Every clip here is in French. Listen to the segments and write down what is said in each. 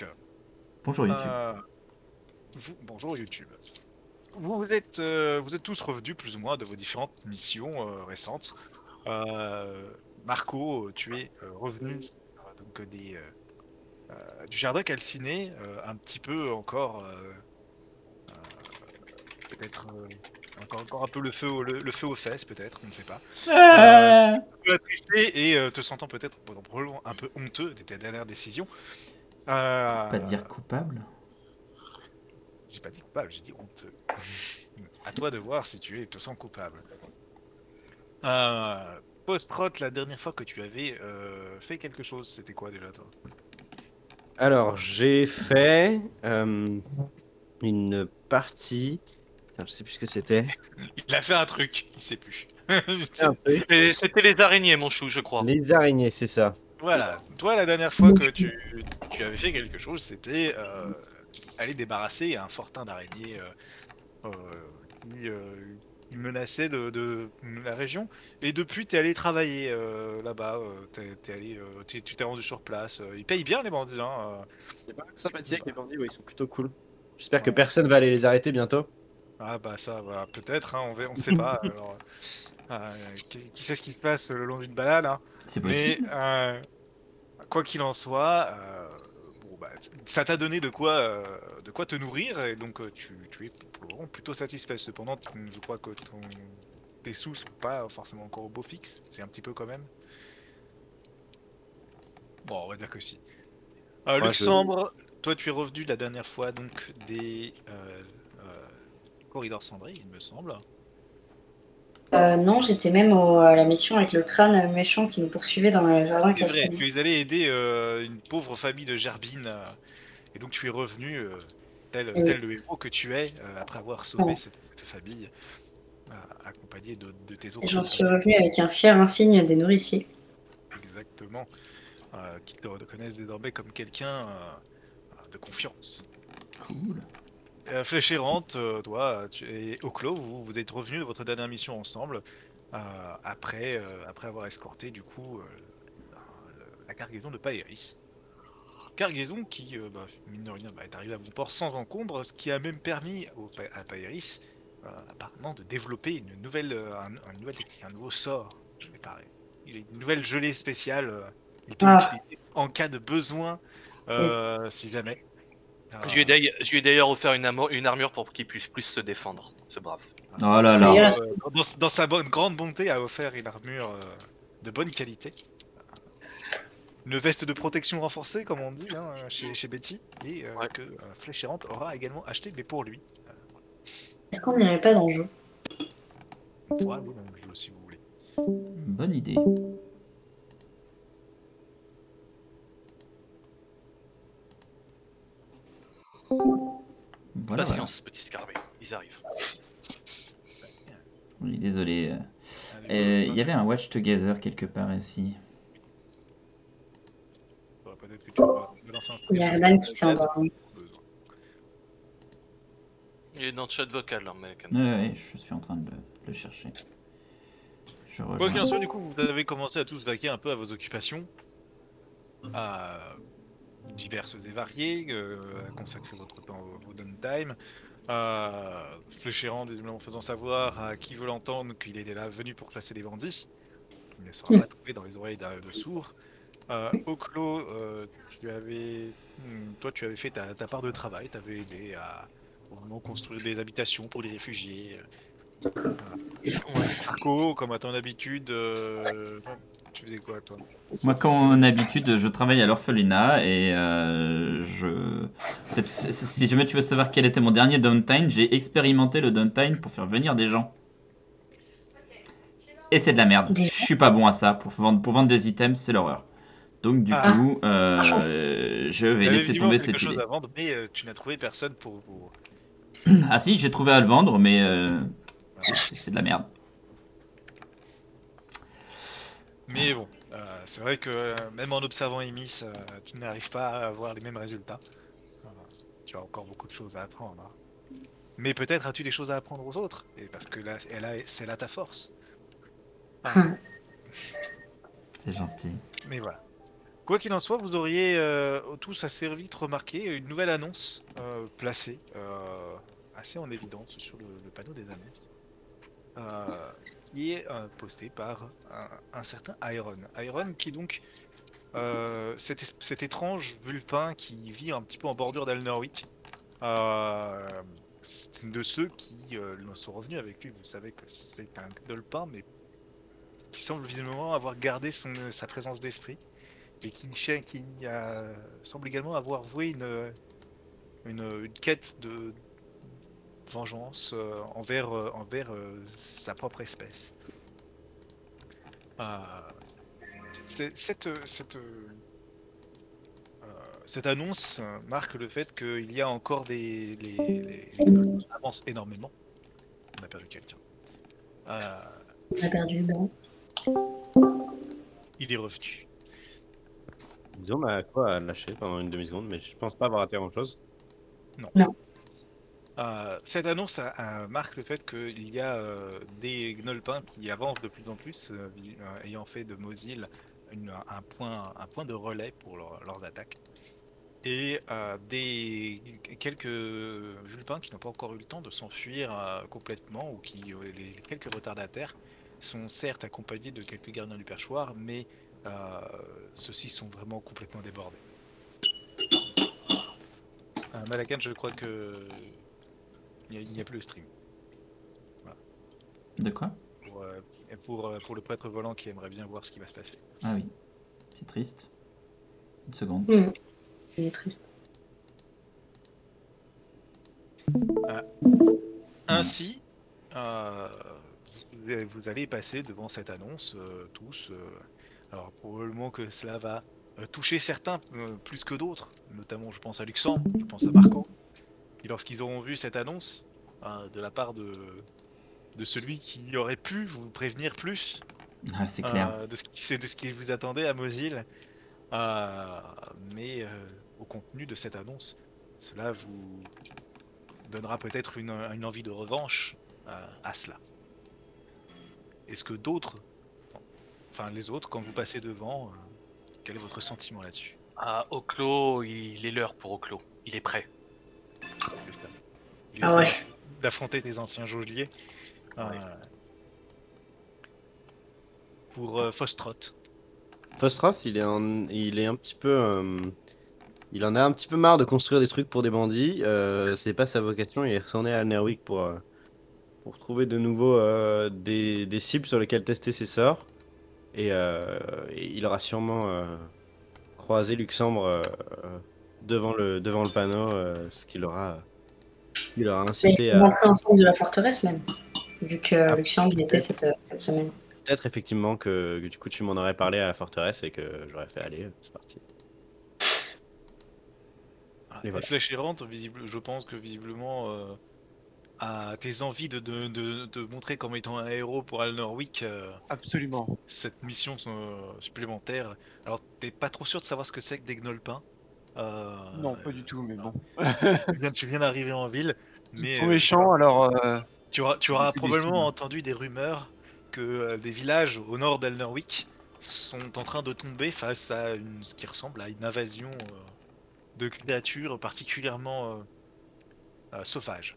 donc. Bonjour YouTube. Bonjour YouTube. Vous êtes tous revenus plus ou moins de vos différentes missions récentes. Marco, tu es revenu donc du jardin calciné, un petit peu encore, peut-être encore un peu le feu aux fesses, peut-être, on ne sait pas. Attristé et te sentant peut-être un peu honteux de ta dernière décision. Pas dire coupable. J'ai pas dit coupable, j'ai dit honteux. À toi de voir si tu te sens coupable. Fostroth, la dernière fois que tu avais fait quelque chose, c'était quoi déjà toi? Alors j'ai fait une partie. Putain, je sais plus ce que c'était. Il a fait un truc, il sait plus. C'était les araignées, mon chou, je crois. Les araignées, c'est ça. Voilà. Toi, la dernière fois que tu avais fait quelque chose, c'était aller débarrasser un fortin d'araignées qui menaçait de la région. Et depuis, t'es allé travailler là-bas. Tu t'es rendu sur place. Ils payent bien les bandits. Hein, c'est pas sympathique avec les bandits. Ouais, ils sont plutôt cool. J'espère que personne va aller les arrêter bientôt. Ah bah ça, voilà, peut-être. Hein, on sait pas. Alors, qui sait ce qui se passe le long d'une balade hein. C'est possible. Mais quoi qu'il en soit, bon, bah, ça t'a donné de quoi te nourrir et donc tu es plutôt satisfait. Cependant, je crois que tes sous sont pas forcément encore au beau fixe. C'est un petit peu quand même. Bon, on va dire que si. Luxembourg, toi tu es revenu la dernière fois donc des corridors cendrés, il me semble. Non, j'étais même à la mission avec le crâne méchant qui nous poursuivait dans le jardin. C'est vrai, tu es allé aider une pauvre famille de Jarbine, et donc tu es revenu tel le héros que tu es, après avoir sauvé cette famille, accompagné de tes autres. J'en suis revenu avec un fier insigne des nourriciers. Exactement, qui te reconnaissent désormais comme quelqu'un de confiance. Cool. Fléchérante, toi et Oclo, vous êtes revenus de votre dernière mission ensemble après avoir escorté du coup la cargaison de Païris. Cargaison qui, mine de rien, est arrivée à bon port sans encombre, ce qui a même permis à Païris apparemment de développer un nouveau sort. Il est une nouvelle gelée spéciale il peut utiliser en cas de besoin, si jamais. Je lui ai d'ailleurs offert une armure pour qu'il puisse plus se défendre, ce brave. Oh là là. Dans sa grande bonté, a offert une armure de bonne qualité. Une veste de protection renforcée, comme on dit, hein, chez Betty, et que Fléchérante aura également acheté, mais pour lui. Est-ce qu'on n'irait pas dans le jeu? On pourra aller dans le jeu si vous voulez. Bonne idée. Voilà, patience, voilà. Petit scarabée, ils arrivent. Oui, désolé. Il y avait un Watch Together quelque part ici. Il y a Alan qui s'est endormi. Il est dans le chat vocal, là, mec. Oui, je suis en train de le chercher. Quoi qu'il en soit, du coup, vous avez commencé à tous vaquer un peu à vos occupations. Diverses et variées, consacrer votre temps au downtime. Fléchérant, visiblement faisant savoir à qui veut l'entendre qu'il est là venu pour classer les bandits. Il ne sera pas trouvé dans les oreilles de sourds. Oclo, tu avais fait ta part de travail, tu avais aidé à vraiment construire des habitations pour les réfugiés. Marco, comme à ton habitude, tu faisais quoi toi? Moi, comme en habitude, je travaille à l'orphelinat et si jamais tu veux savoir quel était mon dernier downtime, j'ai expérimenté le downtime pour faire venir des gens. Et c'est de la merde. Je suis pas bon à ça. Pour vendre des items, c'est l'horreur. Donc du coup, je vais laisser tomber cette idée. Tu avais quelque chose à vendre, mais tu n'as trouvé personne pour. Ah si, j'ai trouvé à le vendre, mais. C'est de la merde. Mais bon, c'est vrai que même en observant Emis, tu n'arrives pas à avoir les mêmes résultats. Tu as encore beaucoup de choses à apprendre. Hein. Mais peut-être as-tu des choses à apprendre aux autres, et parce que là, c'est là ta force. Ah. C'est gentil. Mais voilà. Quoi qu'il en soit, vous auriez tous asservi de remarquer une nouvelle annonce placée assez en évidence sur le panneau des annonces, qui est postée par un certain Iron. Iron qui donc, cet étrange vulpin qui vit un petit peu en bordure d'Alnerwick, c'est de ceux qui sont revenus avec lui. Vous savez que c'est un Gnolpin, mais qui semble visiblement avoir gardé sa présence d'esprit, et qui semble également avoir voué une quête de vengeance envers sa propre espèce. Cette annonce marque le fait qu'il y a encore des avances énormément. On a perdu quelqu'un. On a perdu, non? Il est revenu. Disons, m'a quoi lâché pendant une demi-seconde, mais je pense pas avoir raté grand-chose. Non. Non. Cette annonce marque le fait qu'il y a des Gnolpins qui avancent de plus en plus, ayant fait de Mozille un point de relais pour leurs attaques. Et quelques vulpins qui n'ont pas encore eu le temps de s'enfuir complètement, ou qui les quelques retardataires sont certes accompagnés de quelques gardiens du perchoir, mais ceux-ci sont vraiment complètement débordés. Malak 'an, je crois que il n'y a plus le stream. Voilà. De quoi? Pour le prêtre volant qui aimerait bien voir ce qui va se passer. Ah oui, c'est triste. Une seconde. Mmh. Il est triste. Ainsi, vous allez passer devant cette annonce tous. Alors probablement que cela va toucher certains plus que d'autres. Notamment, je pense à Luxembourg, je pense à Marco. Et lorsqu'ils auront vu cette annonce de la part de celui qui aurait pu vous prévenir plus, ah, c'est clair. De ce qui vous attendait à Mozille, mais au contenu de cette annonce, cela vous donnera peut-être une envie de revanche à cela. Est-ce que d'autres, enfin les autres, quand vous passez devant, quel est votre sentiment là-dessus? Ah, Oclo, il est l'heure pour Oclo, il est prêt. Il est prêt d'affronter des anciens geôliers. Ouais. Pour Fostroth. Fostroth, il est un petit peu, il en a un petit peu marre de construire des trucs pour des bandits. C'est pas sa vocation. Il est retourné à Alnerwick pour trouver de nouveau des cibles sur lesquelles tester ses sorts. Et il aura sûrement croisé Luxembourg devant le panneau, ce qu'il aura. Il aura incité à rentrer ensemble de la forteresse même, vu que Luxembourg était cette semaine. Peut-être effectivement que du coup tu m'en aurais parlé à la forteresse et que j'aurais fait aller, c'est parti. Voilà. Fléchérante, je pense que visiblement à tes envies de te montrer comme étant un héros pour Alnerwick. Absolument. Cette mission supplémentaire. Alors t'es pas trop sûr de savoir ce que c'est que des Gnolpins. Non, pas du tout, mais bon. Tu viens d'arriver en ville. Ils sont méchants, alors. Tu auras probablement entendu des rumeurs que des villages au nord d'Alnerwick sont en train de tomber face à ce qui ressemble à une invasion de créatures particulièrement sauvages.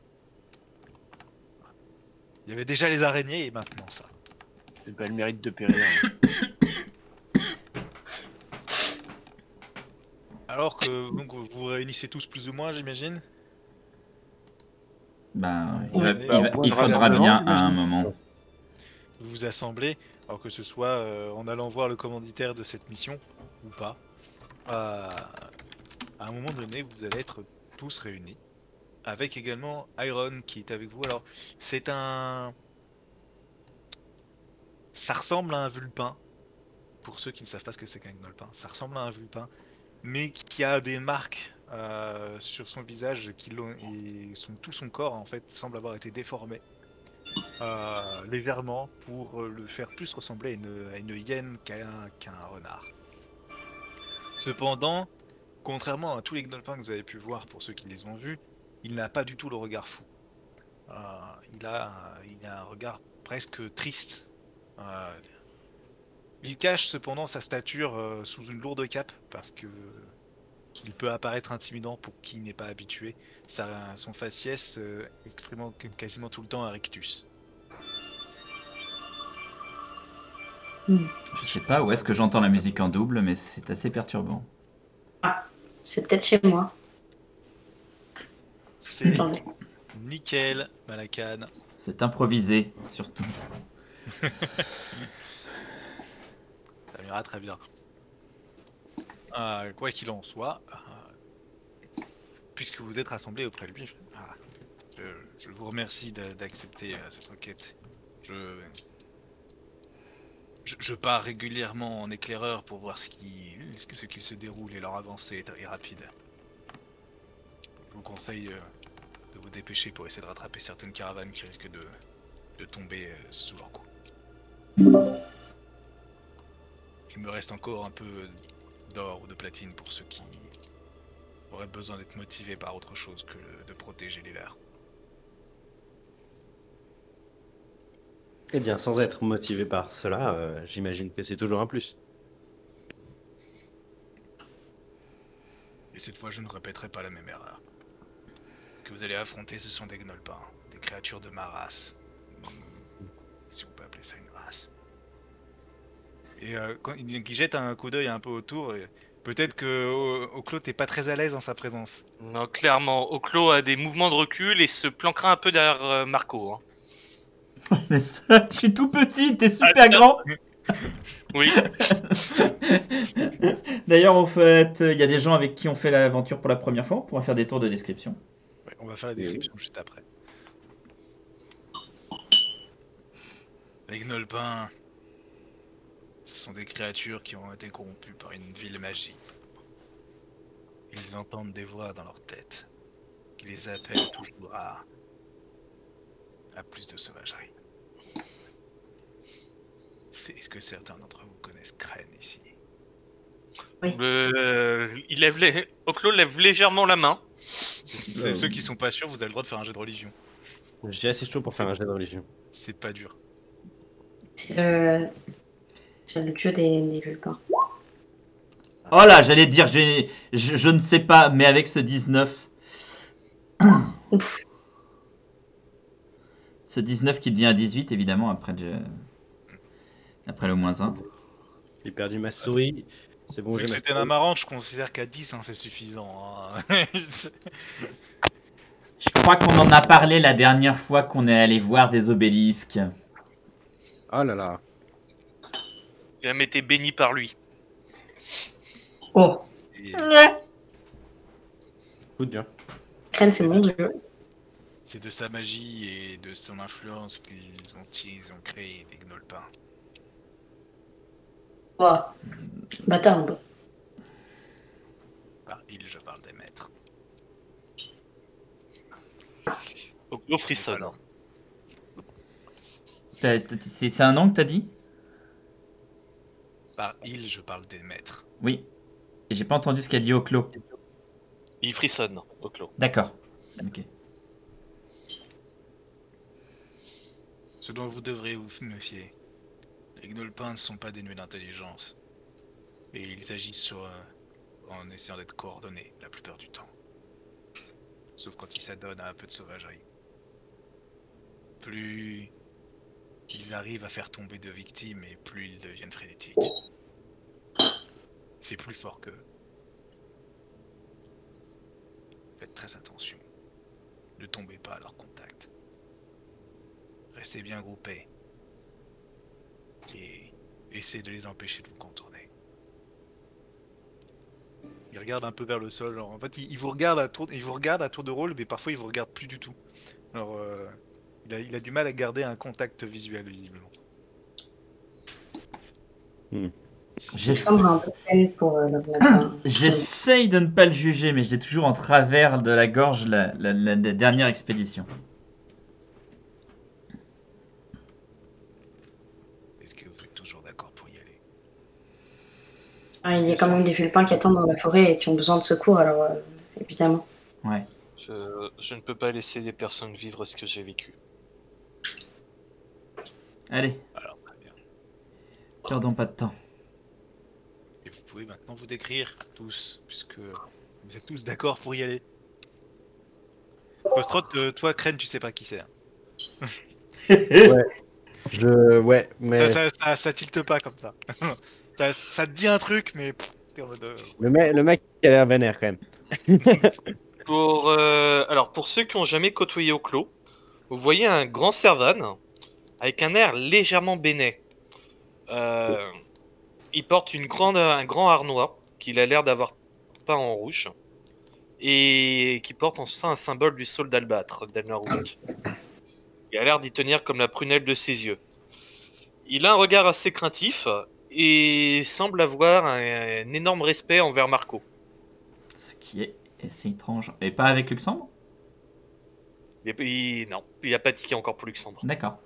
Il y avait déjà les araignées et maintenant ça. C'est pas le mérite de périr. Alors que donc, vous vous réunissez tous plus ou moins, j'imagine. Ben, il faudra bien à un moment. Vous vous assemblez, alors que ce soit en allant voir le commanditaire de cette mission, ou pas. À un moment donné, vous allez être tous réunis. Avec également Iron qui est avec vous. Alors, c'est un... Ça ressemble à un vulpin. Pour ceux qui ne savent pas ce que c'est qu'un Gnolpin, ça ressemble à un vulpin, mais qui a des marques sur son visage et tout son corps en fait semble avoir été déformé légèrement pour le faire plus ressembler à une hyène qu'à un renard. Cependant, contrairement à tous les Gnolpins que vous avez pu voir, pour ceux qui les ont vus, il n'a pas du tout le regard fou. Il a un regard presque triste. Il cache cependant sa stature sous une lourde cape parce que il peut apparaître intimidant pour qui n'est pas habitué. Son faciès exprimant quasiment tout le temps un rictus. Je sais pas où est-ce que j'entends la musique en double, mais c'est assez perturbant. Ah, c'est peut-être chez moi. C'est nickel, Malak 'an. C'est improvisé, surtout. Ça m'ira très bien. Quoi qu'il en soit, puisque vous êtes rassemblés auprès de lui, je vous remercie d'accepter cette enquête. Je pars régulièrement en éclaireur pour voir ce qui se déroule, et leur avancée est rapide. Je vous conseille de vous dépêcher pour essayer de rattraper certaines caravanes qui risquent de tomber sous leur coup. Il me reste encore un peu d'or ou de platine pour ceux qui auraient besoin d'être motivés par autre chose que de protéger les leurs. Eh bien, sans être motivé par cela, j'imagine que c'est toujours un plus. Et cette fois, je ne répéterai pas la même erreur. Ce que vous allez affronter, ce sont des Gnolpins, des créatures de ma race. Si on peut appeler ça une race. Et quand il jette un coup d'œil un peu autour, peut-être que Oclo t'es pas très à l'aise dans sa présence. Non, clairement, Oclo a des mouvements de recul et se planquera un peu derrière Marco. Hein. Mais ça, je suis tout petit, t'es super grand. Oui. D'ailleurs, en fait, il y a des gens avec qui on fait l'aventure pour la première fois. On pourra faire des tours de description. Ouais, on va faire la description juste après. Les Gnolpins, ce sont des créatures qui ont été corrompues par une ville magique. Ils entendent des voix dans leur tête qui les appellent toujours à plus de sauvagerie. Est-ce que certains d'entre vous connaissent Kren ici? Oui. Oclo lève légèrement la main. C'est ceux qui sont pas sûrs, vous avez le droit de faire un jet de religion. J'ai assez chaud pour faire un jet de religion. C'est pas dur. C'est le dieu des vulpins. Oh là, j'allais dire, je ne sais pas, mais avec ce 19... Ouf. Ce 19 qui devient un 18, évidemment, après le moins 1. J'ai perdu ma souris. C'est bon, j'ai c'était un marrant, je considère qu'à 10, hein, c'est suffisant. Hein. Je crois qu'on en a parlé la dernière fois qu'on est allé voir des obélisques. Oh là là. J'ai jamais été béni par lui. Oh. Écoute bien. Kren, c'est mon dieu. C'est de sa magie et de son influence qu'ils ont créé les Gnolpins. Oh. Bâtard. Par il, je parle des maîtres. Oclo frissonne. C'est un nom que t'as dit? Par il, je parle des maîtres. Oui. Et j'ai pas entendu ce qu'a dit Oclo. Il frissonne, Oclo. D'accord. Ok. Ce dont vous devrez vous méfier. Les Gnolpins ne sont pas dénués d'intelligence. Et ils agissent en essayant d'être coordonnés la plupart du temps. Sauf quand ils s'adonnent à un peu de sauvagerie. Plus ils arrivent à faire tomber de victimes et plus ils deviennent frénétiques. C'est plus fort qu'eux. Faites très attention. Ne tombez pas à leur contact. Restez bien groupés. Et essayez de les empêcher de vous contourner. Ils regardent un peu vers le sol. Genre, en fait, ils vous regardent à tour de rôle, mais parfois ils vous regardent plus du tout. Alors, il a du mal à garder un contact visuel, visiblement. J'essaye de ne pas le juger, mais je l'ai toujours en travers de la gorge la dernière expédition. Il y a quand même des vulpins qui attendent dans la forêt et qui ont besoin de secours, alors évidemment. Ouais. Je ne peux pas laisser des personnes vivre ce que j'ai vécu. Allez. Alors, très bien. Perdons pas de temps. Et vous pouvez maintenant vous décrire tous, puisque vous êtes tous d'accord pour y aller. Toi, Kren, tu sais pas qui c'est. Hein. Ouais. Ouais, mais... Ça tilte pas comme ça. Ça te dit un truc, mais... Le mec a l'air vénère quand même. Alors pour ceux qui n'ont jamais côtoyé Oclo, vous voyez un grand servan avec un air légèrement béné. Il porte un grand harnois qu'il a l'air d'avoir peint en rouge et qui porte en ça un symbole du sol d'albâtre d'Alnorwood. Il a l'air d'y tenir comme la prunelle de ses yeux. Il a un regard assez craintif et semble avoir un énorme respect envers Marco. Ce qui est assez étrange. Et pas avec Luxembourg? Non, il n'a pas tiqué encore pour Luxembourg. D'accord.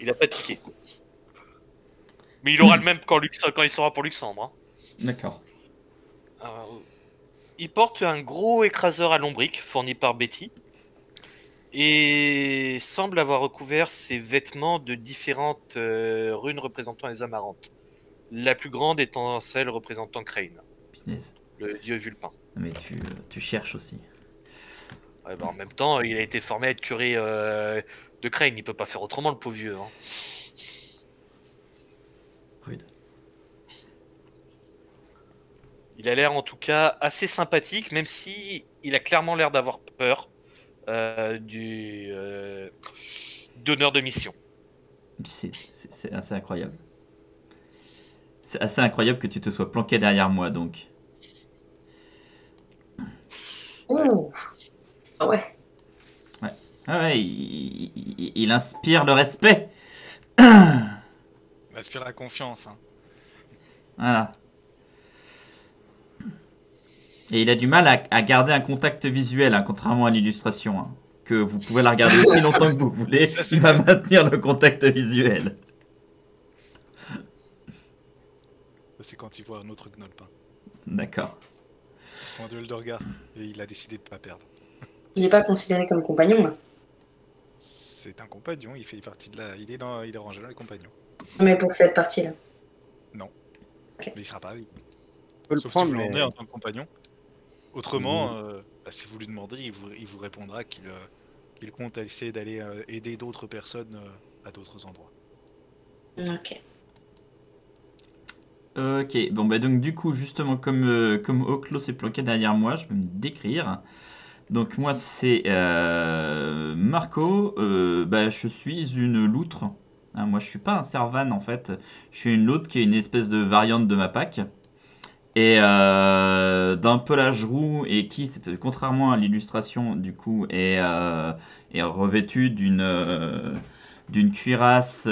Il n'a pas tiqué. Mais il aura le même quand il sera pour Luxembourg. Hein. D'accord. Il porte un gros écraseur à lombric fourni par Betty et semble avoir recouvert ses vêtements de différentes runes représentant les amarantes. La plus grande étant celle représentant Kren, le dieu vulpin. Mais tu cherches aussi. Ouais, bah, en même temps, il a été formé à être curé de Kren, il peut pas faire autrement le pauvre vieux. Hein. Rude. Il a l'air en tout cas assez sympathique, même si il a clairement l'air d'avoir peur du donneur de mission. C'est assez incroyable. C'est assez incroyable que tu te sois planqué derrière moi, donc. Oh. Ouais. Ouais. Ah ouais, il inspire le respect. Il inspire la confiance. Hein. Voilà. Et il a du mal à garder un contact visuel, hein, contrairement à l'illustration. Hein, que vous pouvez la regarder aussi longtemps que vous voulez, ça, il va maintenir le contact visuel. C'est quand il voit un autre Gnolpin. D'accord. En duel de regard, et il a décidé de ne pas perdre. Il n'est pas considéré comme compagnon. C'est un compagnon, il fait partie de la... il est rangé là, le compagnon. Mais pour cette partie-là. Non. Okay. Mais il sera pas avec. Sauf le prendre, si vous l'emmenez en tant que compagnon. Autrement, bah, si vous lui demandez, il vous répondra qu'il compte essayer d'aller aider d'autres personnes à d'autres endroits. Ok. Ok, bon bah donc du coup, justement, comme Oclo s'est planqué derrière moi, je vais me décrire. Donc moi, c'est Marco, bah, je suis une loutre. Hein, moi, je suis pas un servan, en fait. Je suis une loutre qui est une espèce de variante de ma pack. Et d'un pelage roux et qui, contrairement à l'illustration, du coup, est revêtu d'une cuirasse.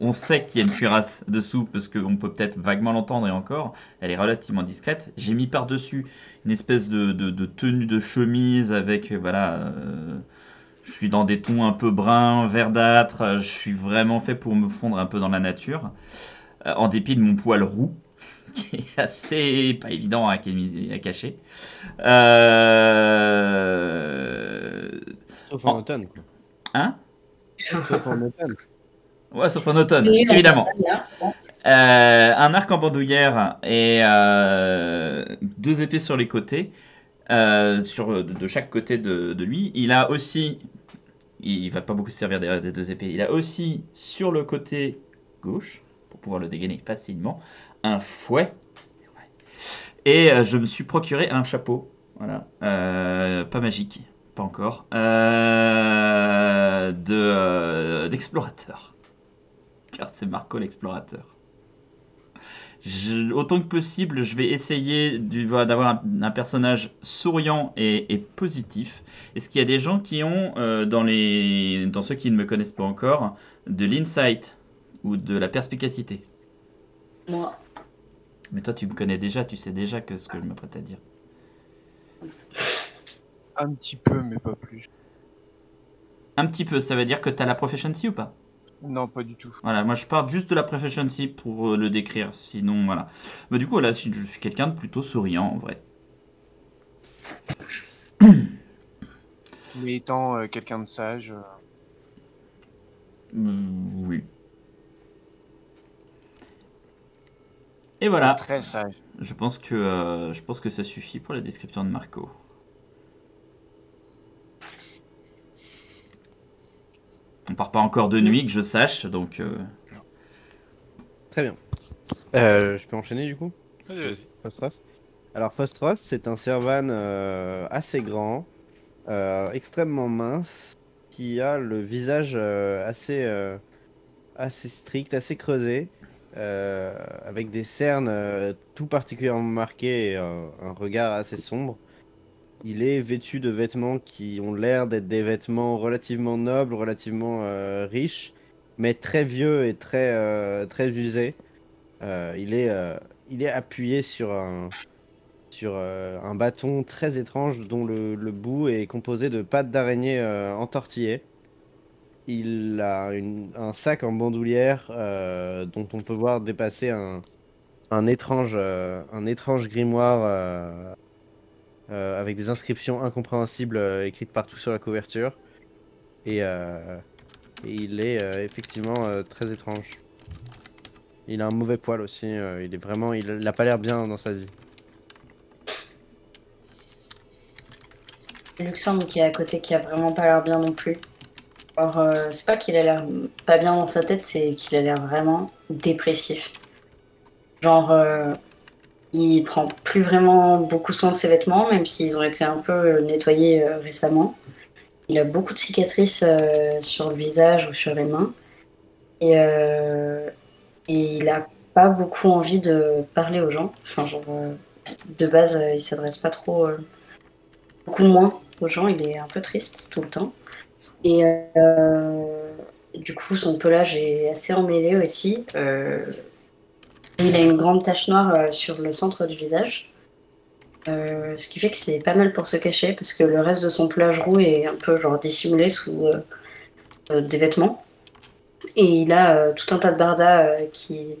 On sait qu'il y a une cuirasse dessous parce qu'on peut peut-être vaguement l'entendre et encore, elle est relativement discrète. J'ai mis par-dessus une espèce de tenue de chemise avec, voilà... je suis dans des tons un peu bruns, verdâtres, je suis vraiment fait pour me fondre un peu dans la nature. En dépit de mon poil roux, qui est assez pas évident à cacher. Sauf en automne. Hein ? Sauf en automne. Ouais, sauf en automne, évidemment. Un arc en bandoulière et deux épées sur les côtés. De chaque côté de lui. Il a aussi, il va pas beaucoup se servir des deux épées, il a aussi sur le côté gauche, pour pouvoir le dégainer facilement, un fouet. Et je me suis procuré un chapeau. Voilà. Pas magique, pas encore. D'explorateur. Car c'est Marco l'explorateur. Autant que possible, je vais essayer d'avoir un personnage souriant et positif. Est-ce qu'il y a des gens qui ont, dans ceux qui ne me connaissent pas encore, de l'insight ou de la perspicacité? Moi. Mais toi, tu me connais déjà, tu sais déjà que ce que je m'apprête à dire. Un petit peu, mais pas plus. Un petit peu, ça veut dire que tu as la proficiency ou pas? Non, pas du tout. Voilà, moi je pars juste de la proficiency pour le décrire, sinon voilà. Mais du coup, là, je suis quelqu'un de plutôt souriant, en vrai. Mais étant quelqu'un de sage, Oui. Et voilà. Très sage. Je pense que ça suffit pour la description de Marco. On part pas encore de nuit que je sache, donc. Très bien. Je peux enchaîner du coup. Vas-y. Fostroth. Alors Fostroth, c'est un Servan assez grand, extrêmement mince, qui a le visage assez strict, assez creusé, avec des cernes tout particulièrement marquées et un regard assez sombre. Il est vêtu de vêtements qui ont l'air d'être des vêtements relativement nobles, relativement riches, mais très vieux et très, très usés. Il est appuyé sur un bâton très étrange dont le bout est composé de pattes d'araignée entortillées. Il a un sac en bandoulière dont on peut voir dépasser un étrange grimoire avec des inscriptions incompréhensibles écrites partout sur la couverture. Et il est effectivement très étrange. Il a un mauvais poil aussi, il a pas l'air bien dans sa vie. Luxembourg qui est à côté, qui a vraiment pas l'air bien non plus. Alors c'est pas qu'il a l'air pas bien dans sa tête, c'est qu'il a l'air vraiment dépressif. Genre il prend plus vraiment beaucoup soin de ses vêtements, même s'ils ont été un peu nettoyés récemment. Il a beaucoup de cicatrices sur le visage ou sur les mains. Et il n'a pas beaucoup envie de parler aux gens. Enfin, genre, de base, il ne s'adresse pas trop, beaucoup moins aux gens. Il est un peu triste tout le temps. Et du coup, son pelage est assez emmêlé aussi. Il a une grande tache noire sur le centre du visage. Ce qui fait que c'est pas mal pour se cacher, parce que le reste de son pelage roux est un peu genre dissimulé sous des vêtements. Et il a tout un tas de bardas qui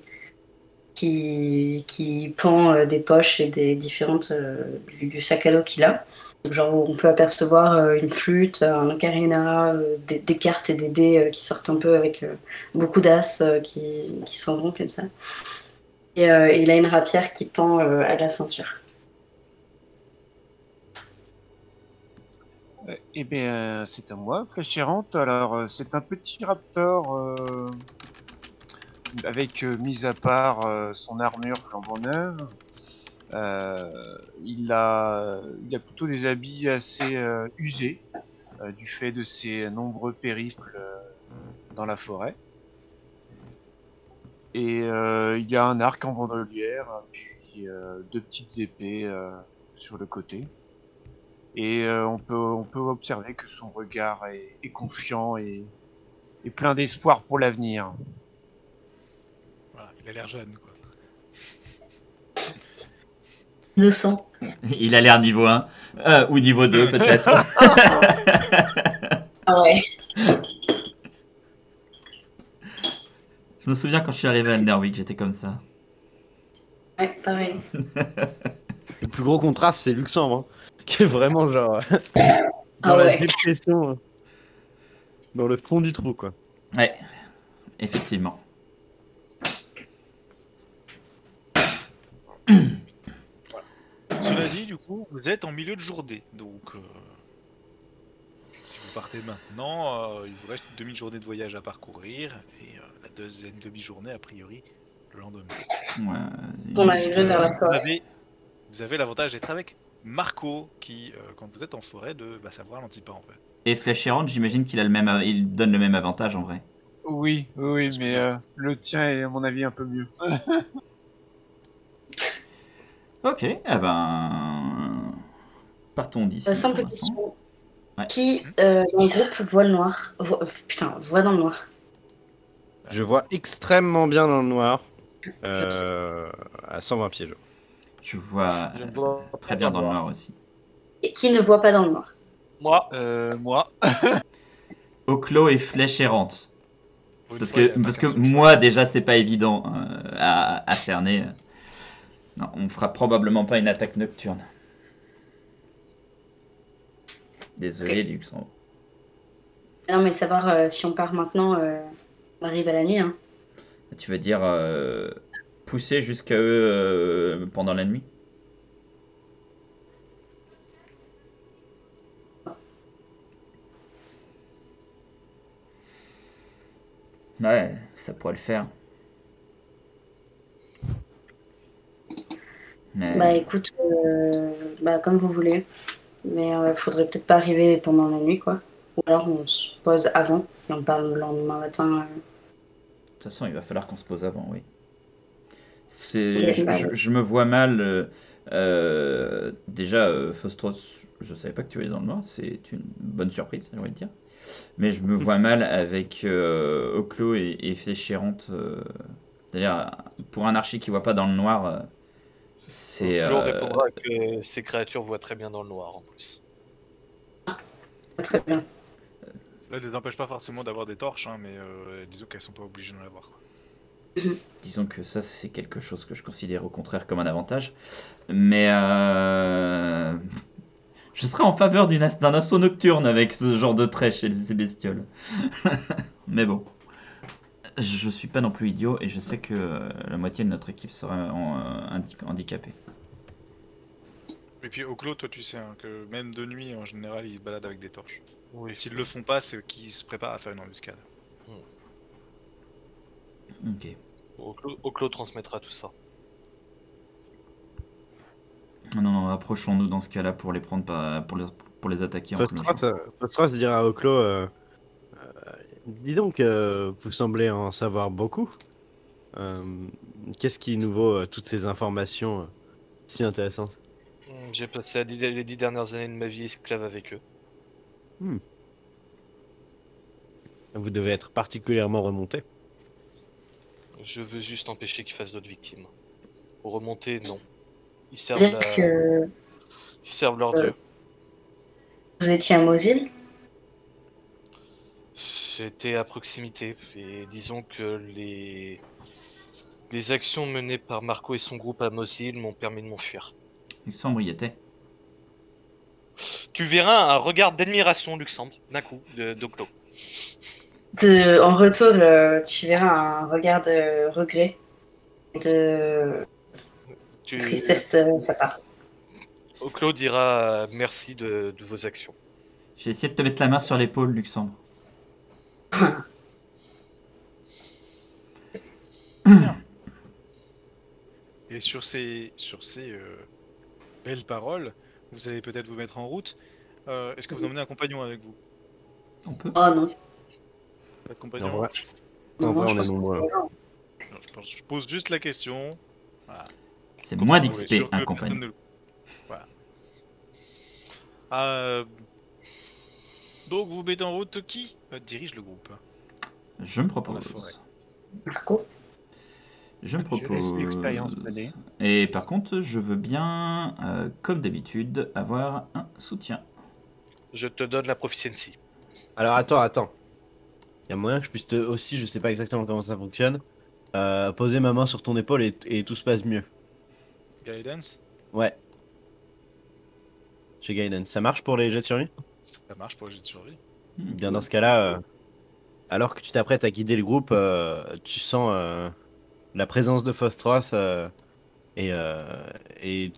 pend des poches et des différentes du sac à dos qu'il a. Donc, genre, on peut apercevoir une flûte, un carina, des cartes et des dés qui sortent un peu avec beaucoup d'as qui s'en vont comme ça. Et il a une rapière qui pend à la ceinture. Eh bien, c'est à moi, Fléchérante. Alors, c'est un petit raptor avec, mis à part, son armure flambant neuve. Il a plutôt des habits assez usés du fait de ses nombreux périples dans la forêt. Et il a un arc en bandolière, puis deux petites épées sur le côté. Et on peut observer que son regard est confiant et plein d'espoir pour l'avenir. Voilà, il a l'air jeune, quoi. Innocent. Il a l'air niveau 1, ou niveau 2 peut-être. Ouais. Je me souviens quand je suis arrivé à Alnerwick, j'étais comme ça. Ouais, pareil. Le plus gros contraste, c'est Luxembourg. Qui est vraiment genre dans la dépression, dans le fond du trou, quoi. Ouais, effectivement. Voilà. Cela dit, du coup, vous êtes en milieu de journée, donc si vous partez maintenant, il vous reste une demi-journée de voyage à parcourir et la deuxième demi-journée a priori le lendemain. Ouais, on arriverait vers la soirée. Vous avez l'avantage d'être avec Marco, qui, quand vous êtes en forêt, va savoir l'antipa en fait. Et Fléchérante, j'imagine qu'il a il donne le même avantage en vrai. Oui, mais le tien est à mon avis un peu mieux. Ok, partons d'ici. Simple question. Ouais. Qui dans le groupe voit le noir? Voit dans le noir. Je vois extrêmement bien dans le noir. À 120 pieds, je vois très bien dans le noir aussi. Et qui ne voit pas dans le noir? Moi. Oclo et Fléchérante. Parce que moi, déjà, c'est pas évident à cerner. Non, on fera probablement pas une attaque nocturne. Désolé, Luxembourg. Non, mais savoir si on part maintenant, on arrive à la nuit. Hein. Tu veux dire pousser jusqu'à eux pendant la nuit? Ouais, ça pourrait le faire. Mais... Bah écoute, bah, comme vous voulez. Mais faudrait peut-être pas arriver pendant la nuit, quoi. Ou alors on se pose avant et on parle le lendemain matin. De toute façon, il va falloir qu'on se pose avant, oui. C'est... Je me vois mal... Déjà, Fostroth, je savais pas que tu allais dans le noir. C'est une bonne surprise, j'ai envie de dire. Mais je me vois mal avec Oclo et Fléchérante. D'ailleurs, pour un archi qui voit pas dans le noir, c'est... Oclo répondra que ces créatures voient très bien dans le noir en plus. Très bien. Cela ne les empêche pas forcément d'avoir des torches, hein, mais disons qu'elles sont pas obligées d'en avoir. Disons que ça, c'est quelque chose que je considère au contraire comme un avantage. Mais... Je serais en faveur d'un assaut nocturne avec ce genre de trait chez ces bestioles. Mais bon, je suis pas non plus idiot et je sais que la moitié de notre équipe serait handicapée. Et puis Oclo, toi tu sais hein, que même de nuit en général ils se baladent avec des torches. Oui. Et s'ils le font pas, c'est qu'ils se préparent à faire une embuscade. Mmh. Ok. Oclo transmettra tout ça. Non, non, approchons-nous dans ce cas-là pour les prendre, pour les attaquer. Fostroth dira à Oclo, dis donc, vous semblez en savoir beaucoup. Qu'est-ce qui nous vaut toutes ces informations si intéressantes? J'ai passé les 10 dernières années de ma vie esclave avec eux. Hmm. Vous devez être particulièrement remonté. Je veux juste empêcher qu'ils fassent d'autres victimes. Pour remonter, non. Ils servent, ils servent leur dieu. Vous étiez à Mozille? J'étais à proximité. Et disons que les actions menées par Marco et son groupe à Mozille m'ont permis de m'enfuir. Luxembourg y était. Tu verras un regard d'admiration, Luxembourg, d'un coup, d'Oclo. En retour, tu verras un regard de regret, de... tristesse de sa part. Oclo dira merci de vos actions. J'ai essayé de te mettre la main sur l'épaule, Luxembourg. Et sur ces belles paroles, vous allez peut-être vous mettre en route. Est-ce que vous emmenez un compagnon avec vous? On peut. Ah non. Pas de compagnon. Non, non, non, on est nombreux. Je pose juste la question. Voilà. C'est moins d'XP, un compagnon. Voilà. Donc vous mettez en route qui dirige le groupe? Je me propose. Marco. Je me propose. Et par contre, je veux bien, comme d'habitude, avoir un soutien. Je te donne la proficiency. Alors attends. Il y a moyen que je puisse te aussi, je sais pas exactement comment ça fonctionne, poser ma main sur ton épaule et tout se passe mieux. Guidance? Ouais. J'ai Guidance. Ça marche pour les jets de survie? Ça marche pour les jets de survie. Bien dans ce cas-là, alors que tu t'apprêtes à guider le groupe, tu sens la présence de Fostroth et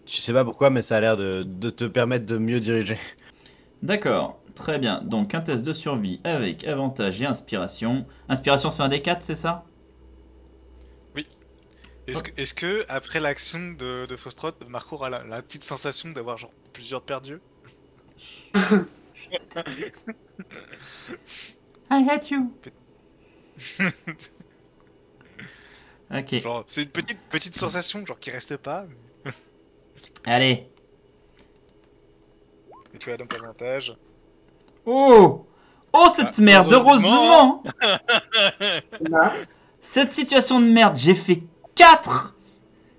tu sais pas pourquoi, mais ça a l'air de te permettre de mieux diriger. D'accord, très bien. Donc un test de survie avec avantage et inspiration. Inspiration c'est un D4, c'est ça? Est-ce que après l'action de Fostroth, Marco a la petite sensation d'avoir genre plusieurs paires d'yeux? I hate you. Ok. Genre, c'est une petite sensation genre qui reste pas. Mais... Allez. Et tu as donc un avantage. Oh cette merde, heureusement. Cette situation de merde, j'ai fait 4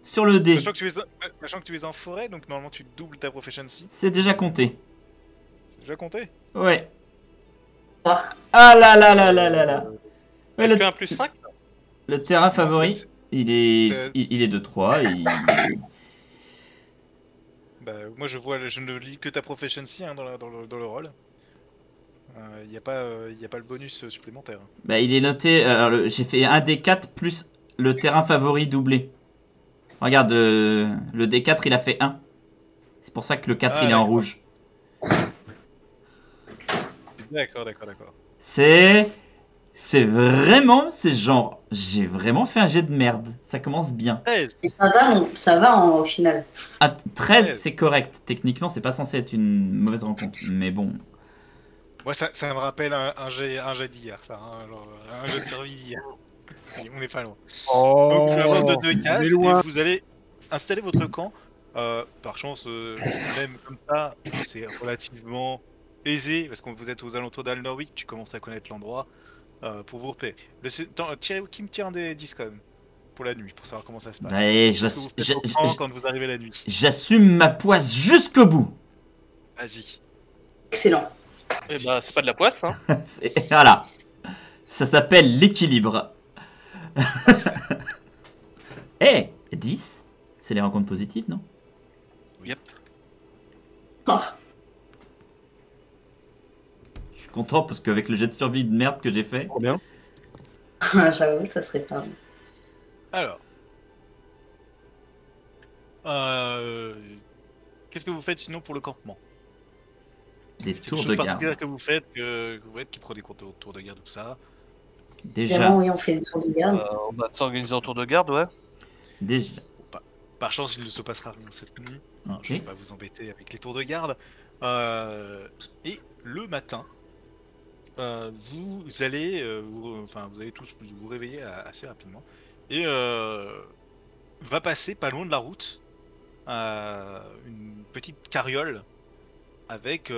sur le dé. Sachant que tu es en forêt, donc normalement tu doubles ta proficiency. C'est déjà compté. C'est déjà compté? Ouais. Ah là. Ouais, le... Un plus 5 le terrain favori, il est de 3. Et... bah, moi je ne lis que ta proficiency hein, dans le rôle. Il n'y a, pas le bonus supplémentaire. Bah, il est noté, j'ai fait un D4 plus le terrain favori doublé. Regarde, le D4 il a fait 1. C'est pour ça que le 4 il est en rouge. D'accord, d'accord, d'accord. C'est vraiment, c'est genre, j'ai vraiment fait un jet de merde. Ça commence bien. Et ça va en, au final. Ah, 13, c'est correct. Techniquement, c'est pas censé être une mauvaise rencontre. Mais bon. Moi, ça me rappelle un jet d'hier. Ça, hein, genre, un jet de survie d'hier. On n'est pas loin. Oh, donc, je avance de 2 cases et vous allez installer votre camp. Par chance, même comme ça, c'est relativement aisé parce que vous êtes aux alentours d'Alnerwick, tu commences à connaître l'endroit. Pour vous repérer. Qui me tire un des 10 quand même pour la nuit, pour savoir comment ça se passe. Allez, quand vous arrivez la nuit. J'assume ma poisse jusqu'au bout. Vas-y. Excellent. Eh bah, c'est pas de la poisse, hein. Voilà. Ça s'appelle l'équilibre. Eh, hey, 10, c'est les rencontres positives, non? Yep. Oh. Content parce qu'avec le jet de survie de merde que j'ai fait. Bien. J'avoue, ça serait pas bon. Alors. Qu'est-ce que vous faites sinon pour le campement? Des tours de garde. Que vous faites, qui prend des tours de garde et tout ça. Déjà. Oui, on fait des tours de garde. On va s'organiser en tour de garde, ouais. Déjà. Par chance, il ne se passera rien cette nuit. Okay. Je ne vais pas vous embêter avec les tours de garde. Et le matin. Vous allez vous allez tous vous réveiller assez rapidement et va passer pas loin de la route une petite carriole avec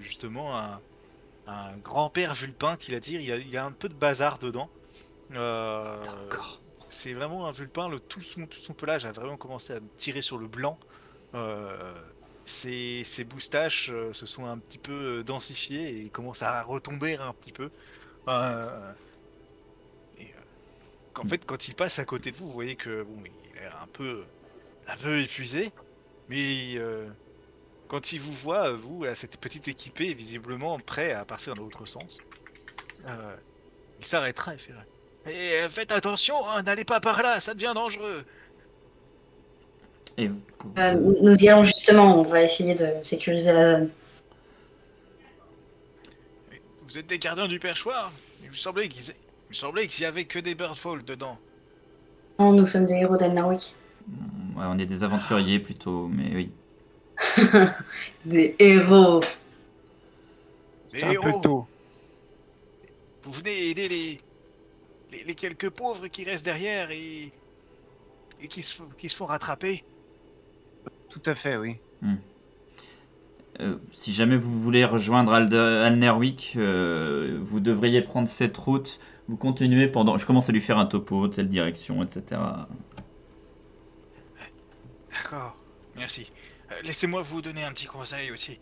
justement un grand-père vulpin qui l'attire. Il y a un peu de bazar dedans. C'est vraiment un vulpin, tout son pelage a vraiment commencé à tirer sur le blanc. Ses moustaches se sont un petit peu densifiées et commencent à retomber un petit peu. En fait, quand il passe à côté de vous, vous voyez que bon, il est un peu épuisé. Mais quand il vous voit, vous, là, cette petite équipée, visiblement prêt à partir dans l'autre sens, il s'arrêtera et fera « Faites attention, hein, n'allez pas par là, ça devient dangereux !» Et... nous y allons justement, on va essayer de sécuriser la zone. Vous êtes des gardiens du perchoir? Il me semblait qu'il y avait que des Birdfall dedans. Non, nous sommes des héros d'Alnerwick. Ouais, on est des aventuriers plutôt, mais oui. Des héros. C'est un peu tôt. Vous venez aider les quelques pauvres qui restent derrière et qui se font rattraper. Tout à fait, oui. Si jamais vous voulez rejoindre Alnerwick, vous devriez prendre cette route. Vous continuez pendant... Je commence à lui faire un topo, telle direction, etc. D'accord, merci. Laissez-moi vous donner un petit conseil aussi.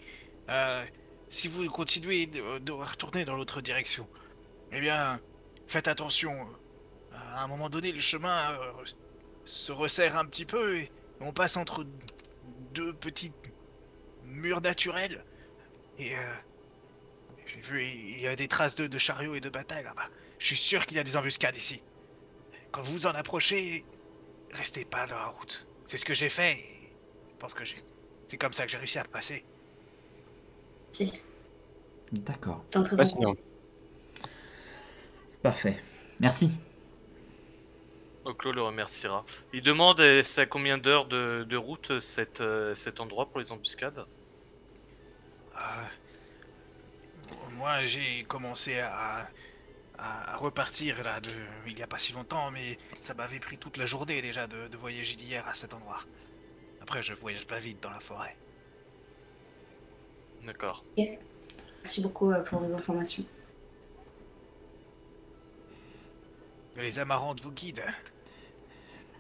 Si vous continuez de retourner dans l'autre direction, eh bien, faites attention. À un moment donné, le chemin se resserre un petit peu et on passe entre... deux petits murs naturels et j'ai vu il y a des traces de chariots et de batailles là-bas. Je suis sûr qu'il y a des embuscades ici. Quand vous en approchez, restez pas dans la route. C'est ce que j'ai fait. Je pense que c'est comme ça que j'ai réussi à passer. Si. D'accord. Parfait. Merci. Oclo le remerciera. Il demande c'est à combien d'heures de route cet endroit pour les embuscades. Moi j'ai commencé à repartir là il n'y a pas si longtemps, mais ça m'avait pris toute la journée déjà de voyager d'hier à cet endroit. Après je voyage pas vite dans la forêt. D'accord. Okay. Merci beaucoup pour vos informations. Les amarantes vous guident.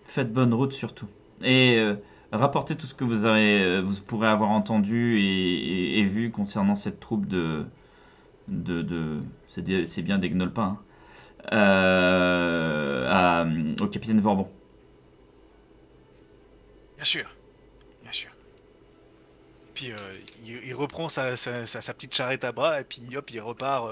Faites bonne route surtout. Et rapportez tout ce que vous pourrez avoir entendu et vu concernant cette troupe de c'est bien des Gnolpins, hein, au capitaine Vorbon. Bien sûr. Puis il reprend sa petite charrette à bras et puis hop, il repart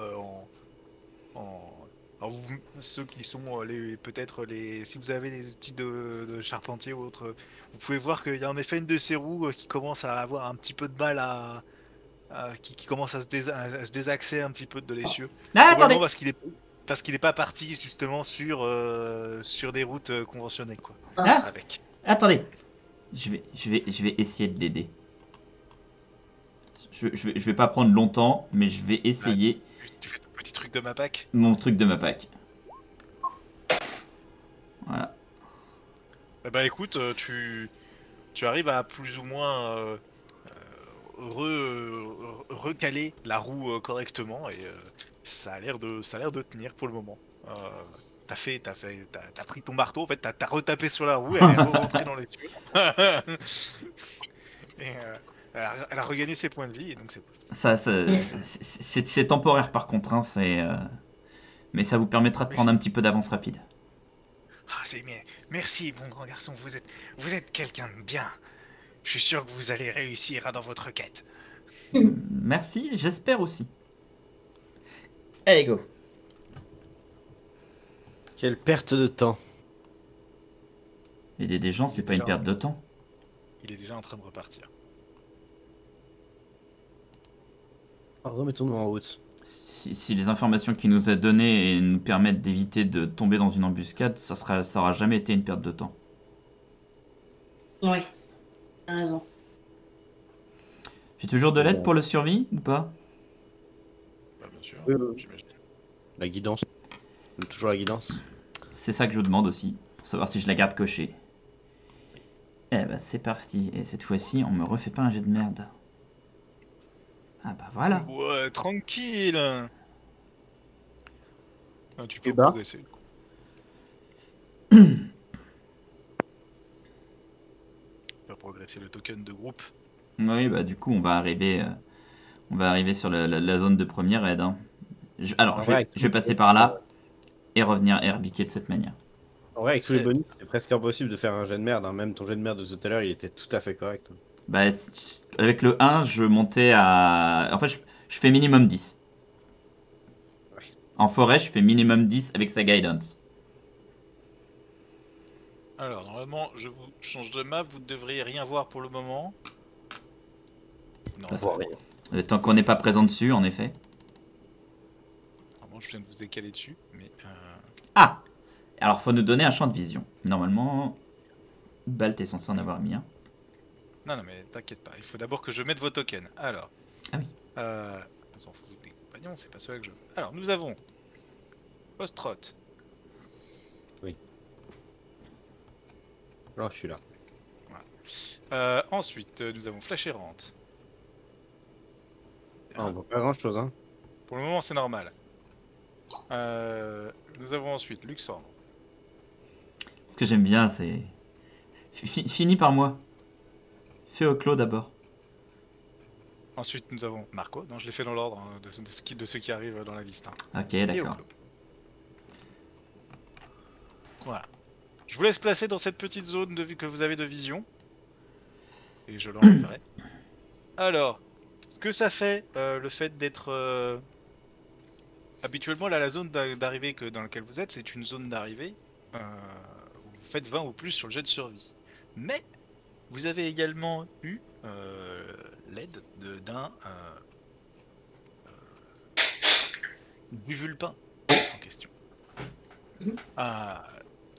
Alors vous, ceux qui sont peut-être si vous avez des outils de charpentier ou autre, vous pouvez voir qu'il y a en effet une de ces roues qui commence à avoir un petit peu de mal qui commence à se désaxer un petit peu de l'essieu. Ah, attendez, parce qu'il n'est pas parti justement sur des routes conventionnelles quoi. Ah, avec. Attendez, je vais essayer de l'aider. Je vais pas prendre longtemps, mais je vais essayer. Tu fais ton petit truc de ma pack. Mon truc de ma pack. Voilà. Bah écoute, tu arrives à plus ou moins recaler la roue correctement et ça a l'air de tenir pour le moment. T'as pris ton marteau en fait, t'as retapé sur la roue, elle est rentrée dans les tuyaux. Elle a regagné ses points de vie, et donc c'est... C'est temporaire par contre, hein, mais ça vous permettra de prendre un petit peu d'avance rapide. Ah, c'est bien. Merci, mon grand garçon, vous êtes quelqu'un de bien. Je suis sûr que vous allez réussir dans votre quête. Merci, j'espère aussi. Allez, go. Quelle perte de temps. Aider des gens, c'est pas une perte de temps. Il est déjà en train de repartir. Remettons-nous en route. Si les informations qu'il nous a données nous permettent d'éviter de tomber dans une embuscade, ça aura jamais été une perte de temps. Oui, t'as raison. J'ai toujours de l'aide pour le survie ou pas? Bah bien sûr, j'imagine. La guidance. Toujours la guidance. C'est ça que je vous demande aussi, pour savoir si je la garde cochée. Eh bah c'est parti, et cette fois-ci on me refait pas un jet de merde. Ah bah voilà. Ouais, tranquille. Ah, tu peux progresser. Faire progresser le token de groupe. Oui bah du coup on va arriver sur la zone de première aide. Hein. Je vais passer par là et revenir herbiquer de cette manière. En vrai avec tous les bonus c'est presque impossible de faire un jet de merde. Hein. Même ton jet de merde de tout à l'heure il était tout à fait correct. Hein. Bah, avec le 1, je montais à... En fait, je fais minimum 10. En forêt, je fais minimum 10 avec sa guidance. Alors, normalement, je vous change de map. Vous ne devriez rien voir pour le moment. Non, rien. Tant qu'on n'est pas présent dessus, en effet. Normalement, je viens de vous écaler dessus, mais... Ah! Alors, faut nous donner un champ de vision. Normalement, Balt est censé en avoir mis un. Non, mais t'inquiète pas, il faut d'abord que je mette vos tokens. Alors. Ah oui. On s'en fout des compagnons, c'est pas cela que je veux. Alors, nous avons. Fostroth. Oui. Alors, je suis là. Voilà. Ensuite, nous avons Fléchérante. On voit pas grand chose, hein. Pour le moment, c'est normal. Nous avons ensuite Luxembourg. Ce que j'aime bien, c'est. Fini par moi. Fais Oclo d'abord. Ensuite, nous avons Marco. Non, je l'ai fait dans l'ordre hein, de ceux qui arrivent dans la liste. Hein. Ok, d'accord. Voilà. Je vous laisse placer dans cette petite zone que vous avez de vision. Et je l'enlèverai. Alors, ce que ça fait, le fait d'être... Habituellement, là, la zone d'arrivée dans laquelle vous êtes, c'est une zone d'arrivée. Vous faites 20 ou plus sur le jet de survie. Mais... Vous avez également eu l'aide d'un buvulpin en question.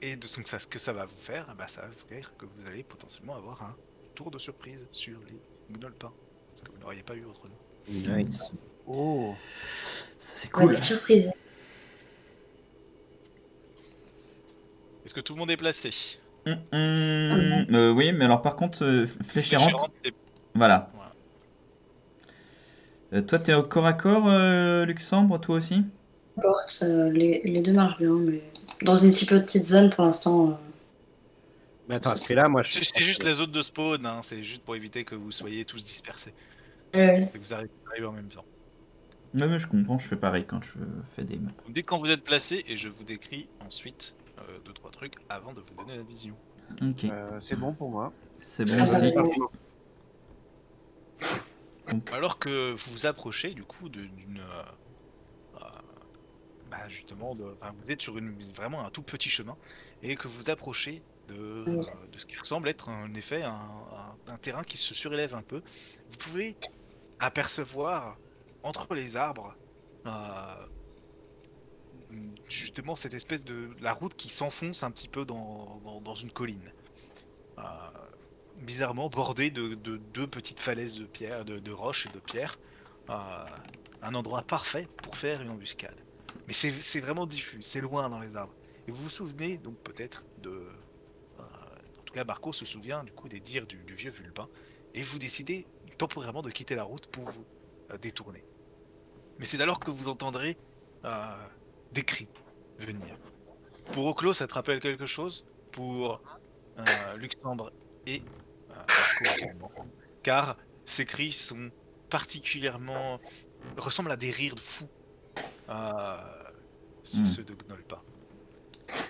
Et de ce que ça va vous faire, bah, ça va vous dire que vous allez potentiellement avoir un tour de surprise sur les Gnolpins. Parce que vous n'auriez pas eu autrement. Nice. Oh, ça c'est cool. Ouais, surprise. Est-ce que tout le monde est placé? Oui, mais alors par contre, Fléchérante. Voilà. Toi, t'es au corps à corps, Luxembourg, toi aussi? Les deux marchent bien, mais dans une si petite zone pour l'instant. Mais attends, parce que là, moi, je. C'est juste la zone de spawn, hein, c'est juste pour éviter que vous soyez tous dispersés. Que vous arrivez en même temps. Non, mais je comprends, je fais pareil quand je fais des maps. Dès quand vous êtes placé, et je vous décris ensuite. 2-3 trucs avant de vous donner la vision. Ok. C'est bon pour moi. C'est bon. Alors que vous vous approchez du coup d'une... bah justement, vous êtes sur une, vraiment un tout petit chemin et que vous vous approchez de ce qui ressemble être en effet un terrain qui se surélève un peu. Vous pouvez apercevoir entre les arbres justement cette espèce de... la route qui s'enfonce un petit peu dans une colline. Bizarrement bordée de deux petites falaises de pierre, de roches et de pierres. Un endroit parfait pour faire une embuscade. Mais c'est vraiment diffus, c'est loin dans les arbres. Et vous vous souvenez donc peut-être de... en tout cas Marco se souvient du coup des dires du vieux Vulpin. Et vous décidez temporairement de quitter la route pour vous détourner. Mais c'est alors que vous entendrez des cris venir. Pour Oclo, ça te rappelle quelque chose? Pour Luxembourg et Marco, car ces cris sont particulièrement... ressemblent à des rires de fous. C'est ceux de Gnolpin.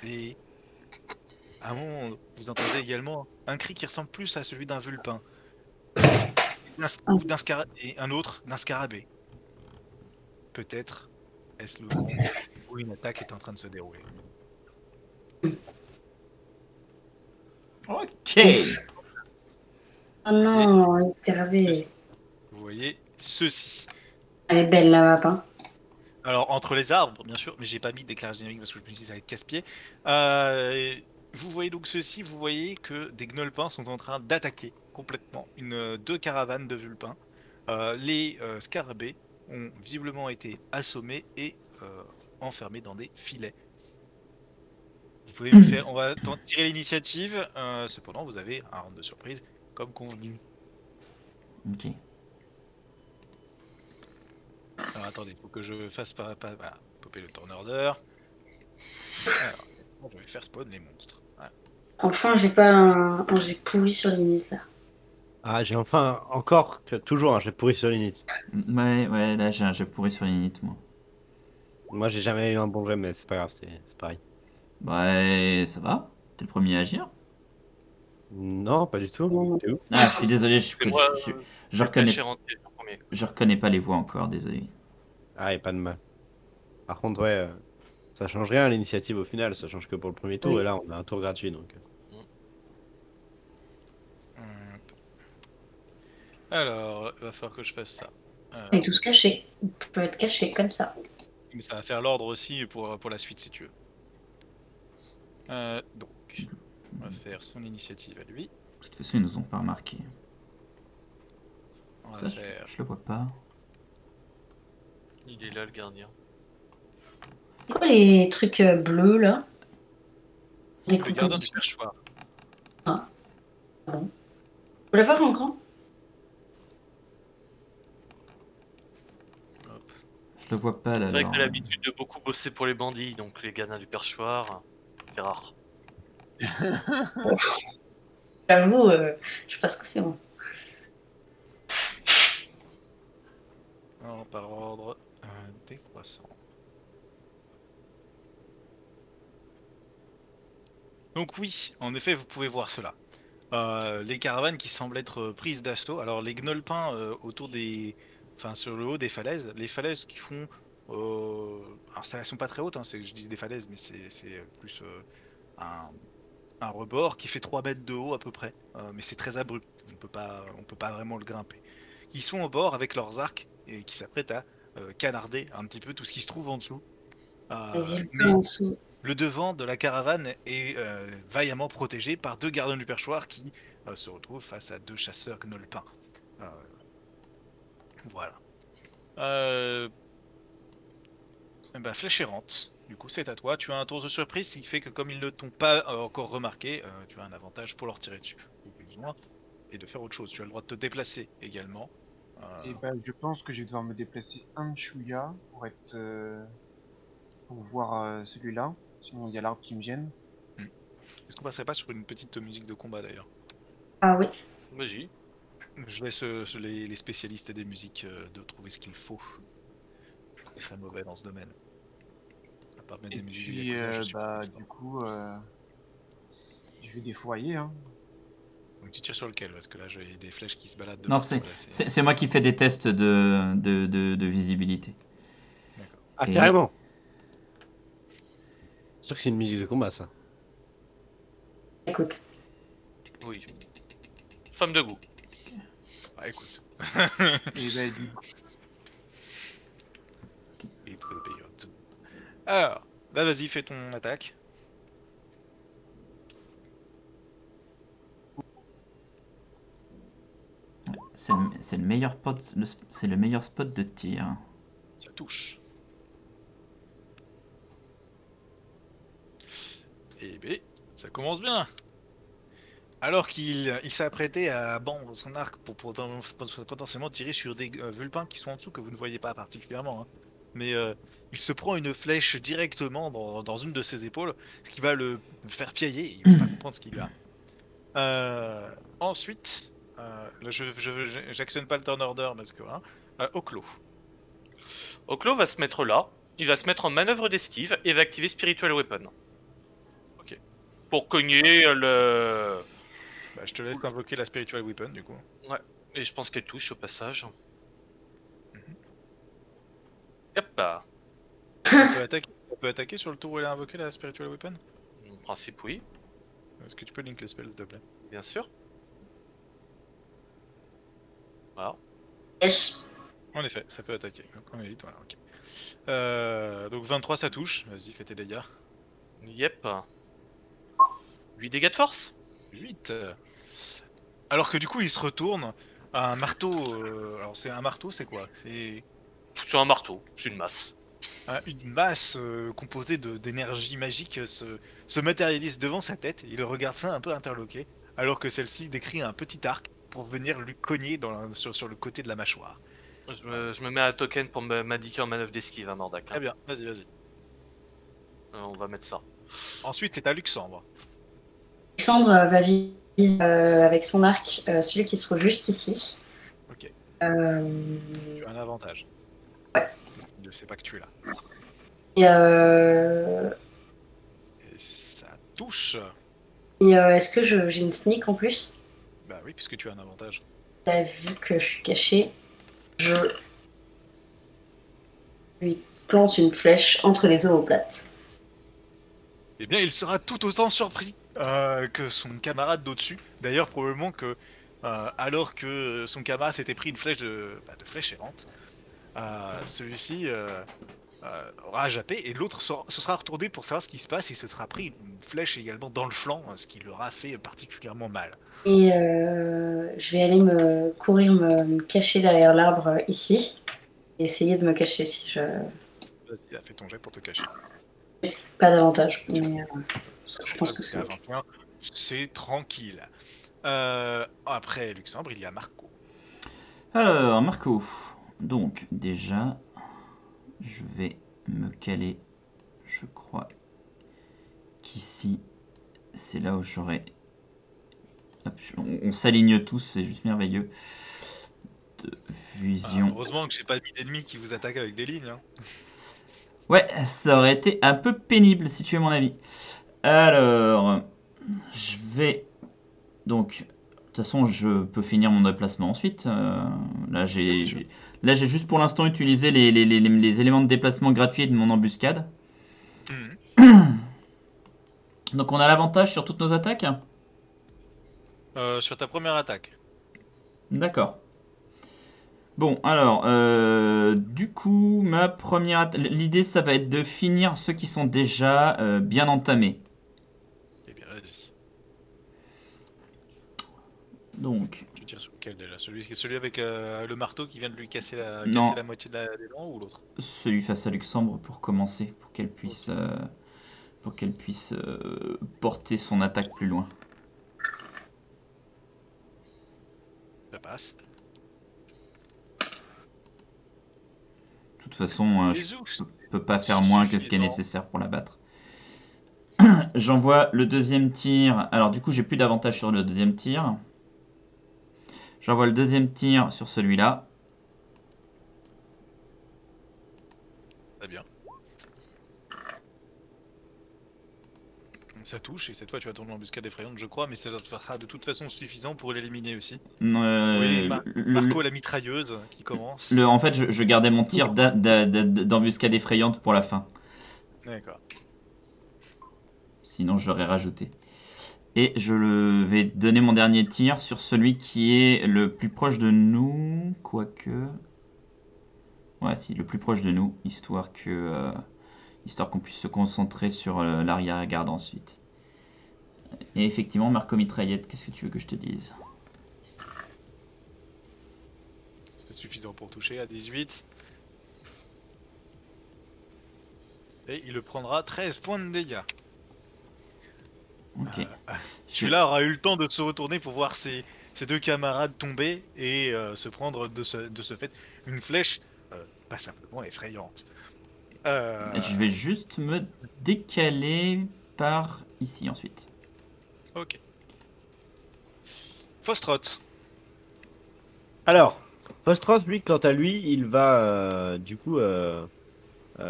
Et à un moment, vous entendez également un cri qui ressemble plus à celui d'un vulpin, et un autre d'un scarabée. Peut-être est-ce le moment où une attaque est en train de se dérouler. Ok. Oh non, le scarabée. Vous voyez ceci. Elle est belle la map, hein. Alors, entre les arbres, bien sûr, mais j'ai pas mis de déclarage dynamique parce que je me suis dit ça va être casse-pied. Vous voyez donc ceci, vous voyez que des gnolpins sont en train d'attaquer complètement deux caravanes de vulpins. Les scarabées ont visiblement été assommés et enfermés dans des filets. Vous pouvez me faire, on va tirer l'initiative, cependant vous avez un round de surprise comme convenu. Ok. Alors attendez, faut que je fasse voilà, popper le turn order. Alors, je vais faire spawn les monstres. Voilà. Enfin, j'ai pas un jet pourri sur l'init là. Ah, j'ai enfin toujours un jet pourri sur l'init. Ouais, là j'ai un jet pourri sur l'init moi. Moi j'ai jamais eu un bon jet, mais c'est pas grave, c'est pareil. Ouais, ça va? T'es le premier à agir? Non, pas du tout. Bon, t'es où? Ah, je suis désolé, je reconnais. Je reconnais pas les voix encore, désolé. Ah, et pas de mal. Par contre, ouais, ça change rien à l'initiative au final, ça change que pour le premier tour, et là on a un tour gratuit donc. Alors, il va falloir que je fasse ça. Et tout se cacher. Il peut être caché comme ça. Mais ça va faire l'ordre aussi pour la suite si tu veux. Donc, on va faire son initiative à lui. De toute façon, ils nous ont pas remarqué. On va faire... Je le vois pas. Il est là le gardien. C'est quoi les trucs bleus là? C'est le gardien du perchoir. Ah. Bon. Faut la voir en grand. Hop. Je le vois pas là. C'est vrai que t'as l'habitude de beaucoup bosser pour les bandits, donc les gardiens du perchoir, c'est rare. J'avoue, je pense que c'est bon. Alors, par ordre décroissant. Donc oui, en effet, vous pouvez voir cela. Les caravanes qui semblent être prises d'assaut. Alors les gnolpins autour des... Enfin, sur le haut des falaises. Les falaises qui font... Alors, elles sont pas très hautes, hein, je dis des falaises, mais c'est plus un rebord qui fait 3 mètres de haut à peu près. Mais c'est très abrupt, on peut pas vraiment le grimper. Ils sont au bord avec leurs arcs et qui s'apprêtent à canarder un petit peu tout ce qui se trouve en dessous. Le devant de la caravane est vaillamment protégé par deux gardiens du perchoir qui se retrouvent face à deux chasseurs gnolpins. Voilà. Ben, Fléchérante, du coup c'est à toi. Tu as un tour de surprise, ce qui fait que comme ils ne t'ont pas encore remarqué, tu as un avantage pour leur tirer dessus. Et de faire autre chose. Tu as le droit de te déplacer également. Et bah, je pense que je vais devoir me déplacer un chouïa pour être pour voir celui-là, sinon il y a l'arbre qui me gêne. Est-ce qu'on passerait pas sur une petite musique de combat d'ailleurs? Ah oui. Vas-y. Je laisse les spécialistes des musiques de trouver ce qu'il faut. Je suis très mauvais dans ce domaine. À part mettre des musiques. Puis, bah, du coup, je vais défourailler. Hein. Donc tu tires sur lequel? Parce que là j'ai des flèches qui se baladent. Non, c'est moi qui fais des tests de visibilité. Ah, carrément. C'est sûr que c'est une musique de combat, ça. Écoute. Oui. Femme de goût. Ah, écoute. Alors, bah vas-y, fais ton attaque. C'est le meilleur spot, c'est le meilleur spot de tir. Ça touche. Eh bien, ça commence bien. Alors qu'il s'est apprêté à bandre son arc pour potentiellement tirer sur des vulpins qui sont en dessous, que vous ne voyez pas particulièrement. Hein. Mais il se prend une flèche directement dans une de ses épaules, ce qui va le faire piailler, il ne va pas comprendre ce qu'il a. Ensuite, j'actionne pas le turn order parce que... Hein, Oclo. Oclo va se mettre là, il va se mettre en manœuvre d'esquive et va activer Spiritual Weapon. Ok. Pour cogner le... Bah, je te laisse invoquer la Spiritual Weapon du coup. Ouais, et je pense qu'elle touche au passage. Hop. On peut attaquer sur le tour où elle a invoqué la Spiritual Weapon? En principe, oui. Est-ce que tu peux link le spell, s'il te plaît? Bien sûr. Voilà. Yes. En effet, ça peut attaquer. Donc on évite, voilà, ok. Donc 23, ça touche. Vas-y, fais tes dégâts. Yep. 8 dégâts de force. 8. Alors que du coup, il se retourne à un marteau. Alors, c'est un marteau, c'est quoi? C'est un marteau, c'est une masse. Une masse composée d'énergie magique se matérialise devant sa tête, il regarde ça un peu interloqué, alors que celle-ci décrit un petit arc pour venir lui cogner sur le côté de la mâchoire. Je me mets à token pour m'indiquer en manœuvre d'esquive, hein, Mordac. Hein. Très bien, vas-y, vas-y. On va mettre ça. Ensuite, c'est à Luxembourg. Luxembourg va viser avec son arc celui qui se trouve juste ici. Ok. Tu as un avantage. Ouais. Je sais pas que tu es là. Et ça touche. Et est-ce que j'ai une sneak en plus? Bah oui, puisque tu as un avantage. Bah, vu que je suis caché, je lui plante une flèche entre les omoplates. Eh bien, il sera tout autant surpris que son camarade d'au-dessus. D'ailleurs, probablement que, alors que son camarade s'était pris une flèche de fléchérante, celui-ci aura jappé et l'autre se sera retourné pour savoir ce qui se passe et se sera pris une flèche également dans le flanc, ce qui leur a fait particulièrement mal. Et je vais aller me cacher derrière l'arbre ici et essayer de me cacher si je... Vas-y, fais ton jet pour te cacher. Pas d'avantage, mais je pense que c'est... C'est tranquille. Après Luxembourg, il y a Marco. Alors, Marco... Donc déjà, je vais me caler, je crois qu'ici, c'est là où j'aurai... On s'aligne tous, c'est juste merveilleux. De vision. Heureusement que j'ai pas mis d'ennemis qui vous attaquent avec des lignes. Hein. Ouais, ça aurait été un peu pénible si tu es mon avis. Alors, je vais... Donc, de toute façon, je peux finir mon déplacement ensuite. Là, j'ai... Là, j'ai juste pour l'instant utilisé les éléments de déplacement gratuits de mon embuscade. Donc, on a l'avantage sur toutes nos attaques sur ta première attaque. D'accord. Bon, alors, du coup, ma première attaque... L'idée, ça va être de finir ceux qui sont déjà bien entamés. Eh bien, vas-y. Donc... Déjà celui avec le marteau qui vient de lui casser la moitié des dents ou l'autre? Celui face à Luxembourg pour commencer, pour qu'elle puisse, okay. Porter son attaque plus loin. Ça passe. De toute façon, je ne peux pas faire moins que ce qui est nécessaire pour la battre. J'envoie le deuxième tir. Alors du coup, j'ai plus d'avantage sur le deuxième tir. J'envoie le deuxième tir sur celui-là. Très bien. Ça ça touche, et cette fois tu vas tomber en embuscade effrayante, je crois, mais ça sera de toute façon suffisant pour l'éliminer aussi. Oui, Marco la mitrailleuse qui commence. En fait, je gardais mon tir d'embuscade effrayante pour la fin. D'accord. Sinon, j'aurais rajouté. Et je vais donner mon dernier tir sur celui qui est le plus proche de nous, quoique... Ouais, si, le plus proche de nous, histoire que... histoire qu'on puisse se concentrer sur l'arrière-garde ensuite. Et effectivement, Marco mitraillette, qu'est-ce que tu veux que je te dise? C'est suffisant pour toucher à 18. Et il le prendra 13 points de dégâts. Ok. Celui-là aura eu le temps de se retourner pour voir ses deux camarades tomber et se prendre de ce fait une flèche pas simplement effrayante. Je vais juste me décaler par ici ensuite. Ok. Fostroth. Alors, Fostroth, lui, quant à lui, il va du coup... Attends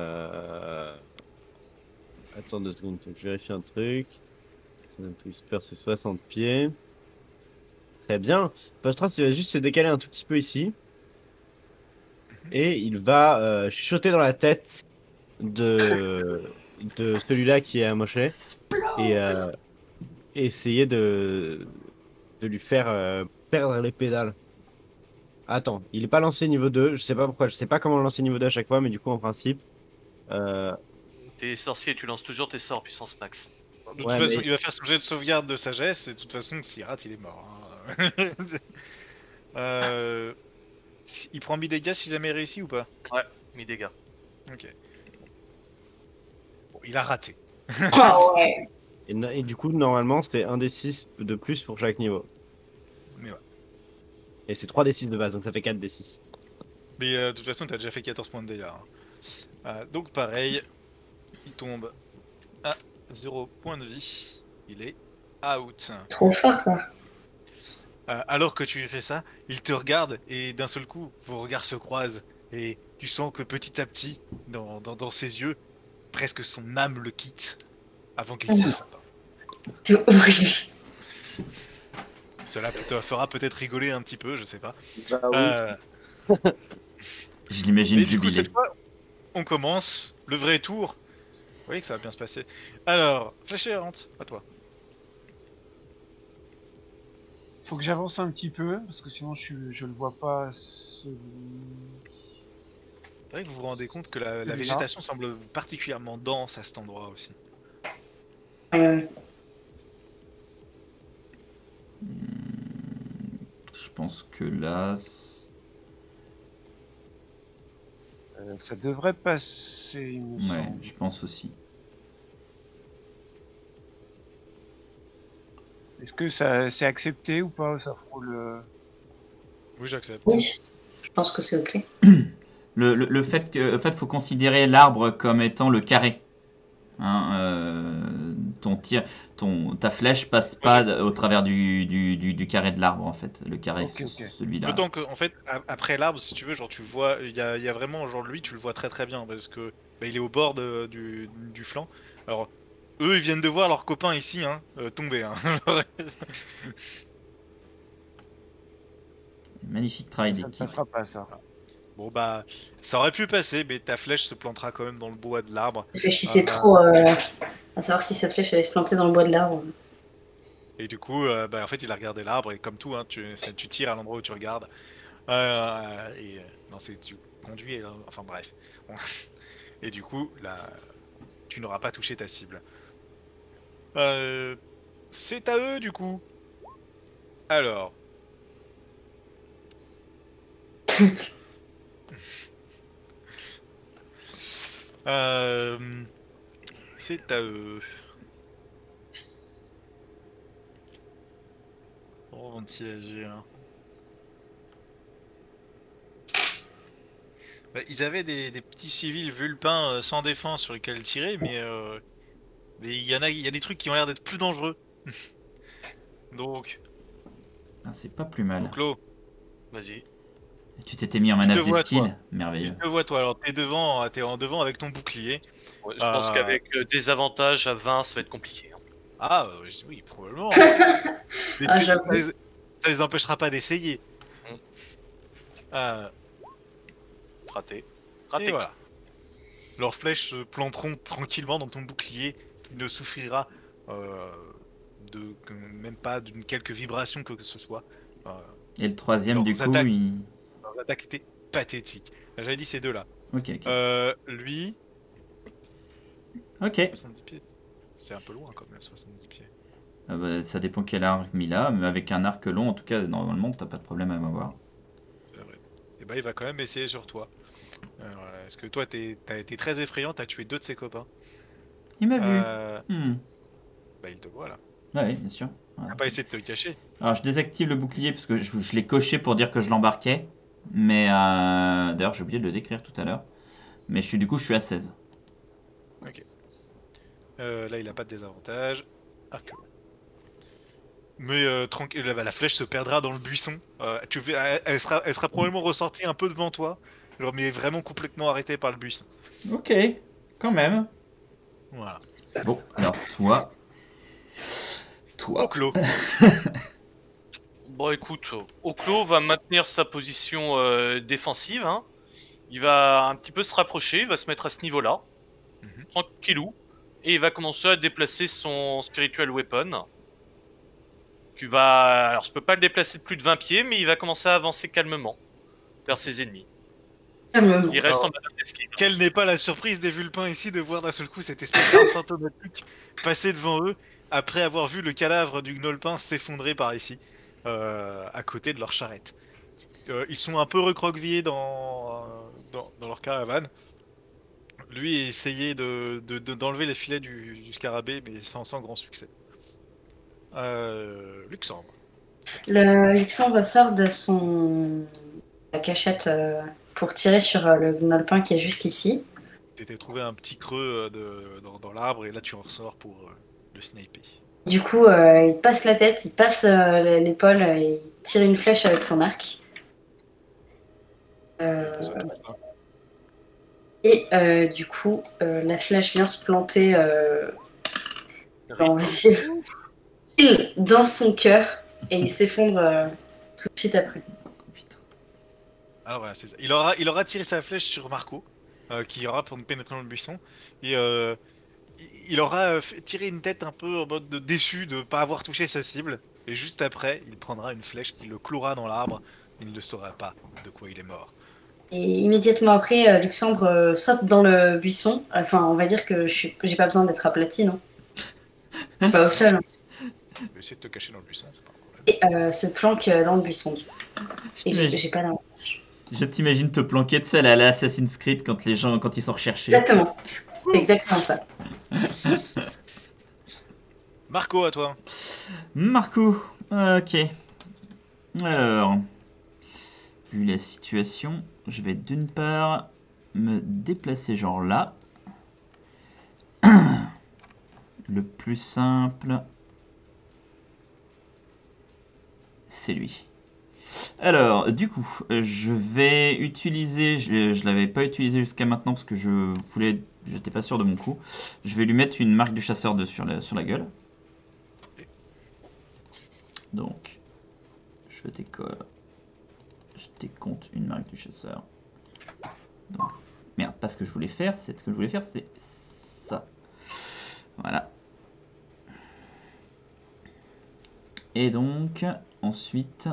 2 secondes, faut que je vérifie un truc. Dissonant Whisper, c'est 60 pieds. Très bien. Fostroth, il va juste se décaler un tout petit peu ici. Et il va chuchoter dans la tête de celui-là qui est amoché et essayer de lui faire perdre les pédales. Attends, il est pas lancé niveau 2, je sais pas pourquoi, je sais pas comment lancer niveau 2 à chaque fois, mais du coup en principe... T'es sorcier, tu lances toujours tes sorts puissance max. De toute façon, il va faire son jet de sauvegarde de sagesse, et de toute façon, s'il rate, il est mort. Hein. Il prend mi-dégâts si jamais réussi ou pas? Ouais, mi-dégâts. Ok. Bon, il a raté. Ah ouais. Et du coup, normalement, c'était 1d6 de plus pour chaque niveau. Mais ouais. Et c'est 3d6 de base, donc ça fait 4d6. Mais de toute façon, t'as déjà fait 14 points de dégâts. Hein. Donc pareil, il tombe à 0 points de vie. Il est out. Trop fort ça. Alors que tu fais ça, il te regarde et d'un seul coup, vos regards se croisent et tu sens que petit à petit, dans ses yeux, presque son âme le quitte avant qu'il ne se fasse pas. Cela te fera peut-être rigoler un petit peu, je sais pas. Bah, oui. Je l'imagine jubilé. Du coup, cette fois, on commence le vrai tour. Vous voyez que ça va bien se passer. Alors, Fléchérante, à toi. Faut que j'avance un petit peu, parce que sinon je le vois pas celui... C'est vrai que vous vous rendez compte que la végétation semble particulièrement dense à cet endroit aussi. Je pense que là... ça devrait passer, il me semble. Je pense aussi. Est-ce que ça c'est accepté ou pas? Ça frôle. Oui, j'accepte. Oui, je pense que c'est ok. Le fait que, en fait, faut considérer l'arbre comme étant le carré. Hein, ta flèche passe pas au travers du carré de l'arbre en fait. Le carré, celui-là. D'autant que en fait, après l'arbre, si tu veux, genre tu vois, il y a vraiment genre lui, tu le vois très très bien parce que il est au bord du flanc. Alors. Eux, ils viennent de voir leur copain ici, hein, tomber. Hein. Magnifique travail d'équipe. Ça ne passera pas, ça. Bon, bah, ça aurait pu passer, mais ta flèche se plantera quand même dans le bois de l'arbre. Réfléchissez trop à savoir si cette flèche allait se planter dans le bois de l'arbre. Et du coup, bah, en fait, il a regardé l'arbre, et comme tout, hein, tu tires à l'endroit où tu regardes. Non, c'est tu conduis, enfin bref. Et du coup, là, tu n'auras pas touché ta cible. C'est à eux du coup. Alors. C'est à eux. Oh, vont-ils agir. Ils avaient des petits civils vulpins sans défense sur lesquels tirer, mais il y a des trucs qui ont l'air d'être plus dangereux. Donc... Ah, c'est pas plus mal. Oclo, vas-y. Tu t'étais mis en manœuvre des skills, merveilleux. Je te vois toi, alors t'es en devant avec ton bouclier. Ouais, je pense qu'avec des avantages à 20, ça va être compliqué. Hein. Ah oui, probablement. Mais ah, ça les empêchera pas d'essayer. Raté. Raté. Et voilà. Leurs flèches se planteront tranquillement dans ton bouclier qui ne souffrira de même pas d'une quelque vibration que ce soit. Et le troisième du coup, l'attaque était pathétique. J'avais dit ces deux là. Ok. Okay. Lui. Ok. 70 pieds. C'est un peu loin quand même, 70 pieds. Ah bah, ça dépend quel arc il a, mais avec un arc long, en tout cas, normalement, t'as pas de problème à m'avoir. C'est vrai. Et bah, il va quand même essayer sur toi. Alors, est-ce que toi, t'as été très effrayant, t'as tué deux de ses copains. Il m'a vu. Bah, il te voit là. Ouais, bien sûr. Voilà. T'as pas essayé de te cacher. Alors, je désactive le bouclier parce que je l'ai coché pour dire que je l'embarquais. Mais d'ailleurs, j'ai oublié de le décrire tout à l'heure. Mais du coup, je suis à 16. Ok. Là, il a pas de désavantage. Arc. Mais tranquille, la flèche se perdra dans le buisson. Elle sera probablement ressortie un peu devant toi, genre, mais vraiment complètement arrêtée par le buisson. Ok, quand même. Voilà. Bon, alors toi. Oclo. Bon, écoute, Oclo va maintenir sa position défensive. Hein. Il va un petit peu se rapprocher, il va se mettre à ce niveau-là, tranquillou. Et il va commencer à déplacer son Spiritual Weapon. Tu vas... Alors, je peux pas le déplacer de plus de 20 pieds, mais il va commencer à avancer calmement vers ses ennemis. Il reste en bataille d'esquive. Quelle n'est pas la surprise des Vulpins ici de voir d'un seul coup cette espèce symptomatique passer devant eux après avoir vu le cadavre du Gnolpin s'effondrer par ici, à côté de leur charrette. Ils sont un peu recroquevillés dans leur caravane. Lui a essayé d'enlever les filets du scarabée, mais sans grand succès. Luxembourg. Luxembourg va sortir de sa cachette pour tirer sur le Gnolpin qui est jusqu'ici. Tu t'es trouvé un petit creux dans l'arbre et là tu en ressors pour le sniper. Du coup, il passe la tête, il passe l'épaule, il tire une flèche avec son arc. Et du coup, la flèche vient se planter, on va dire, dans son cœur et il s'effondre tout de suite après. Alors voilà, c'est ça. Il aura tiré sa flèche sur Marco, qui aura pénétré dans le buisson, et il aura tiré une tête un peu en mode déçu de ne pas avoir touché sa cible, et juste après, il prendra une flèche qui le clouera dans l'arbre, il ne saura pas de quoi il est mort. Et immédiatement après, Luxembourg saute dans le buisson. Enfin, on va dire que j'ai pas besoin d'être aplati, non. Pas au sol. Je vais essayer de te cacher dans le buisson, c'est pas un problème. Et se planque dans le buisson. Et j'ai pas d'avantage. Je t'imagine te planquer de celle à l'Assassin's Creed quand les gens, quand ils sont recherchés. Exactement. C'est exactement ça. Marco, à toi. Marco, ok. Alors, vu la situation... Je vais d'une part me déplacer genre là. Le plus simple, c'est lui. Alors, du coup, je vais utiliser... Je l'avais pas utilisé jusqu'à maintenant parce que j'étais pas sûr de mon coup. Je vais lui mettre une marque du chasseur sur la gueule. Donc, je décolle. Je décompte une marque du chasseur. Donc, merde, pas ce que je voulais faire, c'est ce que je voulais faire, c'est ça. Voilà. Et donc, ensuite,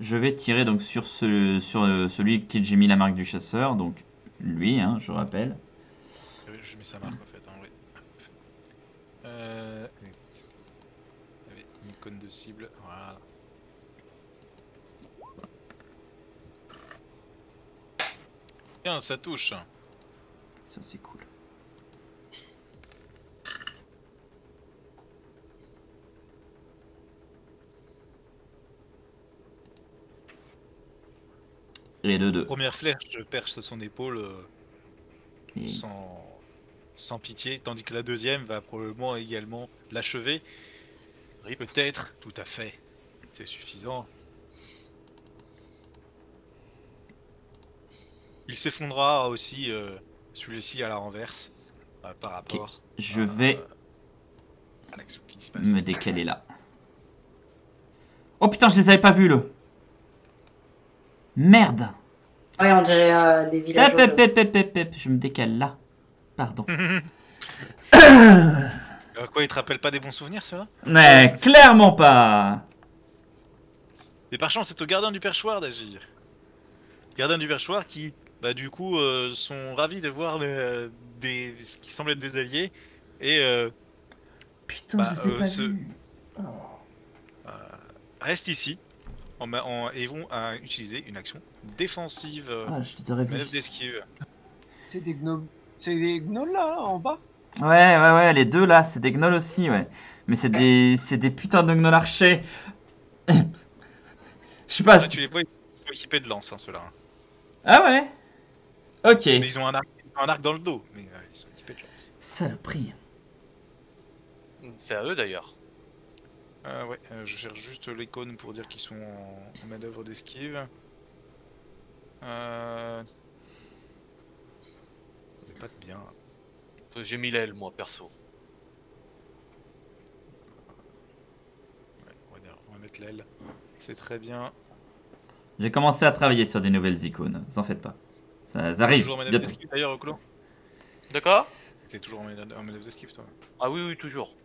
je vais tirer donc sur celui qui j'ai mis la marque du chasseur, donc lui, hein, je rappelle. Je mets sa marque en fait. Hein, oui. Une icône de cible, voilà. Tiens, ça touche. Ça c'est cool. Et de deux. Première flèche, je perche sur son épaule sans pitié, tandis que la deuxième va probablement également l'achever. Peut-être, tout à fait. C'est suffisant. Il s'effondrera aussi, celui-ci à la renverse, par rapport. Okay. Je vais Alex, qui se passe. Me décaler là. Oh putain, je les avais pas vus, là. Merde. Ouais, on dirait des villages. Je me décale là. Pardon. Quoi, ils te rappellent pas des bons souvenirs, ceux-là? Mais clairement pas. Mais par chance, c'est au gardien du perchoir d'agir. Gardien du perchoir qui, bah du coup, sont ravis de voir ce qui semble être des alliés. Et putain, bah, je les ai pas vus. Oh. Reste ici et vont utiliser une action défensive. Ah, je les aurais vus. Manœuvre d'esquive. C'est des gnomes. C'est des gnolls là, en bas. Ouais, ouais, ouais, les deux là, c'est des gnolls aussi, ouais. Mais c'est des putains de gnolls archers. Je sais pas. Ouais, tu les vois équipés de lance, hein, ceux-là. Ah ouais. Ok. Mais ils ont un arc dans le dos, mais ils sont équipés de lance. Saloperie. C'est à eux d'ailleurs. Ouais, je cherche juste l'icône pour dire qu'ils sont en manœuvre d'esquive. C'est pas de bien. J'ai mis l'aile, moi, perso. Ouais, on va mettre l'aile. C'est très bien. J'ai commencé à travailler sur des nouvelles icônes, vous en faites pas. Ça arrive. Toujours en manœuvre d'esquive d'ailleurs, Oclo. D'accord. T'es toujours en manœuvre d'esquive, toi? Ah oui, oui, toujours.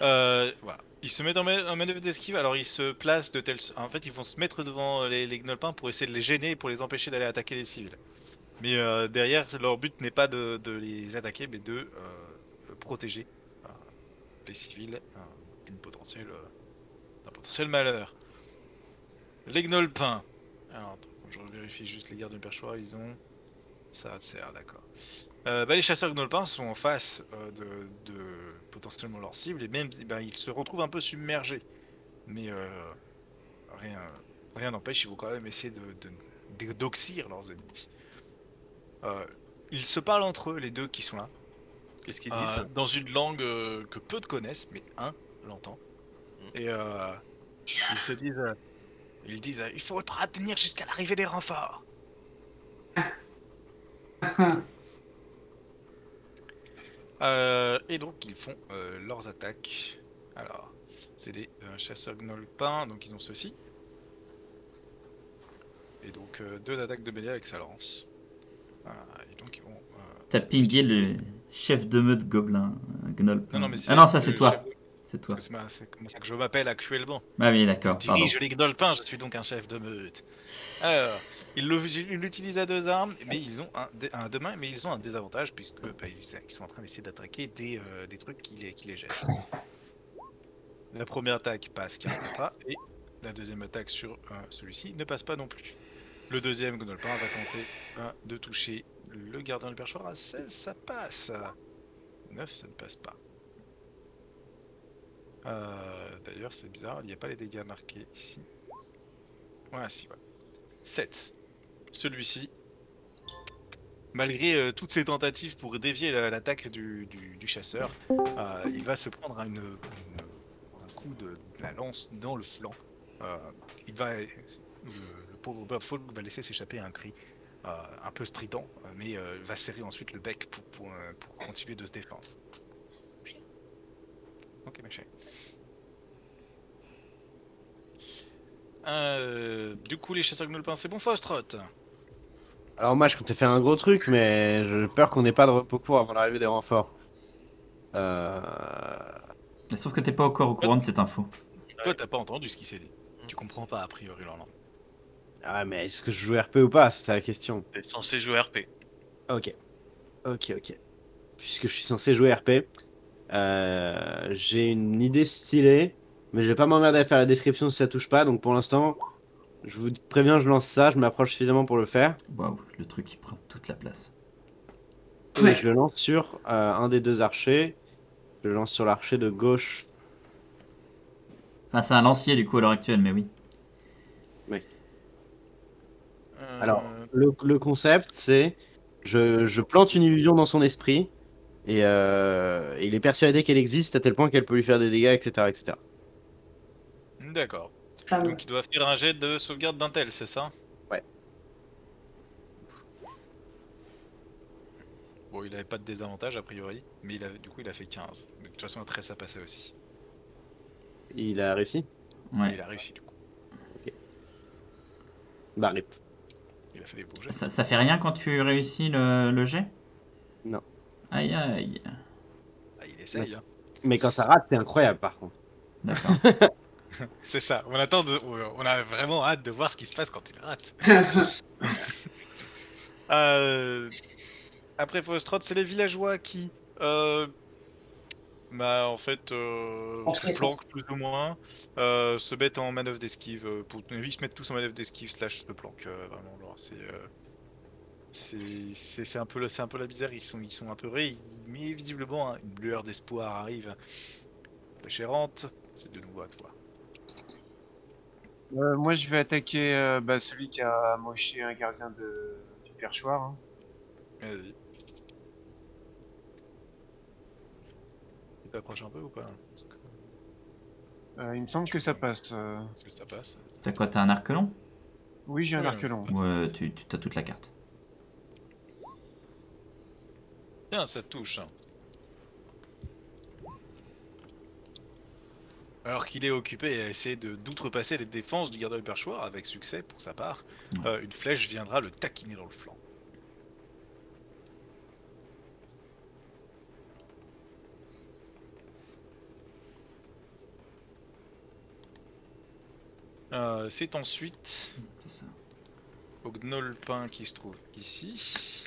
Voilà. Ils se mettent en manœuvre d'esquive, alors ils se placent de telle... En fait, ils vont se mettre devant les gnolpins pour essayer de les gêner et pour les empêcher d'aller attaquer les civils. Mais derrière, leur but n'est pas de les attaquer, mais de protéger les civils d'un potentiel malheur. Les gnolpins. Alors, attends, je vérifie juste les gardes du perchoir, ils ont... Ça sert, d'accord. Bah, les chasseurs gnolpins sont en face de potentiellement leur cible et même bah, ils se retrouvent un peu submergés. Mais rien n'empêche, ils vont quand même essayer d'oxyre leurs ennemis. Ils se parlent entre eux, les deux qui sont là. Qu'est-ce qu'ils disent? Dans une langue que peu de connaissent, mais un l'entend. Et ils se disent, il faudra tenir jusqu'à l'arrivée des renforts. Et donc ils font leurs attaques. Alors, c'est des chasseurs gnolpins, donc ils ont ceci. Et donc deux attaques de mêlée avec sa lance. Et donc ils vont. T'as pingué le chef de meute gobelin, gnolpin. Non, non, mais ah non, ça c'est toi. C'est toi. C'est comme ça que je m'appelle actuellement. Ah oui, d'accord. Je dirige les gnolpins, je suis donc un chef de meute. Alors. Ils l'utilisent à deux armes, mais ils ont un deux mains, mais ils ont un désavantage puisque bah, ils sont en train d'essayer d'attaquer des trucs qui les gênent. La première attaque passe carrément pas, et la deuxième attaque sur celui-ci ne passe pas non plus. Le deuxième gnolpin va tenter de toucher le gardien du perchoir à 16, ça passe. 9, ça ne passe pas. D'ailleurs, c'est bizarre, il n'y a pas les dégâts marqués ici. Voilà, si, ouais. 7. Celui-ci, malgré toutes ses tentatives pour dévier l'attaque du chasseur, il va se prendre un coup de la lance dans le flanc. Le pauvre Birdfolk va laisser s'échapper un cri un peu strident, mais va serrer ensuite le bec pour continuer de se défendre. Ok, machin. Du coup, les chasseurs gnolpins, c'est bon, Fostroth. Alors, moi, je comptais faire un gros truc, mais j'ai peur qu'on n'ait pas de repos court avant l'arrivée des renforts. Sauf que t'es pas encore au courant de cette info. Toi, t'as pas entendu ce qui s'est dit. Tu comprends pas, a priori, leur langue. Ah, mais est-ce que je joue RP ou pas? C'est ça la question. T'es censé jouer RP. Ok. Ok, ok. Puisque je suis censé jouer RP, j'ai une idée stylée. Mais je vais pas m'emmerder à faire la description si ça touche pas, donc pour l'instant, je vous préviens, je lance ça, je m'approche suffisamment pour le faire. Waouh, le truc qui prend toute la place. Ouais. Et je le lance sur un des deux archers. Je le lance sur l'archer de gauche. Enfin, c'est un lancier du coup à l'heure actuelle, mais oui. Oui. Alors, le concept, c'est je plante une illusion dans son esprit, et il est persuadé qu'elle existe à tel point qu'elle peut lui faire des dégâts, etc. etc. D'accord. Donc il doit faire un jet de sauvegarde d'intel, c'est ça? Ouais. Bon, il avait pas de désavantage a priori, mais il a, du coup il a fait 15. Donc, de toute façon, un 13 ça passait aussi. Il a réussi? Ouais. Il a réussi du coup. Ok. Bah, rip. Il a fait des beaux jets. Ça fait rien quand tu réussis le jet? Non. Aïe aïe. Ah, il essaye. Hein. Mais quand ça rate, c'est incroyable par contre. D'accord. C'est ça, on a vraiment hâte de voir ce qui se passe quand il rate. Après Fostroth, c'est les villageois qui se planquent plus ou moins, se mettent en manœuvre d'esquive, pour ils se mettent tous en manœuvre d'esquive / se planquent, vraiment, c'est un peu la bizarre, ils sont apeurés, mais visiblement hein, une lueur d'espoir arrive. Fléchérante, c'est de nouveau à toi. Moi je vais attaquer celui qui a moché un gardien du perchoir. Hein. Vas-y. Tu t'approches un peu ou pas? Il me semble que ça passe. T'as quoi? T'as un arc long? Oui, j'ai un arc long. Ouais, tu as toute la carte. Tiens, ça touche. Hein. Alors qu'il est occupé à essayer d'outrepasser les défenses du gardien du perchoir avec succès pour sa part, une flèche viendra le taquiner dans le flanc. C'est ensuite au Gnolpin qui se trouve ici.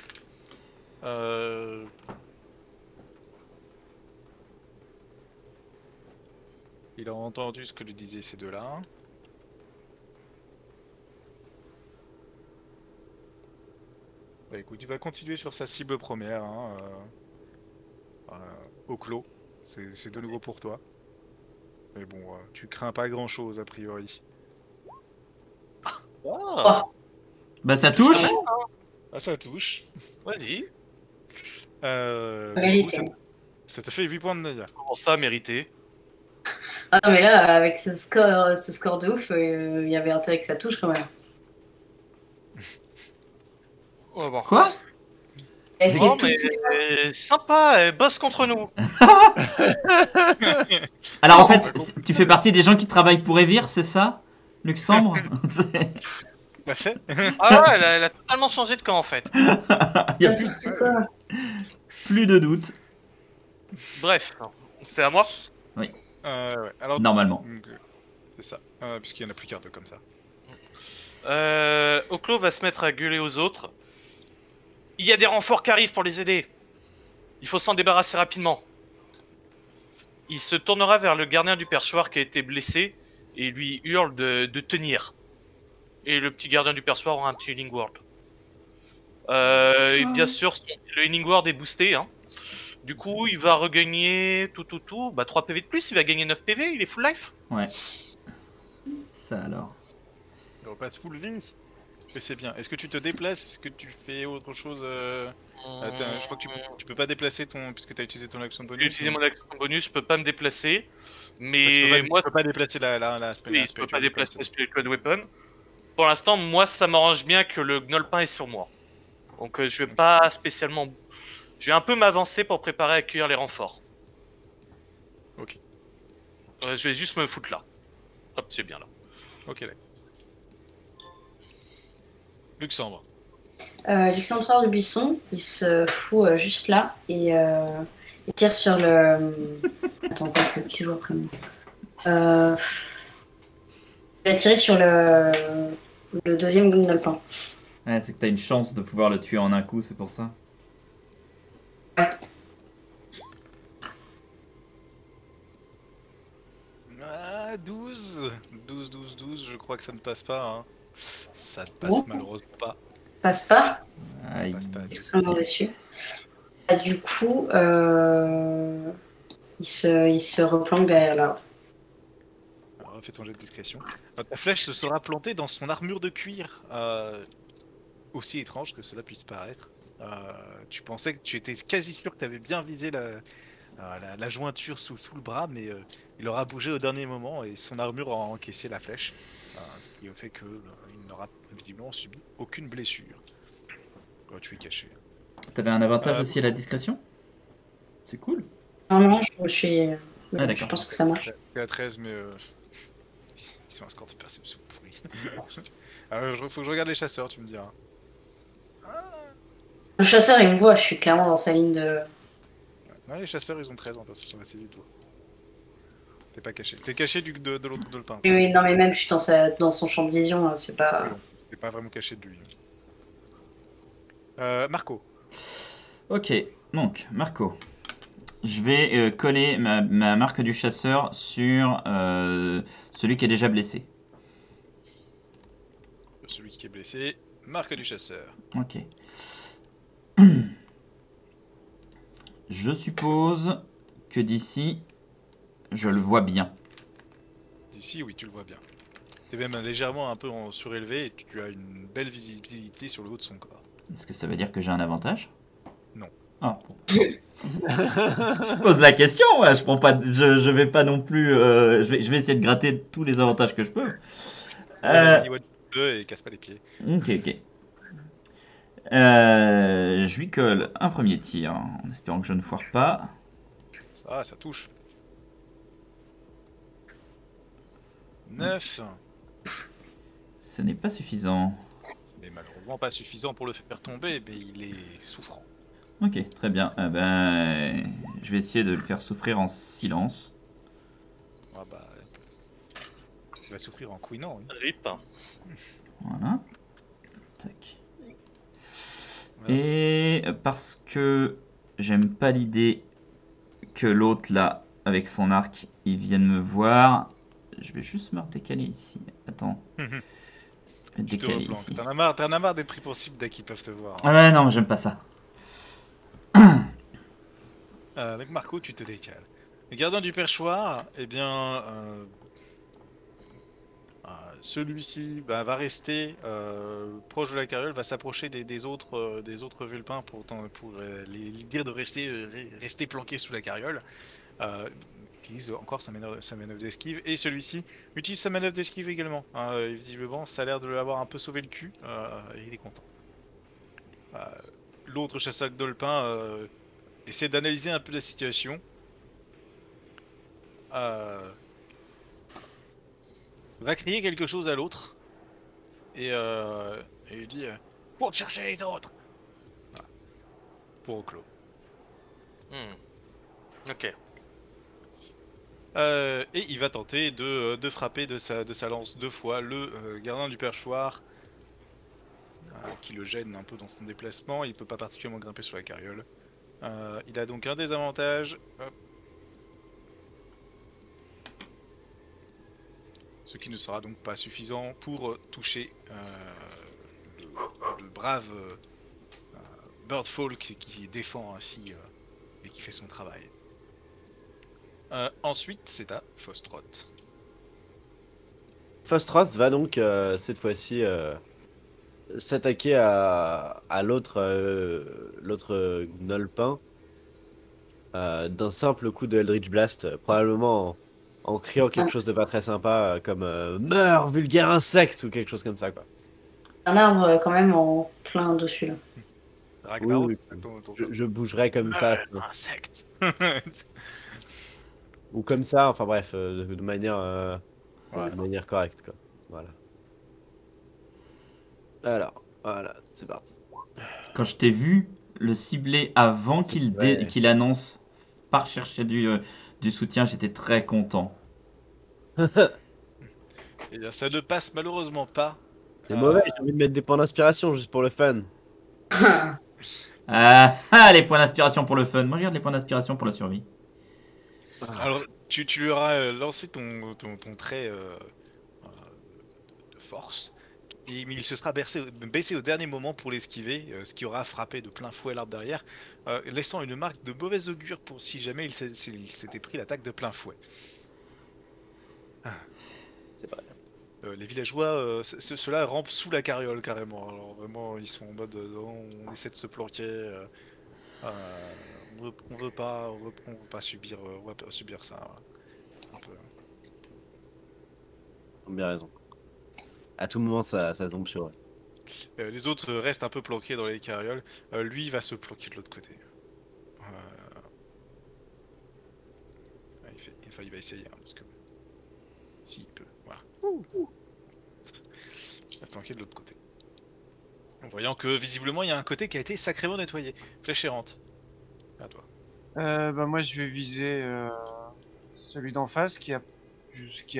Il a entendu ce que lui disaient ces deux-là. Bah écoute, il va continuer sur sa cible première. Hein, Oclo, c'est de nouveau pour toi. Mais bon, tu crains pas grand-chose a priori. Oh. Bah ça touche. Ah ça touche. Vas-y. Ça te fait 8 points de dégâts. Comment ça, mérité? Ah non, mais là, avec ce score de ouf, il y avait intérêt que ça touche quand même. Oh, bon. Quoi? Non, mais sympa, elle bosse contre nous. Alors en fait, tu fais partie des gens qui travaillent pour Evir, c'est ça? Luxembourg? Ah ouais, elle a totalement changé de camp en fait. Il y a plus de doute. Bref, c'est à moi? Oui. Ouais. Alors, normalement. C'est ça, puisqu'il n'y en a plus qu'un comme ça. Oclo va se mettre à gueuler aux autres. Il y a des renforts qui arrivent pour les aider. Il faut s'en débarrasser rapidement. Il se tournera vers le gardien du perchoir qui a été blessé et lui hurle de tenir. Et le petit gardien du perchoir aura un petit healing word. Et bien sûr, le healing word est boosté, hein. Du coup, il va regagner bah 3 PV de plus, il va gagner 9 PV, il est full life. Ouais. Ça alors. Il repasse full vie. Mais c'est bien. Est-ce que tu te déplaces? Est-ce que tu fais autre chose? Je crois que tu peux pas déplacer ton... Puisque tu as utilisé ton action bonus. J'ai utilisé mon action bonus, je peux pas me déplacer. Mais enfin, moi... Je peux pas déplacer la spell. Oui, je peux pas déplacer le Spiritual Weapon. Pour l'instant, moi, ça m'arrange bien que le Gnolpin est sur moi. Donc je vais pas spécialement... Je vais un peu m'avancer pour préparer à accueillir les renforts. Ok. Je vais juste me foutre là. Hop, c'est bien là. Ok, là. Luxembourg. Luxembourg sort du buisson, il se fout juste là et il tire sur le... Attends, qui joue après moi. Il va tirer sur le deuxième Gnolpin. Ouais, c'est que t'as une chance de pouvoir le tuer en un coup, c'est pour ça. Ouais. Ah, 12, je crois que ça ne passe pas. Hein. Ça ne passe malheureusement pas. Passe pas. Aïe. Extrêmement déçu. Ah, du coup, il se replante derrière là. Alors, fais ton jet de discrétion. Ta flèche se sera plantée dans son armure de cuir. Aussi étrange que cela puisse paraître. Tu pensais que tu étais quasi sûr que tu avais bien visé la jointure sous le bras, mais il aura bougé au dernier moment et son armure aura encaissé la flèche, ce qui fait qu'il n'aura visiblement subi aucune blessure. Tu es caché. T'avais un avantage aussi à la discrétion? C'est cool. Normalement, je pense que ça marche. Je suis à 13, mais ils sont un score de perception pourri. Alors, faut que je regarde les chasseurs, tu me diras. Le chasseur, il me voit, je suis clairement dans sa ligne de... Non, les chasseurs, ils ont 13 en perception, c'est du tout. T'es pas caché. T'es caché de l'autre dolphin. Oui, non, mais même je suis dans, dans son champ de vision, hein, c'est pas... T'es pas vraiment caché de lui. Marco. Ok, donc, Marco. Je vais coller ma marque du chasseur sur celui qui est déjà blessé. Celui qui est blessé, marque du chasseur. Ok. Je suppose que d'ici... Je le vois bien. D'ici, oui, tu le vois bien. T'es même légèrement un peu en surélevé et tu as une belle visibilité sur le haut de son corps. Est-ce que ça veut dire que j'ai un avantage? Non. Ah. Je pose la question, ouais. Je prends pas, je vais pas non plus. Je vais essayer de gratter tous les avantages que je peux. Et casse pas les pieds. Ok, ok. Je lui colle un premier tir en espérant que je ne foire pas. Ça, ça touche. 9. Ce n'est pas suffisant. Ce n'est malheureusement pas suffisant pour le faire tomber, mais il est souffrant. Ok, très bien. Ben, je vais essayer de le faire souffrir en silence. Ah bah, il va souffrir en couinant. Oui. Rip. Voilà. Tac. Voilà. Et parce que j'aime pas l'idée que l'autre là, avec son arc, il vienne me voir. Je vais juste me décaler ici. Attends. Décaler ici. T'en as marre d'être pris pour cible dès qu'ils peuvent te voir. Ah ouais, non, j'aime pas ça. Avec Marco, tu te décales. Le gardien du perchoir, eh bien... celui-ci va rester proche de la carriole, va s'approcher des autres vulpins pour les dire de rester planqués sous la carriole. Utilise encore sa manœuvre d'esquive, et celui-ci utilise sa manœuvre d'esquive également. Visiblement, ça a l'air de lui avoir un peu sauvé le cul, et il est content. L'autre chasseur Gnolpin essaie d'analyser un peu la situation. Va crier quelque chose à l'autre, et il dit pour chercher les autres pour Oclo. Ok. Et il va tenter de frapper de sa lance deux fois le gardien du perchoir, qui le gêne un peu dans son déplacement. Il peut pas particulièrement grimper sur la carriole. Il a donc un désavantage. Hop. Ce qui ne sera donc pas suffisant pour toucher le brave Birdfolk qui défend ainsi et qui fait son travail. Ensuite, c'est à Fostroth. Fostroth va donc cette fois-ci s'attaquer à l'autre Gnolpin d'un simple coup de Eldritch Blast, probablement en criant quelque chose de pas très sympa comme meurs vulgaire insecte ou quelque chose comme ça, quoi. Un arbre quand même en plein dessus là. Oui, je bougerai comme ça. Insecte. Ou comme ça, enfin bref, de manière correcte, quoi. Voilà. Alors, voilà, c'est parti. Quand je t'ai vu le cibler avant qu'il annonce par chercher du soutien, j'étais très content. Eh bien, ça ne passe malheureusement pas. C'est mauvais, j'ai envie de mettre des points d'inspiration juste pour le fun. Les points d'inspiration pour le fun. Moi, je garde les points d'inspiration pour la survie. Alors, tu lui auras lancé ton trait de force, et il se sera baissé au dernier moment pour l'esquiver, ce qui aura frappé de plein fouet l'arbre derrière, laissant une marque de mauvaise augure pour si jamais il s'était pris l'attaque de plein fouet. C'est vrai. Les villageois, ceux-là rampent sous la carriole carrément. Alors vraiment, ils sont en mode on essaie de se planquer. On veut pas subir ça. Ouais. Un peu. On a bien raison. À tout moment, ça tombe sur eux. Les autres restent un peu planqués dans les carrioles. Lui va se planquer de l'autre côté. Enfin, il va essayer, hein, parce que... s'il peut, voilà. Il va planquer de l'autre côté. En voyant que, visiblement, il y a un côté qui a été sacrément nettoyé. Fléchérante, à toi. Bah, moi, je vais viser celui d'en face, qui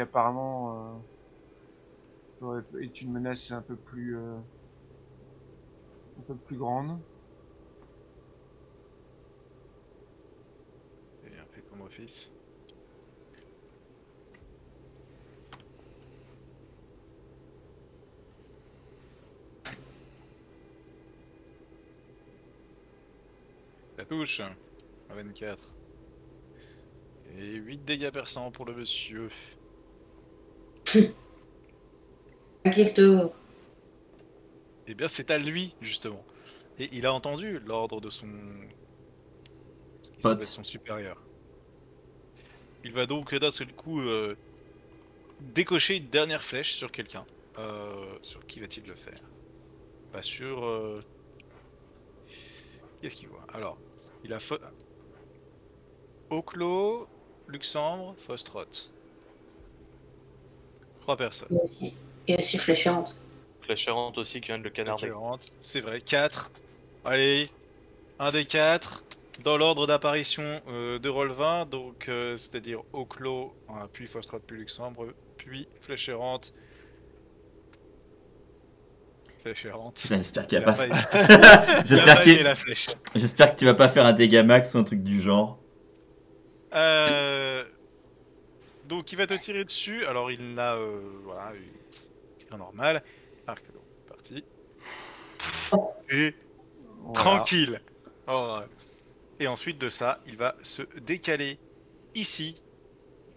apparemment est une menace un peu plus grande. Et bien fait comme office. Ça touche, à 24. Et 8 dégâts perçants pour le monsieur. Et bien c'est à lui, justement. Et il a entendu l'ordre de son... il semble être son supérieur. Il va donc d'un seul coup décocher une dernière flèche sur quelqu'un. Sur qui va-t-il le faire? Pas sur... Qu'est-ce qu'il voit? Alors, il a... Oclo, Luxembourg, Fostroth. 3 personnes. Et aussi Fléchérante. Fléchérante aussi qui vient de le canarder. Fléchérante, c'est vrai. 4. Allez, 1 des 4. Dans l'ordre d'apparition de Roll20, donc c'est-à-dire Oclo, puis Fostroth, puis Luxembourg, puis Fléchérante. Fléchérante. J'espère qu'il n'y a pas. J'espère que tu vas pas faire un dégât max ou un truc du genre. Donc il va te tirer dessus. Alors il a voilà, un normal. Arc, parti. Et voilà. Tranquille. Alors, et ensuite de ça, il va se décaler ici.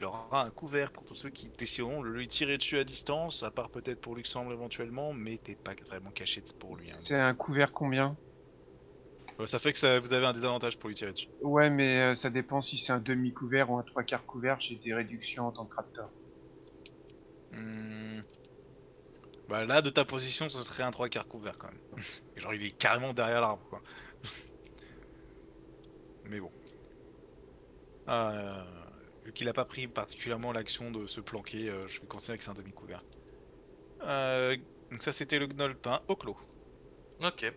Il aura un couvert pour tous ceux qui décideront de lui tirer dessus à distance, à part peut-être pour Luxembourg éventuellement, mais t'es pas vraiment caché pour lui. Hein. C'est un couvert combien? Ça fait que ça, vous avez un désavantage pour lui tirer dessus. Ouais, mais ça dépend si c'est un demi-couvert ou un 3/4 couvert. J'ai des réductions en tant que raptor. Bah là, de ta position, ce serait un 3/4 couvert quand même. Genre, il est carrément derrière l'arbre, quoi. Mais bon. Vu qu'il a pas pris particulièrement l'action de se planquer, je vais considérer que c'est un demi-couvert. Donc ça, c'était le Gnolpin au clos. Ok.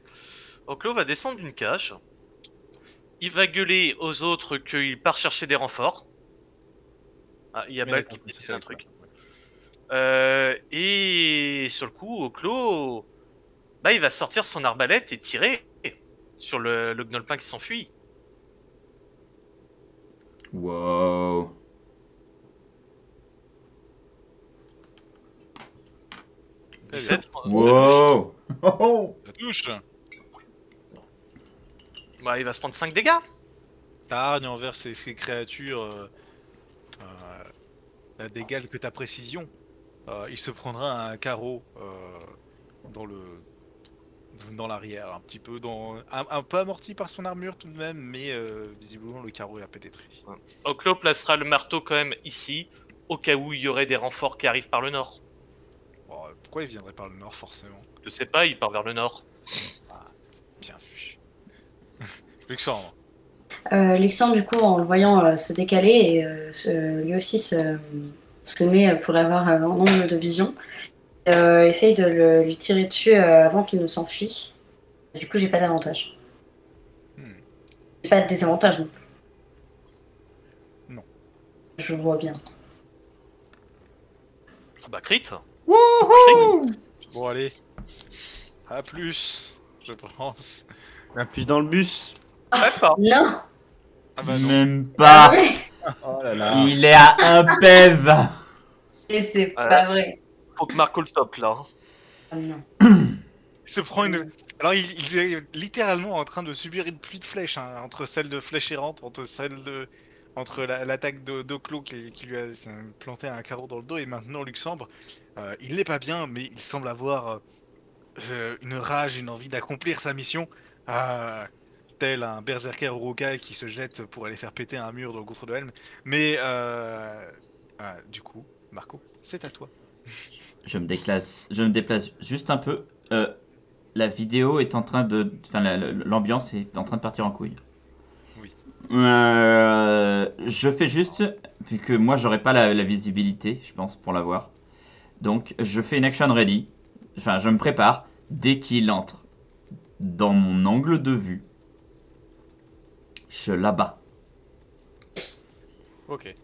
Oclo va descendre d'une cage, il va gueuler aux autres qu'il part chercher des renforts. Ah, il y a Bal qui précise un truc. Et sur le coup, Oclo, bah, il va sortir son arbalète et tirer sur le Gnolpin qui s'enfuit. Wow. Wow. Ça touche. Bah, il va se prendre 5 dégâts. T'arnes envers ces créatures d'égal que ta précision. Il se prendra un carreau dans l'arrière, un petit peu dans un peu amorti par son armure tout de même, mais visiblement le carreau est à pénétrer. Ouais. Oclo placera le marteau quand même ici, au cas où il y aurait des renforts qui arrivent par le nord. Bon, pourquoi il viendrait par le nord forcément? Je sais pas, il part vers le nord. Ah, bien vu. Luxembourg. Luxembourg, du coup, en le voyant se décaler, et lui aussi se met pour avoir un nombre de visions, essaye de lui tirer dessus avant qu'il ne s'enfuit. Du coup, j'ai pas d'avantage. J'ai pas de désavantage non plus. Non. Je vois bien. Ah bah, crit. Wouhou! Bon, allez. À plus, je pense. Un plus dans le bus. Pas. Non. Ah bah non. Même pas. Oh là là. Il est à un PEV. Et c'est pas vrai. Faut que Marco le stoppe là. Ah non. Il se prend une... Alors il est littéralement en train de subir une pluie de flèches, hein, entre celle de Fléchérante, entre l'attaque d'Oclo qui lui a planté un carreau dans le dos, et maintenant Luxembourg. Il n'est pas bien, mais il semble avoir une rage, une envie d'accomplir sa mission. Tel un berserker Urukai qui se jette pour aller faire péter un mur dans le gouffre de Helm. Mais du coup, Marco, c'est à toi. Je me déplace juste un peu. la vidéo est en train de... Enfin, l'ambiance est en train de partir en couille. Oui. Je fais juste... Vu que moi, j'aurais pas la visibilité, je pense, pour la voir. Donc, je fais une action ready. Enfin, je me prépare dès qu'il entre dans mon angle de vue. Je l'abats. Ok.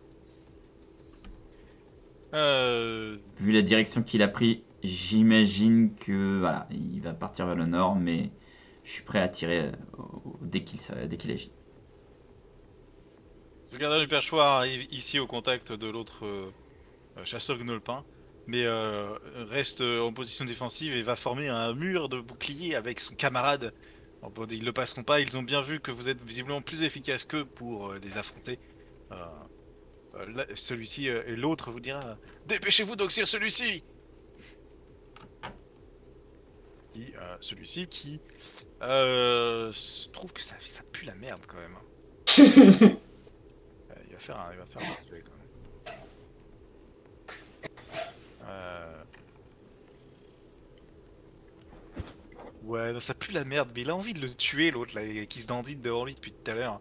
Vu la direction qu'il a pris, j'imagine que voilà, il va partir vers le nord, mais je suis prêt à tirer dès qu'il agit. Ce gardien du perchoir arrive ici au contact de l'autre chasseur Gnolpin, mais reste en position défensive et va former un mur de bouclier avec son camarade. Bon, ils le passeront pas, ils ont bien vu que vous êtes visiblement plus efficace qu'eux pour les affronter. Celui-ci et l'autre vous dira « Dépêchez-vous d'oxyre celui-ci !» Celui-ci qui se trouve que ça pue la merde quand même. Il va faire un petit peu quand même. Ouais, non, ça pue la merde, mais il a envie de le tuer, l'autre, qui se dandine devant lui depuis tout à l'heure.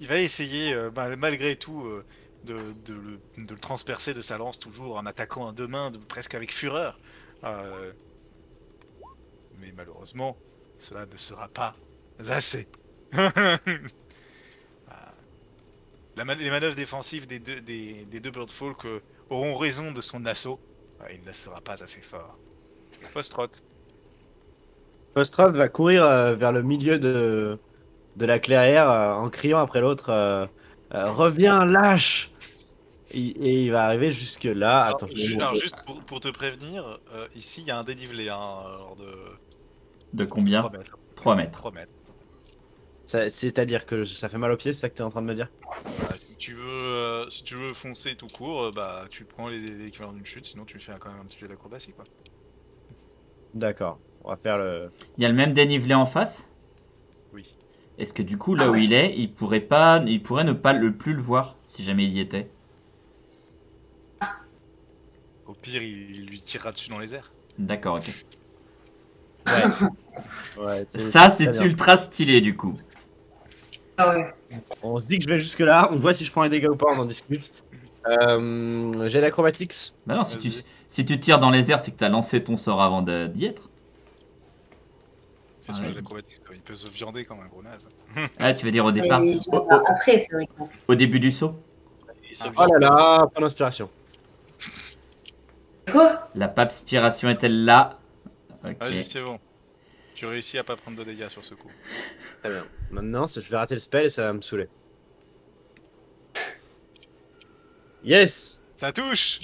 Il va essayer, malgré tout, de le transpercer de sa lance, toujours en attaquant à deux mains, presque avec fureur. Mais malheureusement, cela ne sera pas assez. Les manœuvres défensives des deux Birdfolk auront raison de son assaut. Il ne sera pas assez fort. Fostroth. Fostroth va courir vers le milieu de la clairière en criant après l'autre reviens, lâche! Et il va arriver jusque là. Alors, juste pour te prévenir, ici il y a un dénivelé de combien? 3 mètres. C'est-à-dire que ça fait mal aux pieds, c'est ça que tu es en train de me dire? Si tu veux foncer tout court, tu prends l'équivalent d'une chute, sinon tu fais quand même un petit peu d'acrobatie, quoi. D'accord. On va faire le... Il y a le même dénivelé en face? Oui. Est-ce que du coup, là où il est, il pourrait ne pas plus le voir, si jamais il y était? Au pire, il lui tirera dessus dans les airs. D'accord, ok. Ouais. Ouais, ça, c'est ultra stylé, du coup. Ah ouais. On se dit que je vais jusque là, on voit si je prends les dégâts ou pas, on en discute. J'ai l'acrobatics. Bah non, si tu tires dans les airs, c'est que t'as lancé ton sort avant d'y être. Il peut se viander comme un gros naze. Ah, tu veux dire au départ? Après, c'est vrai. Au début du saut. Oh là là, pas d'inspiration. Quoi? La papspiration est-elle là? Okay. Vas-y, c'est bon. Tu réussis à pas prendre de dégâts sur ce coup. Très bien. Maintenant, je vais rater le spell et ça va me saouler. Yes! Ça touche!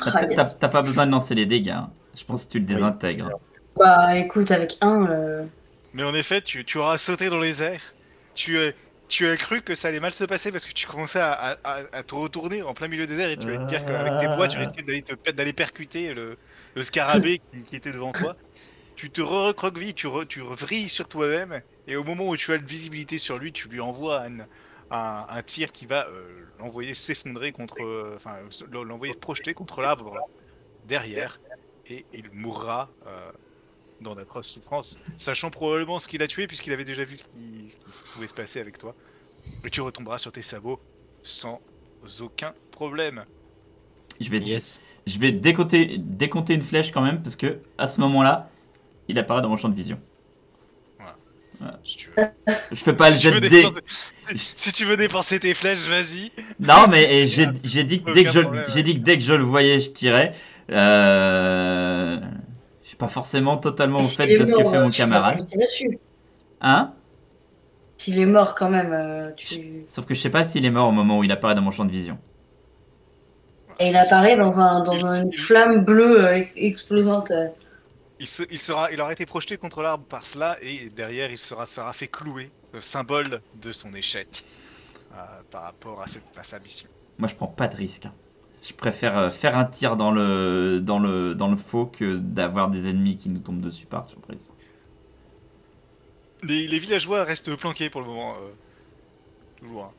T'as pas besoin de lancer les dégâts. Je pense que tu le désintègres. Bah écoute, avec un... Mais en effet, tu auras sauté dans les airs. Tu as cru que ça allait mal se passer parce que tu commençais à te retourner en plein milieu des airs et tu vas te dire qu'avec tes poids, tu risquais d'aller percuter le scarabée qui était devant toi. Tu te recroquevilles, tu vrilles sur toi-même et au moment où tu as de visibilité sur lui, tu lui envoies un tir qui va l'envoyer s'effondrer contre... Enfin, l'envoyer projeter contre l'arbre derrière et il mourra... dans d'atroces souffrances, sachant probablement ce qu'il a tué puisqu'il avait déjà vu ce qui pouvait se passer avec toi. Et tu retomberas sur tes sabots sans aucun problème. Je vais décompter une flèche quand même parce que à ce moment-là, il apparaît dans mon champ de vision. Voilà. Voilà. Si tu veux. Je fais pas le jet de dés. Si tu veux dépenser tes flèches, vas-y. Non mais j'ai dit que dès que je le voyais, je tirais. Pas forcément totalement au fait de ce que fait mon camarade. Hein? S'il est mort quand même. Sauf que je sais pas s'il est mort au moment où il apparaît dans mon champ de vision. Et il apparaît dans une flamme bleue explosante. Il aura été projeté contre l'arbre par cela et derrière il sera fait clouer, le symbole de son échec par rapport à sa mission. Moi je prends pas de risque. Je préfère faire un tir dans le faux que d'avoir des ennemis qui nous tombent dessus par surprise. Les villageois restent planqués pour le moment. Toujours. Hein.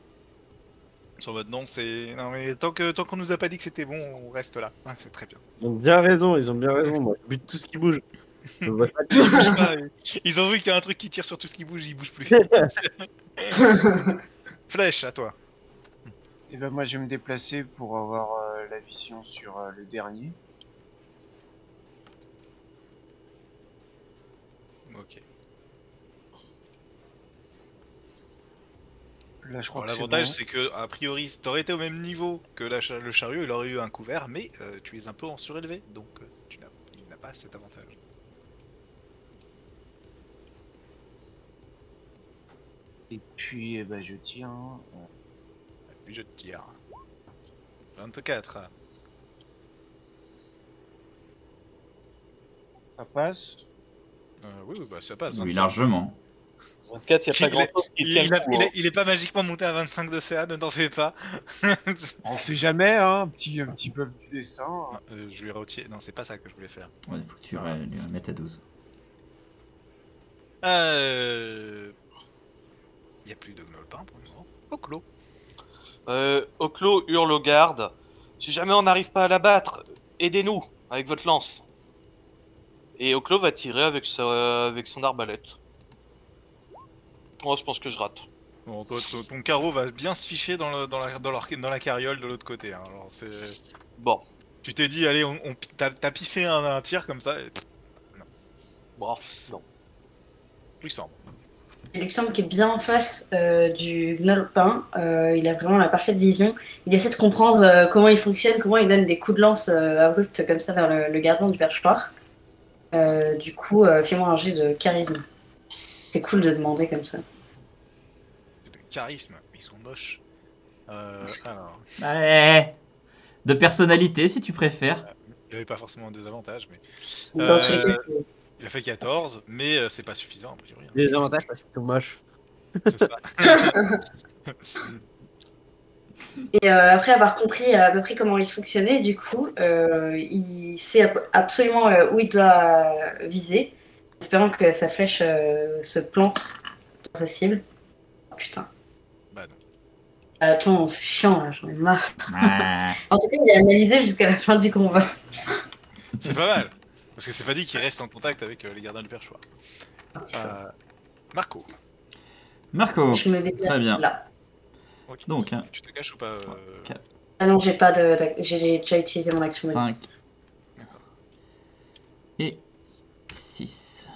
Sur votre nom, c'est... Non mais tant qu'on nous a pas dit que c'était bon, on reste là. Ah, c'est très bien. Ils ont bien raison, moi. Je bute tout ce qui bouge. Ils ont vu qu'il y a un truc qui tire sur tout ce qui bouge, il bouge plus. Flèche, à toi. Et ben moi je vais me déplacer pour avoir la vision sur le dernier. Ok. Là, je crois que l'avantage c'est que, a priori, si t'aurais été au même niveau que le chariot, il aurait eu un couvert, mais tu es un peu en surélevé, donc il n'a pas cet avantage. Et puis, eh ben, je tire. Et puis, je tire. 24. Ça passe? Oui, bah, ça passe. 24. Oui, largement. 24, il n'y a pas grand-chose qui tient le coup. Il n'est pas magiquement monté à 25 de CA, ne t'en fais pas. On sait jamais, hein, un petit peu du dessin. Hein. Je lui retire. Non, c'est pas ça que je voulais faire. Ouais, il faut que tu lui remettes à 12. Il n'y a plus de Gnolpin pour le moment. Oclo. Oclo hurle aux gardes. Si jamais on n'arrive pas à l'abattre, aidez-nous avec votre lance. Et Oclo va tirer avec son arbalète. Moi, je pense que je rate. Bon, ton carreau va bien se ficher dans la carriole de l'autre côté. Hein. Alors, bon. Tu t'es dit, allez, t'as piffé un tir comme ça. Et... Non. Bon, non. Luxembourg. Luxembourg qui est bien en face du Gnolpin. Il a vraiment la parfaite vision. Il essaie de comprendre comment il fonctionne, comment il donne des coups de lance abrupts comme ça vers le gardien du perchoir. Du coup, fais-moi un jet de charisme. C'est cool de demander comme ça. De charisme, ils sont moches. Alors... Ouais. De personnalité, si tu préfères. Il n'avait pas forcément un désavantage, mais... il a fait 14, mais c'est pas suffisant, a priori. Hein. Désavantage parce qu'ils sont moches. C'est ça. Et après avoir compris à peu près comment il fonctionnait, du coup, il sait absolument où il doit viser, espérant que sa flèche se plante dans sa cible. Oh, putain. Bah non. Attends, c'est chiant là, j'en ai marre. Ah. En tout cas, il a analysé jusqu'à la fin du combat. C'est pas mal, parce que c'est pas dit qu'il reste en contact avec les gardiens du perchoir. Oh, Marco. Marco, je me déplace très bien. Là. Okay. Donc, hein. Tu te caches ou pas 4. Ah non, j'ai pas de. J'ai déjà utilisé mon action bonus. 5. D'accord. Et 6.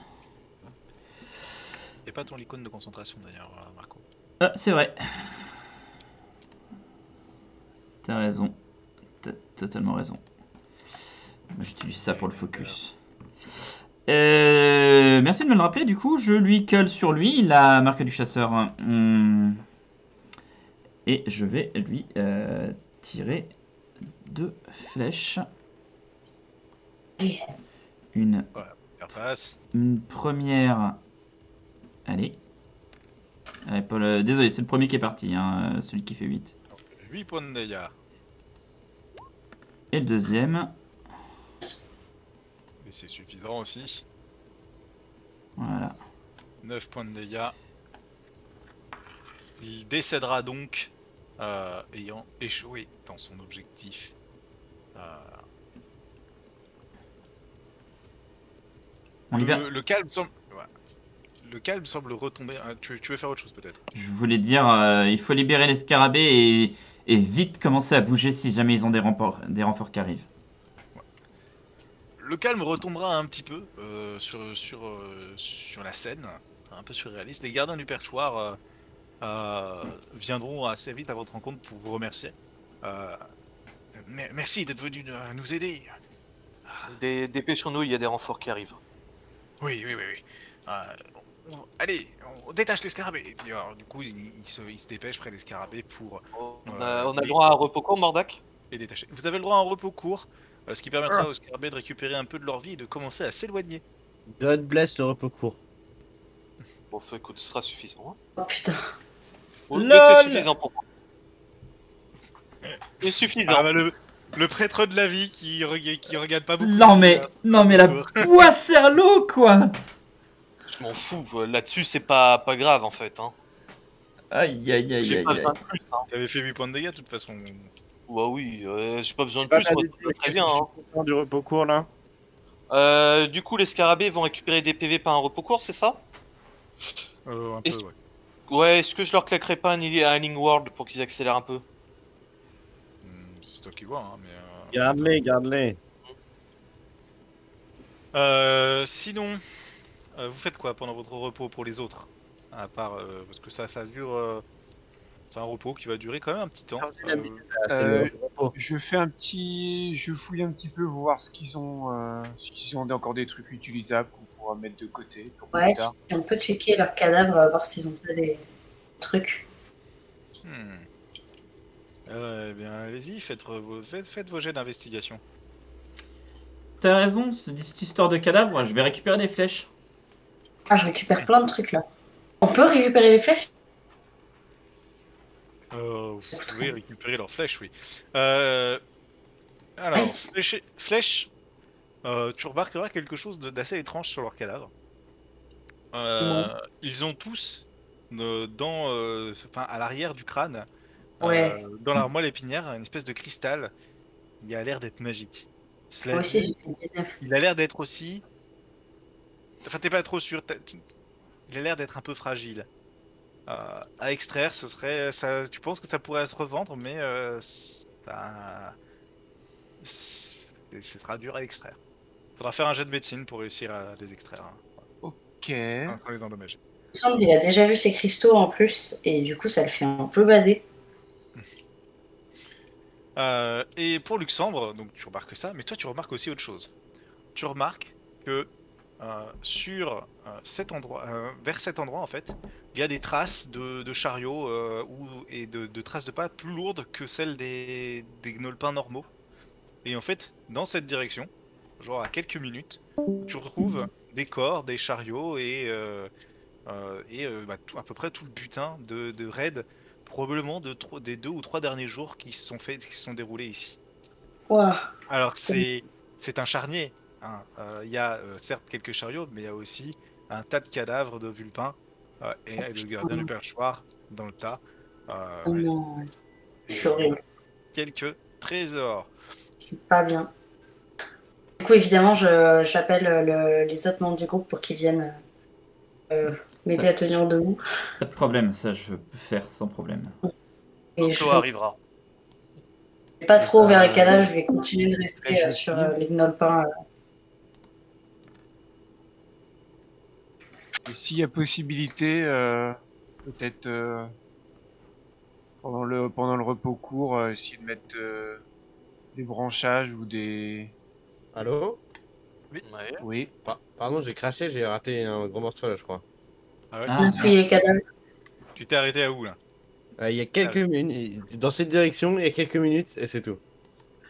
Et pas ton icône de concentration d'ailleurs, Marco. Ah, c'est vrai. T'as raison. T'as totalement raison. J'utilise ça pour le focus. Merci de me le rappeler. Du coup, je lui colle sur lui la marque du chasseur. Et je vais lui tirer 2 flèches. Une première... Allez. Allez Paul, désolé, c'est le premier qui est parti, hein, celui qui fait 8. 8 points de dégâts. Et le deuxième. Et c'est suffisant aussi. Voilà. 9 points de dégâts. Il décédera donc, ayant échoué dans son objectif. Le calme semble... Ouais. Le calme semble retomber. Tu veux faire autre chose peut-être? Je voulais dire, il faut libérer les scarabées et vite commencer à bouger si jamais ils ont des renforts qui arrivent. Ouais. Le calme retombera un petit peu sur la scène, un peu surréaliste. Les gardiens du perchoir... viendront assez vite à votre rencontre pour vous remercier. Merci d'être venu nous aider. Dépêchons-nous, il y a des renforts qui arrivent. Oui. Allez, on détache les scarabées. Et puis, alors, du coup, il se dépêche près des scarabées pour... on a droit à un repos court, Mordac ? Et détacher. Vous avez le droit à un repos court, ce qui permettra aux scarabées de récupérer un peu de leur vie et de commencer à s'éloigner. God bless le repos court. Bon, écoute, ce sera suffisant. Hein. Oh putain. Mais c'est suffisant pour moi. C'est suffisant. Ah, bah, le prêtre de la vie qui regarde pas beaucoup. Non mais la poisse à l'eau quoi. Je m'en fous. Là-dessus, c'est pas grave en fait. Hein. Aïe. J'ai pas besoin de plus. Hein. T'avais fait 8 points de dégâts de toute façon. Bah oui, j'ai pas besoin de plus. Moi, très bien. Hein. Du repos court là. Du coup, les scarabées vont récupérer des PV par un repos court, c'est ça? Un peu, ouais. Ouais, est-ce que je leur claquerai pas un Healing World pour qu'ils accélèrent un peu? C'est toi qui vois, hein, mais... Garde-les, garde-les. Sinon, vous faites quoi pendant votre repos pour les autres? À part... parce que ça dure... c'est un repos qui va durer quand même un petit temps. Je fais un petit... Je fouille un petit peu, voir ce qu'ils ont... s'ils ont encore des trucs utilisables qu'on pourra mettre de côté. Pour ouais, si on peut checker leurs cadavres, voir s'ils ont pas des trucs. Eh bien, allez-y, faites vos jets d'investigation. T'as raison, cette histoire de cadavre, je vais récupérer des flèches. Ah, je récupère plein de trucs, là. On peut récupérer les flèches? Vous pouvez récupérer leurs flèches, oui. Alors, nice. Flèches, tu remarqueras quelque chose d'assez étrange sur leurs cadavres. Ils ont tous, à l'arrière du crâne, ouais. Dans leur moelle épinière, une espèce de cristal. Il a l'air d'être magique. Moi aussi, j'ai 19. Il a l'air d'être aussi... Enfin, t'es pas trop sûr. Il a l'air d'être un peu fragile. À extraire, ce serait... Ça... Tu penses que ça pourrait se revendre, mais... Ce sera dur à extraire. Faudra faire un jet de médecine pour réussir à les extraire. Hein. Ok. Enfin, les endommager. Il me semble qu'il a déjà vu ces cristaux en plus, et du coup, ça le fait un peu bader. Et pour Luxembourg, donc tu remarques ça, mais toi tu remarques aussi autre chose. Tu remarques que cet endroit, vers cet endroit en fait, il y a des traces de chariots et de traces de pas plus lourdes que celles des gnolpins normaux. Et en fait, dans cette direction, genre à quelques minutes, tu retrouves des corps, des chariots et à peu près tout le butin de raids. Probablement des 2 ou 3 derniers jours qui se sont déroulés ici. Wow. Alors c'est un charnier. Hein. Y a certes quelques chariots, mais il y a aussi un tas de cadavres de vulpins et de gardiens du perchoir dans le tas. Quelques trésors. Je suis pas bien. Du coup, évidemment, j'appelle les autres membres du groupe pour qu'ils viennent... M'aider à tenir debout. Pas de problème, ça je peux faire sans problème. Et je arrivera. Pas trop vers les cadavres, je vais continuer de rester sur les gnolpins. Et s'il y a possibilité, peut-être pendant le repos court, essayer de mettre des branchages ou des... Allô? Oui. Oui. Pardon, j'ai craché, j'ai raté un gros morceau là, je crois. Ah ouais. Tu t'es arrêté à où là? Il y a quelques minutes, dans cette direction, il y a quelques minutes et c'est tout.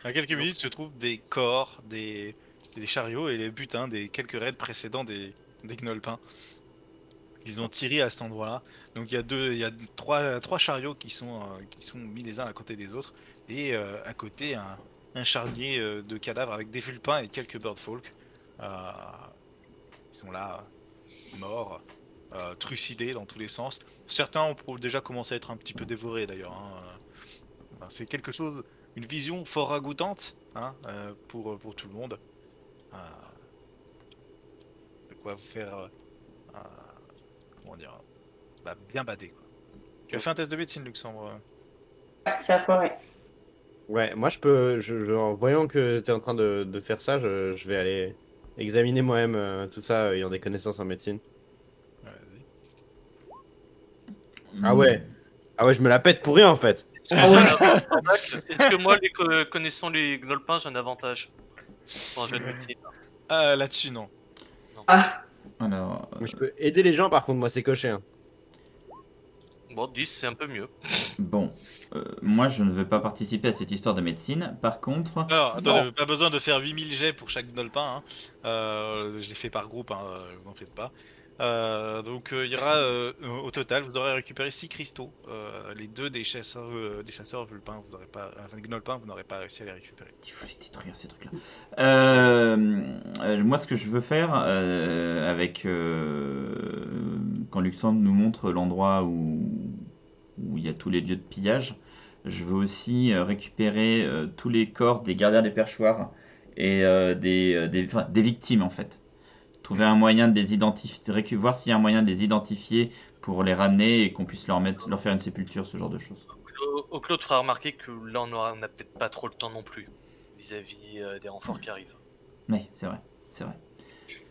À quelques minutes se trouvent des corps, des chariots et les butins des quelques raids précédents des gnolpins. Ils ont tiré à cet endroit là. Donc il y a trois chariots qui sont mis les uns à côté des autres et à côté un charnier de cadavres avec des vulpins et quelques birdfolk. Ils sont là, morts. Trucidés dans tous les sens. Certains ont déjà commencé à être un petit peu dévorés d'ailleurs. Hein. C'est quelque chose, une vision fort ragoûtante hein, pour tout le monde. De quoi vous faire, comment dire, bah, bien bader. Quoi. Tu as fait un test de médecine, Luxembourg? Ouais, c'est à foirer. Ouais, moi je peux, en voyant que tu es en train de faire ça, je vais aller examiner moi-même tout ça, ayant des connaissances en médecine. Ah ouais. Ah ouais, je me la pète pour rien en fait. Est-ce que moi, connaissant les gnolpins, j'ai un avantage? Enfin, j'ai une médecine. Ah, là-dessus, non. Ah. Alors, je peux aider les gens par contre, moi c'est coché. Hein. Bon, 10, c'est un peu mieux. Bon, moi je ne veux pas participer à cette histoire de médecine, par contre... Alors, attendez, pas besoin de faire 8000 jets pour chaque gnolpin. Hein. Je les fais par groupe, hein, vous en faites pas. Donc il y aura au total vous aurez récupéré 6 cristaux, les 2 des chasseurs vulpins, vous n'aurez pas, enfin gnolpins, vous n'aurez pas réussi à les récupérer. Il faut les détruire ces trucs là. Moi ce que je veux faire avec quand Luxembourg nous montre l'endroit où il y a tous les lieux de pillage, je veux aussi récupérer tous les corps des gardiens des perchoirs et des victimes en fait. Trouver un moyen de les identifier, voir s'il y a un moyen de les identifier pour les ramener et qu'on puisse leur faire une sépulture, ce genre de choses. Oclo te fera remarquer que là on n'a peut-être pas trop le temps non plus vis-à-vis des renforts qui arrivent. Oui, c'est vrai, c'est vrai.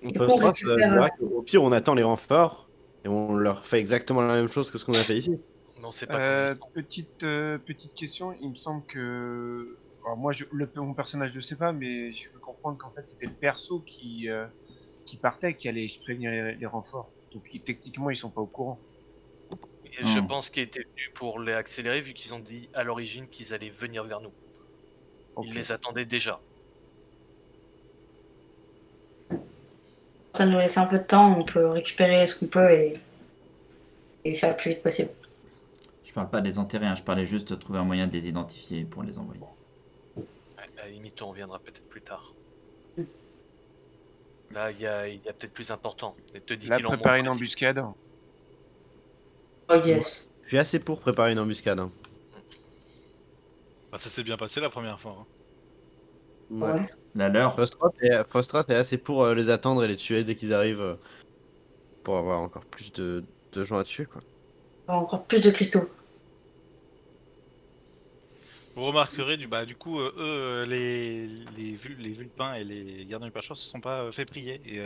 Au pire, on attend les renforts et on leur fait exactement la même chose que ce qu'on a fait ici. Non, c'est pas petite question, il me semble que... Alors moi, mon personnage, je ne sais pas, mais je peux comprendre qu'en fait, c'était le perso qui partait, qui allait prévenir les renforts. Donc, techniquement, ils ne sont pas au courant. Et je pense qu'il était venu pour les accélérer, vu qu'ils ont dit à l'origine qu'ils allaient venir vers nous. Okay. Ils les attendaient déjà. Ça nous laisse un peu de temps, on peut récupérer ce qu'on peut et faire le plus vite possible. Je parle pas des enterrés, hein, je parlais juste de trouver un moyen de les identifier pour les envoyer. À la limite, on reviendra peut-être plus tard. Là, il y a peut-être plus important. Là, préparer une embuscade. Oh yes. J'ai assez pour préparer une embuscade. Hein. Bah, ça s'est bien passé la première fois. Hein. Ouais. Ouais. La leur. Fostroth est assez pour les attendre et les tuer dès qu'ils arrivent pour avoir encore plus de gens à tuer, quoi. Encore plus de cristaux. Vous remarquerez du coup eux les vulpins et les gardiens du Pachor se sont pas fait prier et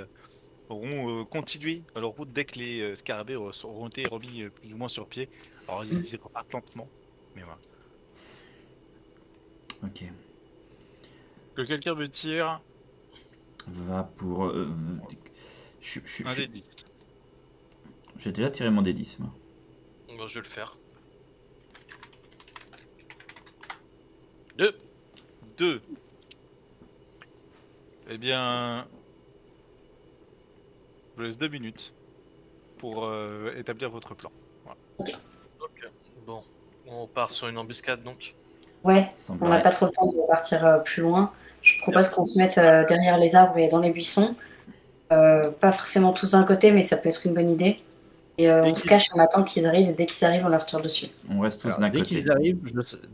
auront continué leur route dès que les scarabées auront été remis plus ou moins sur pied. Alors ils repartent lentement, mais voilà. Ok. Que quelqu'un me tire. Va pour. Un D10. J'ai déjà tiré mon D10 moi. Bon, je vais le faire. 2 Eh bien... Je vous laisse 2 minutes pour établir votre plan. Voilà. Okay. Ok. Bon. On part sur une embuscade donc. Ouais, on n'a pas trop le temps de partir plus loin. Je propose qu'on se mette derrière les arbres et dans les buissons. Pas forcément tous d'un côté, mais ça peut être une bonne idée. Et on se cache, on attend qu'ils arrivent, et dès qu'ils arrivent, on leur tire dessus. On reste tous d'un côté.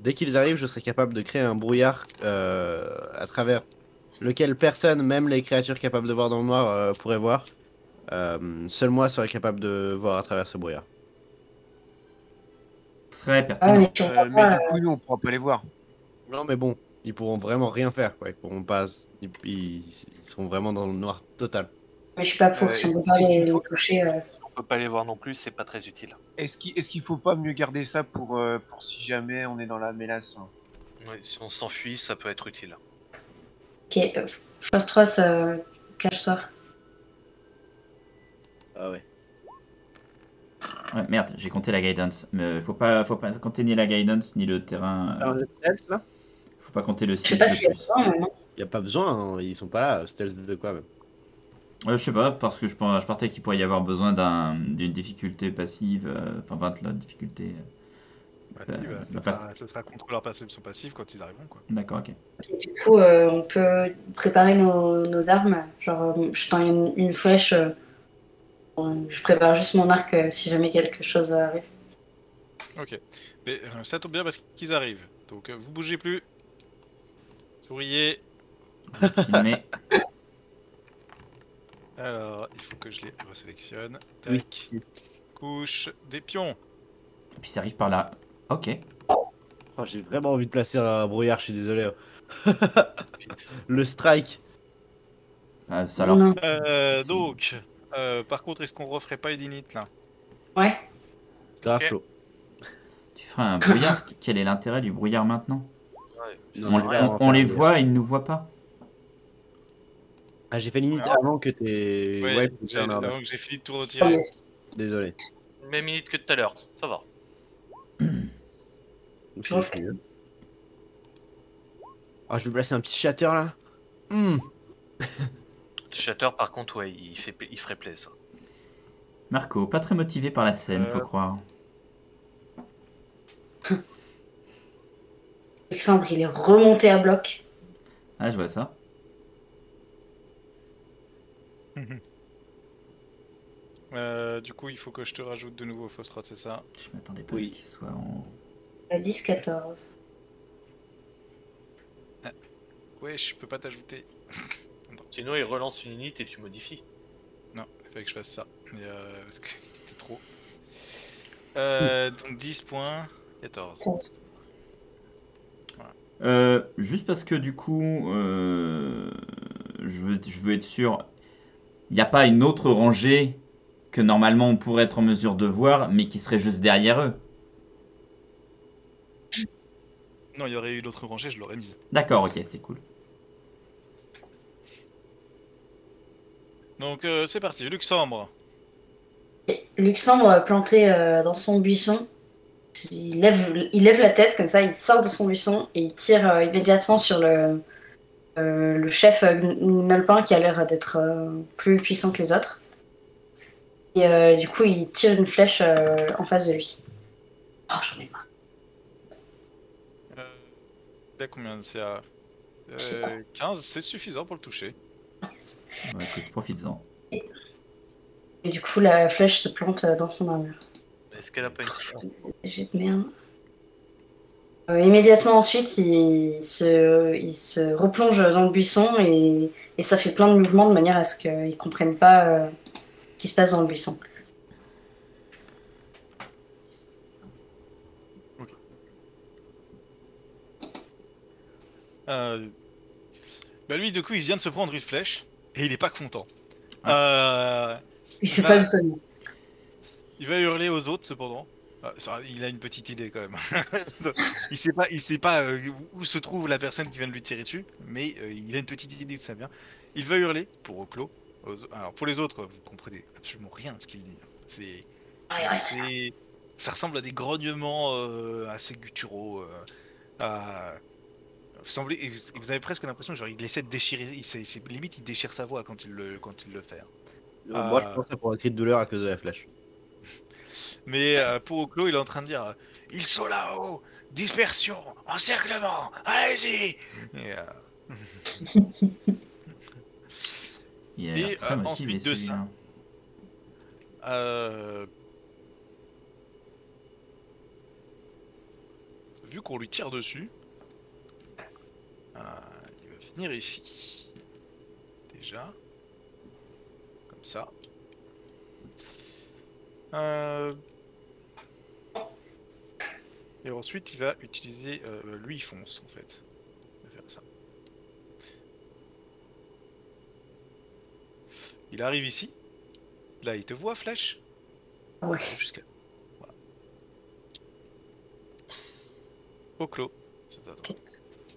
Dès qu'ils arrivent, je serai capable de créer un brouillard à travers lequel personne, même les créatures capables de voir dans le noir, pourrait voir. Seul moi serais capable de voir à travers ce brouillard. Très pertinent. Mais du coup, nous, on pourra pas les voir. Non, mais bon, ils pourront vraiment rien faire, quoi. Ils pourront pas... Ils seront vraiment dans le noir total. Mais je suis pas pour, si on peut pas les toucher... Pas les voir non plus, c'est pas très utile. Est-ce qu'il faut pas mieux garder ça pour si jamais on est dans la mélasse, hein. Oui, si on s'enfuit, ça peut être utile. Ok, Fostroth, cache-toi. Ah ouais. Ouais, merde, j'ai compté la guidance. Mais faut pas compter ni la guidance ni le terrain. Alors, le stealth, là ? Faut pas compter le stealth. Je sais pas s'il y a besoin, mais non. Y a pas besoin, hein, ils sont pas là. Stealth de quoi même ? Je sais pas, parce que je partais qu'il pourrait y avoir besoin d'une difficulté passive, enfin 20 la difficulté. Ce sera contre leur perception passive quand ils arriveront, quoi. D'accord, ok. Du coup, on peut préparer nos armes. Genre, je tends une flèche, je prépare juste mon arc si jamais quelque chose arrive. Ok, mais ça tombe bien parce qu'ils arrivent. Donc, vous bougez plus. Souriez. Alors, il faut que je les resélectionne. Tac. Oui. Couche des pions. Et puis ça arrive par là. Ok. Oh, j'ai vraiment envie de placer un brouillard, je suis désolé. Le strike. Ah, ça alors. Donc, par contre, est-ce qu'on referait pas une init là? Ouais. Grave chaud. Tu feras un brouillard. Quel est l'intérêt du brouillard maintenant? Ouais, on les voit, ils nous voient pas. Ah, j'ai fait l'init avant que t'aies... Ouais, avant que j'ai fini de tout retirer. Désolé. Même minute que tout à l'heure, ça va. Je vais placer un petit shatter là. Shatter, par contre, ouais, il ferait plaisir ça. Marco, pas très motivé par la scène, faut croire. Alexandre, il est remonté à bloc. Ah, je vois ça. Du coup, il faut que je te rajoute de nouveau Fostroth, c'est ça? Je m'attendais pas à ce qu'il soit en... 10-14. Ouais, je peux pas t'ajouter. Sinon, il relance une unité et tu modifies. Non, il fallait que je fasse ça. Et parce que t'es trop. Donc 10.14. Voilà. Juste parce que du coup, je veux être sûr. Il n'y a pas une autre rangée que normalement on pourrait être en mesure de voir, mais qui serait juste derrière eux. Non, il y aurait eu l'autre rangée, je l'aurais mise. D'accord, ok, c'est cool. Donc c'est parti, Luxembourg. Luxembourg planté dans son buisson. Il lève la tête comme ça, il sort de son buisson et il tire immédiatement sur le chef Gnolpin qui a l'air d'être plus puissant que les autres. Et du coup, il tire une flèche en face de lui. Oh, j'en ai marre. À combien c'est à 15, c'est suffisant pour le toucher. Yes. Ouais, écoute, profites-en. Et du coup, la flèche se plante dans son armure. Est-ce qu'elle a pas une... J'ai de merde. Immédiatement ensuite, il se replonge dans le buisson et ça fait plein de mouvements de manière à ce qu'ils comprennent pas ce qui se passe dans le buisson. Okay. Bah lui, du coup, il vient de se prendre une flèche et il est pas content. Ouais. Il sait pas où ça vient. Il va hurler aux autres, cependant. Il a une petite idée quand même. il sait pas où se trouve la personne qui vient de lui tirer dessus, mais il a une petite idée de ça vient. Il va hurler pour Oclo. Alors pour les autres, vous comprenez absolument rien de ce qu'il dit. Ça ressemble à des grognements assez gutturaux. Vous avez presque l'impression que genre il essaie de déchirer. Limite il déchire sa voix quand il le fait. Moi je pense que c'est pour un cri de douleur à cause de la flèche. Mais pour Oclo, il est en train de dire ils sont là-haut, dispersion, encerclement, allez-y. Et ensuite de ça, vu qu'on lui tire dessus, il va finir ici. Déjà, comme ça. Et ensuite, il va utiliser. Lui, il fonce en fait. Il va faire ça. Il arrive ici. Là, il te voit, flèche. Ouais. Jusqu'à. Voilà. Oclo.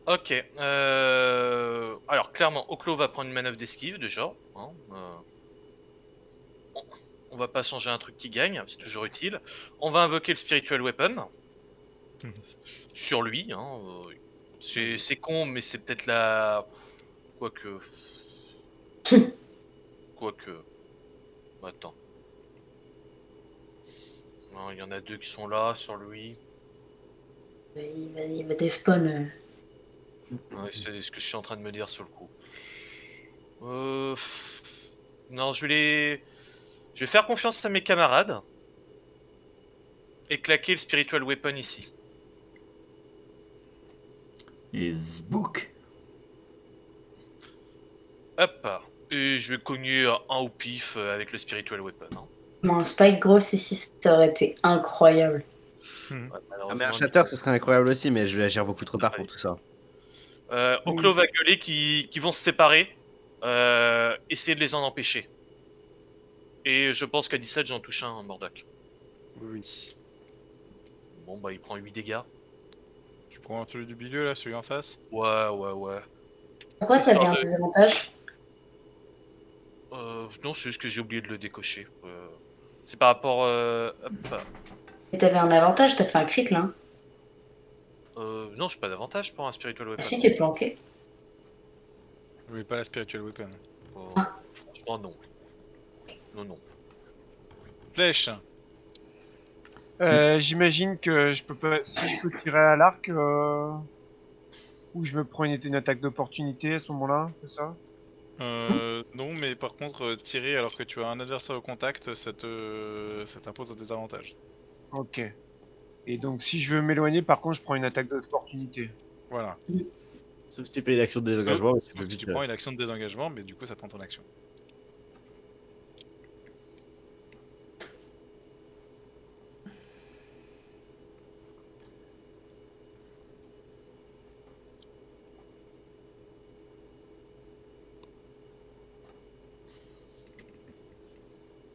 Ok. Alors, clairement, Oclo va prendre une manœuvre d'esquive, déjà. Hein, on va pas changer un truc qui gagne, c'est toujours utile. On va invoquer le Spiritual Weapon. Sur lui, hein. C'est con, mais c'est peut-être la... Quoique... Attends. Il y en a deux qui sont là, sur lui. Il va despawn. C'est ce que je suis en train de me dire sur le coup. Non, je vais faire confiance à mes camarades et claquer le Spiritual Weapon ici. Et zbouk. Hop. Et je vais cogner un au pif avec le Spiritual Weapon. Hein. Bon, un spike grosse ici, ça aurait été incroyable. Ouais, ah, mais un Shatter, ça serait incroyable aussi, mais je vais agir beaucoup trop tard pour tout ça. Oclo va gueuler qui vont se séparer. Essayer de les en empêcher. Et je pense qu'à 17, j'en touche un, Mordoc. Oui. Bon, bah, il prend 8 dégâts. Tu prends celui du milieu, là, celui en face? Ouais. Pourquoi t'avais un désavantage? Non, c'est juste que j'ai oublié de le décocher. C'est par rapport... Mais t'avais un avantage, t'as fait un crit, là. Non, j'ai pas d'avantage pour un Spiritual Weapon. Ah, si, t'es planqué. Mais pas la Spiritual Weapon. Franchement, non. Non. Flèche. J'imagine que je peux pas. Si je peux tirer à l'arc, ou je me prends une attaque d'opportunité à ce moment-là, c'est ça? Non, mais par contre, tirer alors que tu as un adversaire au contact, ça t'impose un désavantage. Ok. Et donc, si je veux m'éloigner, par contre, je prends une attaque d'opportunité. Voilà. Sauf si tu payes l'action de désengagement. Si tu prends une action de désengagement, mais du coup ça prend ton action.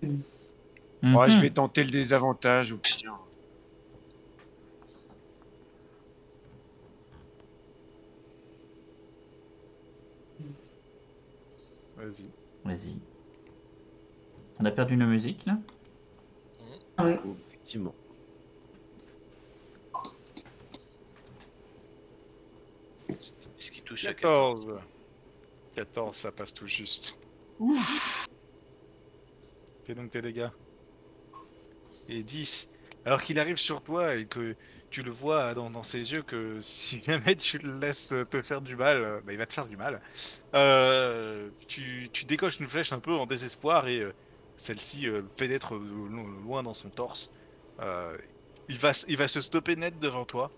Ouais, je vais tenter le désavantage. Ou... Vas-y. Vas-y. On a perdu nos musiques là? Oui. Effectivement. Est-ce qu'il touche à 14? 14, ça passe tout juste. Ouf. Fais donc tes dégâts. Et 10. Alors qu'il arrive sur toi et que tu le vois dans, ses yeux que si jamais tu le laisses te faire du mal, bah il va te faire du mal. Tu décoches une flèche un peu en désespoir et celle-ci pénètre loin dans son torse. Il va se stopper net devant toi,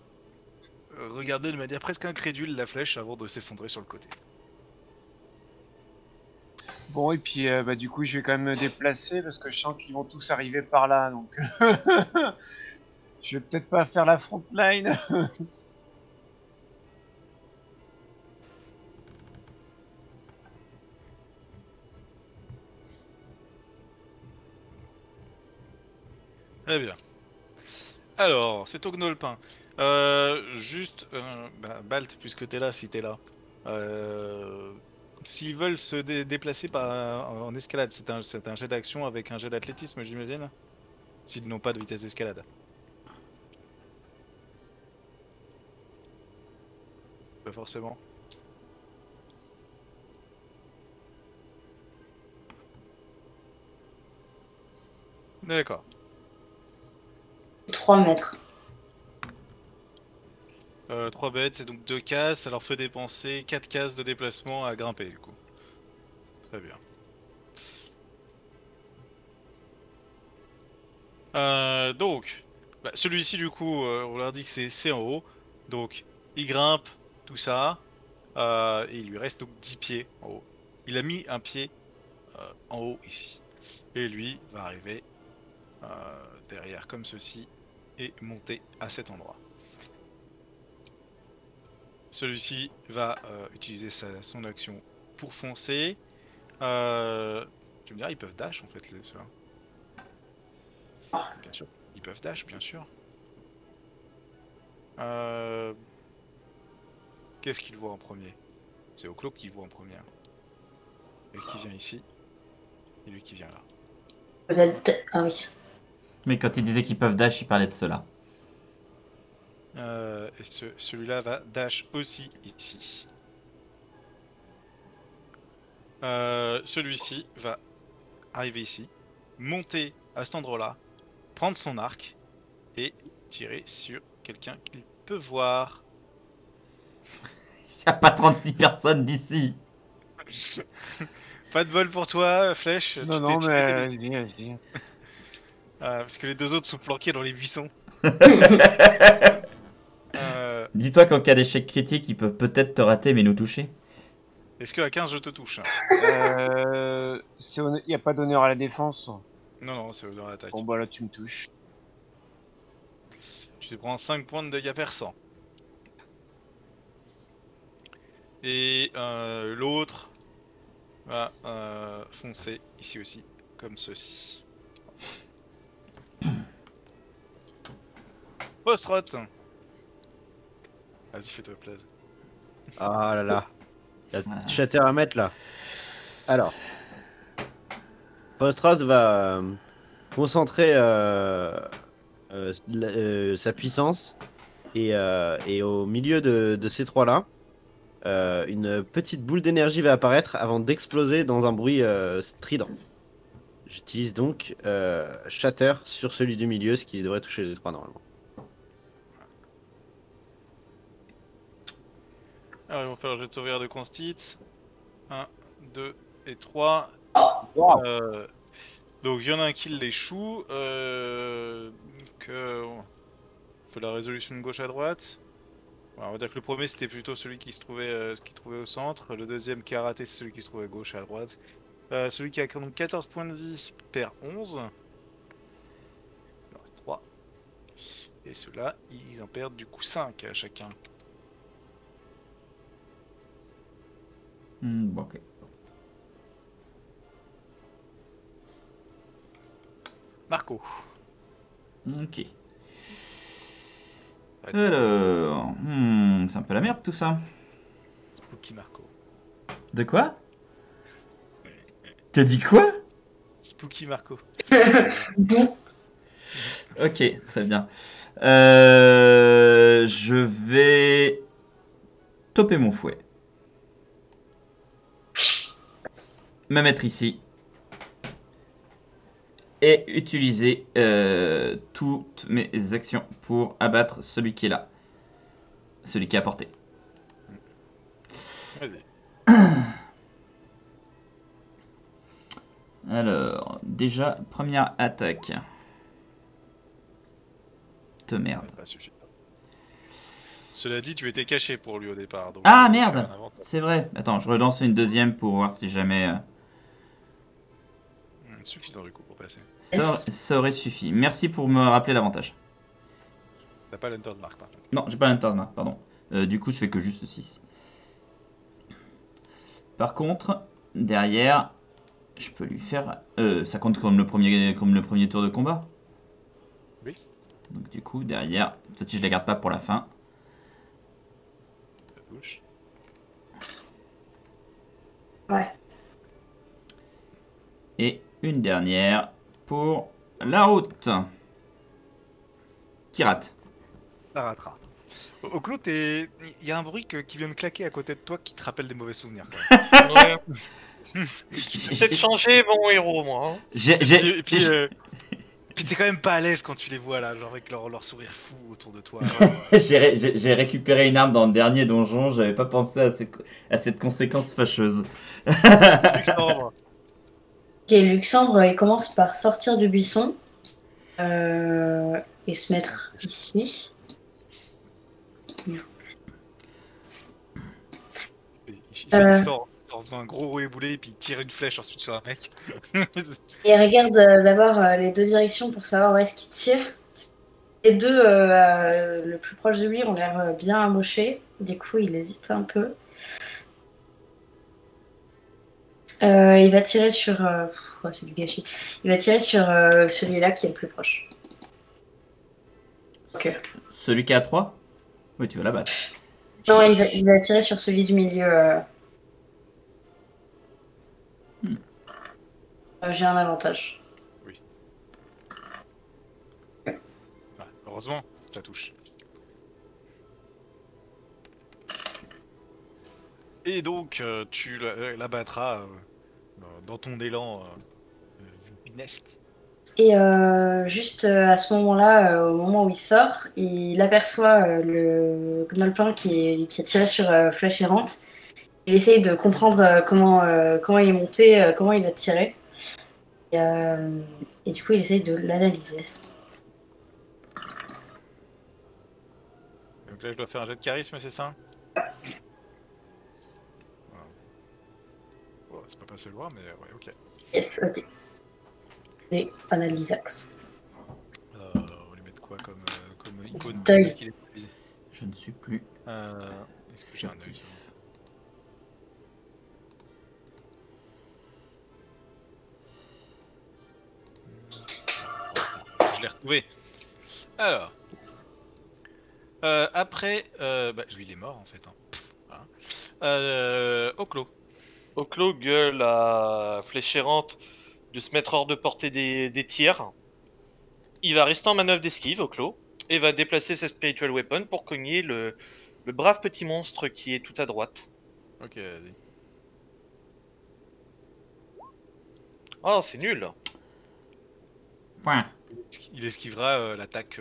regarder de manière presque incrédule la flèche avant de s'effondrer sur le côté. Bon, et puis bah, du coup je vais quand même me déplacer parce que je sens qu'ils vont tous arriver par là, donc je vais peut-être pas faire la front line. Très bien. Alors, c'est au Gnolpin. Juste, bah, Balt, puisque t'es là, si t'es là. S'ils veulent se déplacer par, en escalade, c'est un jet d'action avec un jet d'athlétisme, j'imagine. S'ils n'ont pas de vitesse d'escalade. Pas forcément. D'accord. 3 mètres. 3 bêtes, c'est donc 2 cases, ça leur fait dépenser 4 cases de déplacement à grimper du coup. Très bien. Donc, bah, celui-ci du coup, on leur dit que c'est en haut, donc il grimpe, tout ça, et il lui reste donc 10 pieds en haut. Il a mis un pied en haut ici, et lui va arriver derrière comme ceci, et monter à cet endroit. Celui-ci va utiliser son action pour foncer. Tu me diras, ils peuvent dash en fait, ceux-là. Bien sûr, ils peuvent dash, bien sûr. Qu'est-ce qu'ils voient en premier? C'est Oclo qui voit en premier. Et qui vient ici. Et lui qui vient là. Peut-être. Ah oui. Mais quand il disait qu'ils peuvent dash, il parlait de ceux-là. Et celui-là va dash aussi ici. Celui-ci va arriver ici, monter à cet endroit-là, prendre son arc et tirer sur quelqu'un qu'il peut voir. Il n'y a pas 36 personnes d'ici. Pas de vol pour toi, Flèche. Non, non, mais vas-y. Parce que les deux autres sont planqués dans les buissons. Dis-toi qu'en cas d'échec critique, ils peuvent peut-être te rater mais nous toucher. Est-ce qu'à 15 je te touche? Il n'y a pas d'honneur à la défense? Non, non, c'est honneur à l'attaque. Bon bah là tu me touches. Tu te prends 5 points de dégâts perçants. Et l'autre va foncer ici aussi, comme ceci. Fostroth! Vas-y, fais-toi plaisir. Ah là là. La petite Shatter à mettre là. Alors. Fostroth va concentrer sa puissance. Et au milieu de ces trois là, une petite boule d'énergie va apparaître avant d'exploser dans un bruit strident. J'utilise donc Shatter sur celui du milieu, ce qui devrait toucher les trois normalement. Alors ils vont faire le jeu de sauvegarde de Constite. 1, 2 et 3. Wow. Donc il y en a un qui l'échoue. On fait la résolution de gauche à droite. Alors, on va dire que le premier c'était plutôt celui qui se trouvait au centre, le deuxième qui a raté c'est celui qui se trouvait à gauche et à droite. Celui qui a donc 14 points de vie perd 11. Il en reste 3. Et ceux-là, ils en perdent du coup 5 à chacun. Ok. Marco. Ok. Alors, c'est un peu la merde tout ça. Spooky Marco. De quoi? T'as dit quoi? Spooky Marco. Ok, très bien. Je vais toper mon fouet. Me mettre ici. Et utiliser toutes mes actions pour abattre celui qui est là. Celui qui a porté. Alors, déjà, première attaque. De merde. Pas suffisant. Cela dit, tu étais caché pour lui au départ. Donc ah merde, c'est vrai. Attends, je relance une deuxième pour voir si jamais... Suffisant du coup pour passer. Ça aurait suffi. Merci pour me rappeler l'avantage. T'as pas l'Hunter's Mark par contre. Non, j'ai pas l'Hunter's Mark, pardon. Du coup, je fais que juste 6. Par contre, derrière, je peux lui faire... ça compte comme le premier tour de combat? Oui. Donc du coup, derrière... Peut-être si je la garde pas pour la fin. La bouche. Ouais. Et... une dernière pour la route. Qui rate. La ratera. Oclo, il y a un bruit qui vient de claquer à côté de toi qui te rappelle des mauvais souvenirs. Ouais. J'ai peut-être changé mon héros, moi. Hein. Puis t'es quand même pas à l'aise quand tu les vois là, genre avec leur sourire fou autour de toi. J'ai récupéré une arme dans le dernier donjon, j'avais pas pensé à cette conséquence fâcheuse. Et Luxembourg, il commence par sortir du buisson et se mettre ici. Il sort en faisant un gros roue éboulé et puis il tire une flèche ensuite sur un mec. Et regarde d'abord les deux directions pour savoir où est-ce qu'il tire. Les deux, le plus proche de lui, ont l'air bien amochés. Du coup, il hésite un peu. Il va tirer sur... c'est du gâchis. Il va tirer sur celui-là qui est le plus proche. Ok. Celui qui a 3? Oui, tu vas l'abattre. Non, il va tirer sur celui du milieu. J'ai un avantage. Oui. Ouais. Ah, heureusement, ça touche. Et donc, tu l'abattras... dans ton élan bupinesque. Et juste à ce moment-là, au moment où il sort, il aperçoit le Gnolpin qui a tiré sur Fléchérante. Il essaye de comprendre comment il est monté, comment il a tiré. Et du coup, il essaye de l'analyser. Donc là, je dois faire un jeu de charisme, c'est ça? C'est pas passé loin, mais ouais, ok. Yes, ok. Et analyse axe. On lui met quoi comme icône qu'il est... Je ne suis plus. Est-ce que j'ai un œil? Je l'ai retrouvé. Alors. Après. Lui, il est mort en fait. Hein. Voilà. Oclo. Oclo gueule à Fléchérante de se mettre hors de portée des tirs. Il va rester en manœuvre d'esquive, Oclo, et va déplacer sa Spiritual Weapon pour cogner le brave petit monstre qui est tout à droite. Ok, vas-y. Oh, c'est nul. Ouais. Il esquivera l'attaque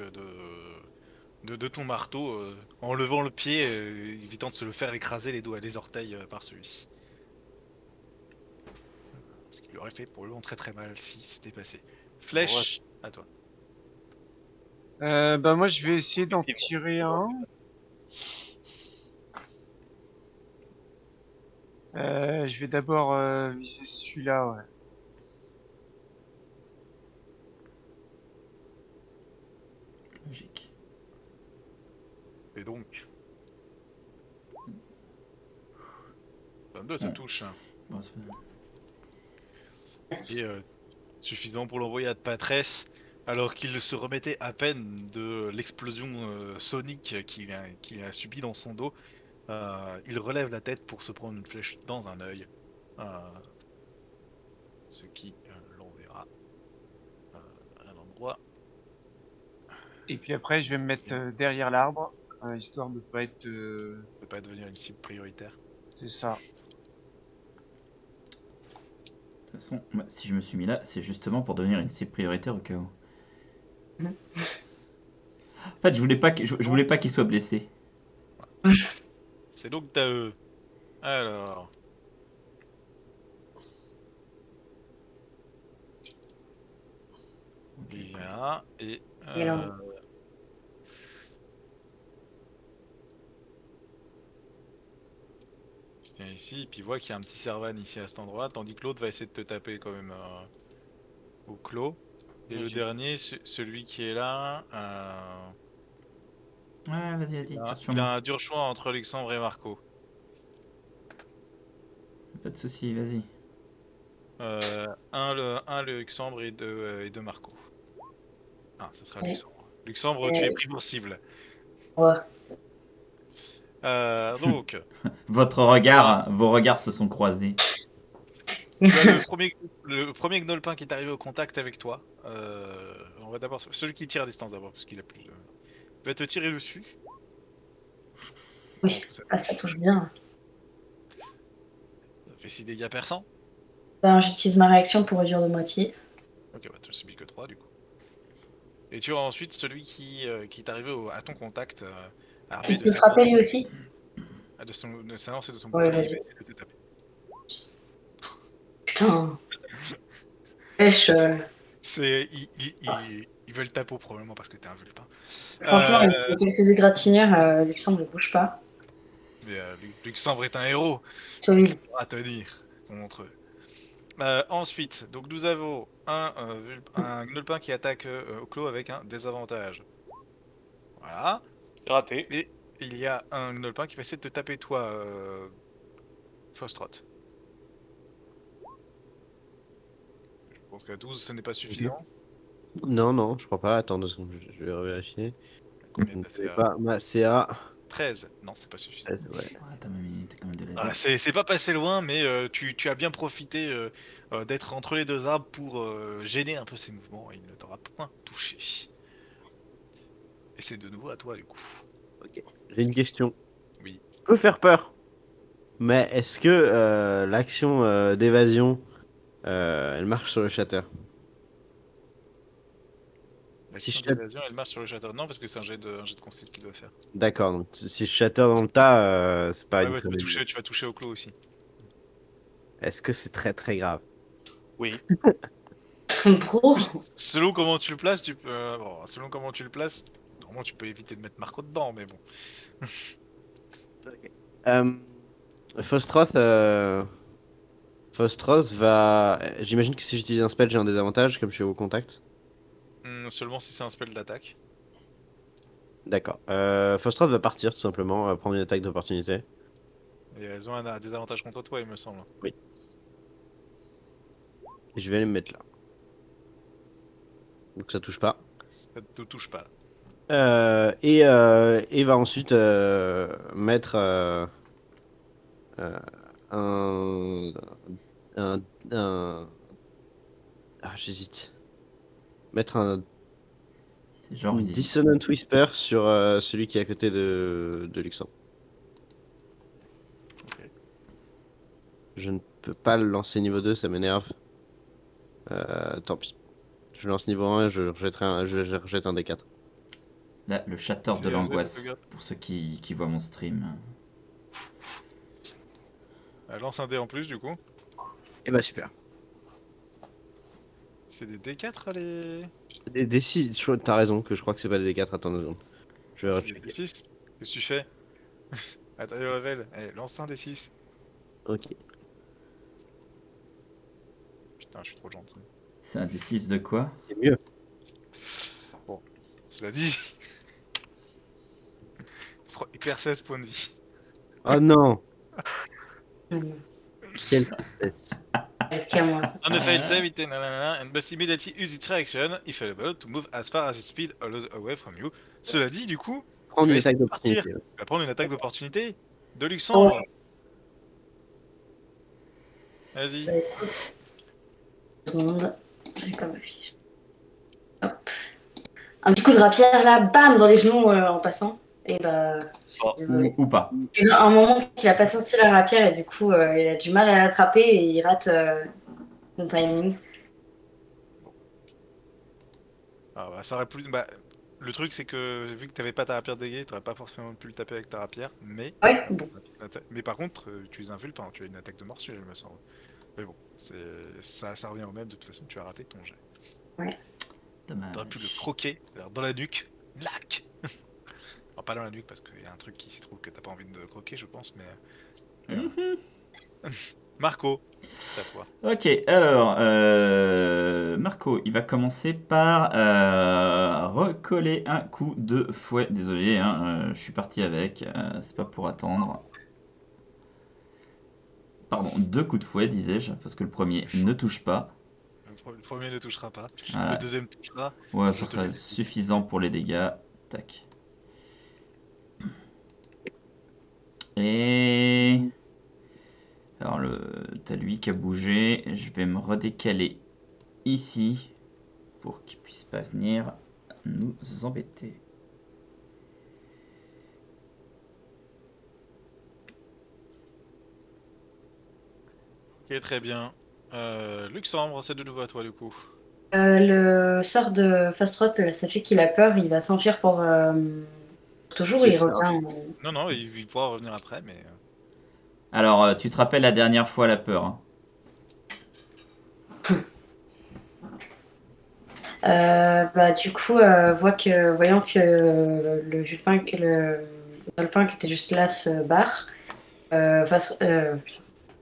de ton marteau en levant le pied, évitant de se le faire écraser les orteils par celui-ci. Ce qu'il aurait fait pour le long très mal si c'était passé. Flèche, ouais. À toi. Moi je vais essayer d'en tirer un. Je vais d'abord viser celui-là, ouais. Logique. Et donc 22, ouais. Ça touche. Bon, c'est suffisant pour l'envoyer à Patresse, alors qu'il se remettait à peine de l'explosion sonique qu'il a subie dans son dos. Il relève la tête pour se prendre une flèche dans un œil, ce qui l'enverra à l'endroit. Et puis après je vais me mettre derrière l'arbre, histoire de pas être... de pas devenir une cible prioritaire. C'est ça. De toute façon, bah, si je me suis mis là, c'est justement pour devenir une cible prioritaire au cas où. Non. En fait, je voulais pas qu'il soit blessé. C'est donc à eux. Alors... Il vient et alors il vient ici, et puis il voit qu'il y a un petit Servan ici à cet endroit, tandis que l'autre va essayer de te taper quand même au clos. Et bien le dernier, celui qui est là... Ouais, vas-y, il a un dur choix entre Alexandre et Marco. Pas de soucis, vas-y. Un le Luxembourg et deux Marco. Ah, ça sera Luxembourg. Luxembourg, tu es pris pour cible. Ouais. Donc... Vos regards se sont croisés. Le premier Gnolpin qui est arrivé au contact avec toi. On va d'abord... Celui qui tire à distance d'abord, parce qu'il a plus... va te tirer dessus. Oui, ah, ça touche bien. Ça fait 6 dégâts perçants. Ben, j'utilise ma réaction pour réduire de moitié. Ok, bah, tu ne subis que 3 du coup. Et tu as ensuite celui qui est arrivé à ton contact. Il peut frapper lui aussi. Ah, de sa lance et de son ouais, contact. De taper. Putain. Pêche. Ils veulent taper probablement parce que t'es un vulpin. Franchement, il faut quelques égratignures, Luxembourg ne bouge pas. Mais Luxembourg est un héros. Oui. À tenir contre eux. Ensuite, donc nous avons un Gnolpin qui attaque Oclo avec un désavantage. Voilà. Raté. Et il y a un Gnolpin qui va essayer de te taper toi, Fostroth. Je pense qu'à 12, ce n'est pas suffisant. Non, non, je crois pas. Attends, je vais revérifier. Ma CA 13. Non, c'est pas suffisant. Ouais. Ah, c'est pas passé loin, mais tu as bien profité d'être entre les deux arbres pour gêner un peu ses mouvements. Il ne t'aura point touché. Et c'est de nouveau à toi, du coup. Ok. J'ai une question. Oui. Ça peut faire peur. Mais est-ce que l'action d'évasion, elle marche sur le shatter? Si je l'évasion, elle marche sur le shatter. Non, parce que c'est un jet de concept qu'il doit faire. D'accord, donc si je shatter dans le tas, c'est pas une très belle idée. Tu vas toucher au clos aussi. Est-ce que c'est très très grave? Oui. Pro. Selon comment tu le places, tu peux... Bon, selon comment tu le places, normalement tu peux éviter de mettre Marco dedans, mais bon. Okay. Fostroth va... J'imagine que si j'utilise un spell, j'ai un désavantage, comme je suis au contact. Seulement si c'est un spell d'attaque. D'accord. Fostroth va partir tout simplement, prendre une attaque d'opportunité. Et elles ont un désavantage contre toi, il me semble. Oui. Et je vais les mettre là. Donc ça touche pas. Ça ne touche pas. Et va ensuite mettre Ah, j'hésite. Mettre un genre Dissonant Whisper sur celui qui est à côté de Luxembourg. Okay. Je ne peux pas le lancer niveau 2, ça m'énerve. Tant pis. Je lance niveau 1 et je rejette un D4. Là, le Shatter de l'angoisse, pour ceux qui voient mon stream. Lance un dé en plus du coup. Et bah super. C'est des D4 les... Des D6, t'as raison, que je crois que c'est pas des D4, attends 2 secondes. Je vais réfléchir. Des D6. Qu'est-ce que tu fais? Attends, level, lance un D6. Ok. Putain, je suis trop gentil. C'est un des 6 de quoi? C'est mieux. Bon, cela dit... Il perd 16 points de vie. Oh non. Quelle tristesse. On the failed save, it and must immediately use its reaction if available to move as far as its speed allows away from you. Cela dit, du coup, prendre une attaque d'opportunité. Tu vas prendre une attaque d'opportunité de Luxembourg. Oh. Vas-y. J'ai comme la fiche. Hop. Un petit coup de rapière là, bam, dans les genoux en passant. Et bah, oh, ou pas. À un moment qu'il a pas sorti la rapière et du coup il a du mal à l'attraper et il rate son timing. Ah bah, ça aurait plus... bah, le truc c'est que vu que t'avais pas ta rapière dégagée, t'aurais pas forcément pu le taper avec ta rapière, mais... Ouais, bon. Mais par contre, utiliser un vulpin, tu as une attaque de morsure, je me sens. Mais bon, ça, ça revient au même, de toute façon tu as raté ton jet. Ouais. T'aurais pu le croquer, alors dans la nuque, lac. Enfin, pas dans la nuque parce qu'il y a un truc qui s'y trouve que t'as pas envie de croquer, je pense, mais... Marco, c'est à toi. Ok, alors, Marco, il va commencer par recoller un coup de fouet. Désolé, hein, je suis parti avec, c'est pas pour attendre. Pardon, 2 coups de fouet, disais-je, parce que le premier ne touche pas. Le premier ne touchera pas, voilà. Le deuxième touchera. Ouais, ça sera suffisant pour les dégâts. Tac. Et alors t'as lui qui a bougé, je vais me redécaler ici pour qu'il puisse pas venir nous embêter. Ok, très bien. Luxembourg, c'est de nouveau à toi du coup. Le sort de Fostroth, ça fait qu'il a peur, il va s'enfuir pour... Toujours, il revient. Non, non, il pourra revenir après, mais... Alors, tu te rappelles la dernière fois la peur, hein. Bah, du coup, voyant que le Julpin, qui était juste là se barre,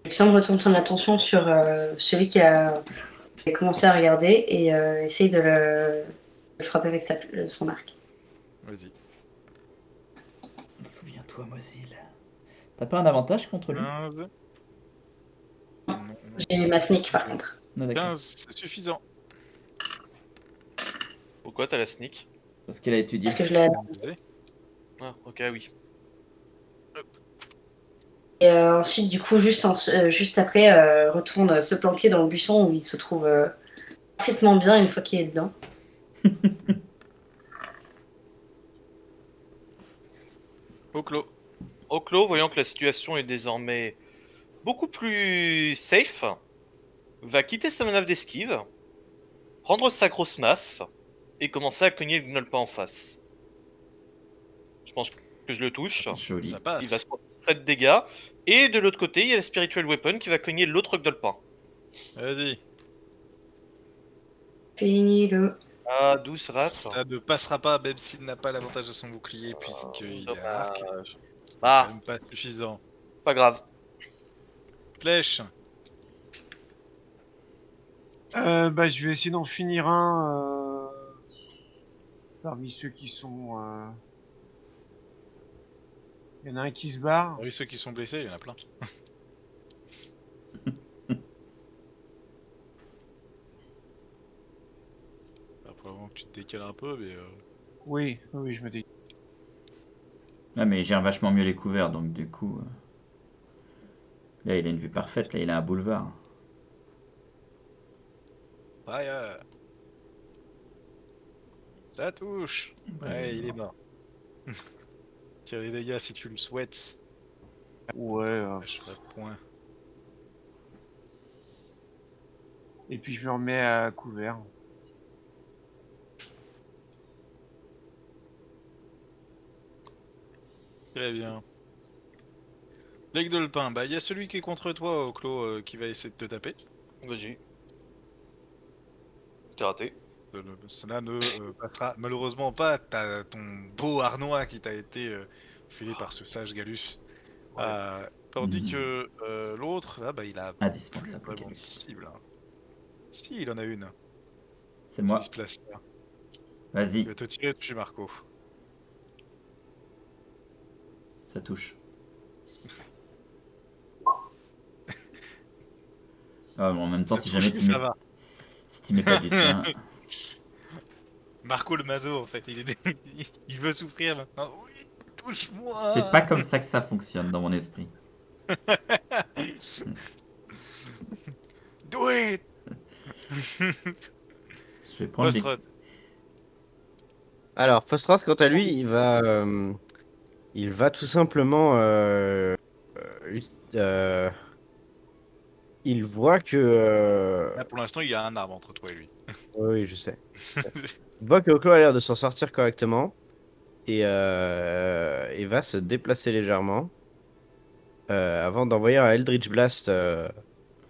Luxembourg retourne son attention sur celui qui a commencé à regarder et essaye de le frapper avec son arc. Vas-y. Toi, Mozille. T'as pas un avantage contre lui? 15. J'ai ma sneak par contre. Non, 15, c'est suffisant. Pourquoi t'as la sneak? Parce qu'elle a étudié. Parce que je l'ai. Ah, ok, oui. Et ensuite, du coup, juste après, retourne se planquer dans le buisson où il se trouve parfaitement bien une fois qu'il est dedans. Oclo, voyant que la situation est désormais beaucoup plus safe, va quitter sa manœuvre d'esquive, prendre sa grosse masse et commencer à cogner le Gnolpin en face. Je pense que je le touche. Joli. Il va se prendre 7 dégâts. Et de l'autre côté, il y a la Spiritual Weapon qui va cogner l'autre Gnolpin. Vas-y. Finis-le. Ah, 12 rats. Ça ne passera pas, même s'il n'a pas l'avantage de son bouclier, puisqu'il est à l'arc. Bah, même pas suffisant. Pas grave. Flèche. Bah, je vais essayer d'en finir un parmi ceux qui sont... Il y en a un qui se barre. Parmi ceux qui sont blessés, il y en a plein. Avant que tu te décales un peu, mais... Oui, oui, je me décale. Ah, mais il gère vachement mieux les couverts, donc du coup... Là, il a une vue parfaite, là, il a un boulevard. Fire. Ça touche. Ouais, il est mort. Tire les dégâts si tu le souhaites. Ouais, je ferai point. Et puis je me remets à couvert. Très bien. Leg de le pain, bah il y a celui qui est contre toi, Oclo, qui va essayer de te taper. Vas-y. T'es raté. Cela ne passera malheureusement pas. T'as ton beau harnois qui t'a été filé par ce sage Galus. Ouais. Tandis que l'autre, là, bah, il a indispensable okay. Cible. Si, il en a une. C'est moi. Vas-y. Je vais te tirer dessus, Marco. Ça touche. Ah, bon, en même temps, si jamais tu mets... Si tu mets pas des tiens... Marco le maso, en fait, il veut souffrir maintenant. Oui, touche-moi. C'est pas comme ça que ça fonctionne dans mon esprit. Do it. Je vais prendre Fostroth. Alors, Fostroth, quant à lui, il va tout simplement... Il voit que... Là, pour l'instant, il y a un arbre entre toi et lui. Oui, je sais. Il voit que Oclo a l'air de s'en sortir correctement. Et il va se déplacer légèrement. Avant d'envoyer un Eldritch Blast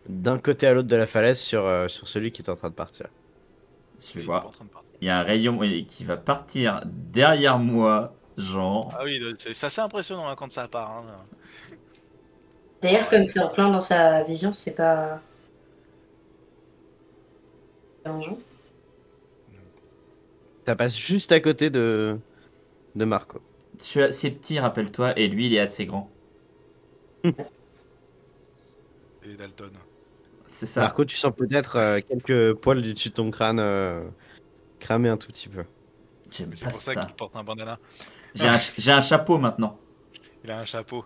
d'un côté à l'autre de la falaise sur celui qui est en train de partir. Je vois. Il y a un rayon qui va partir derrière moi, genre... Ah oui, c'est assez impressionnant hein, quand ça part. Hein. D'ailleurs, comme c'est en plein dans sa vision, c'est pas... Ça passe juste à côté de Marco. C'est petit, rappelle-toi, et lui, il est assez grand. Et Dalton. C'est ça. Marco, tu sens peut-être quelques poils du dessus de ton crâne cramer un tout petit peu. J'aime pas ça. C'est pour ça qu'il porte un bandana. J'ai un chapeau maintenant. Il a un chapeau.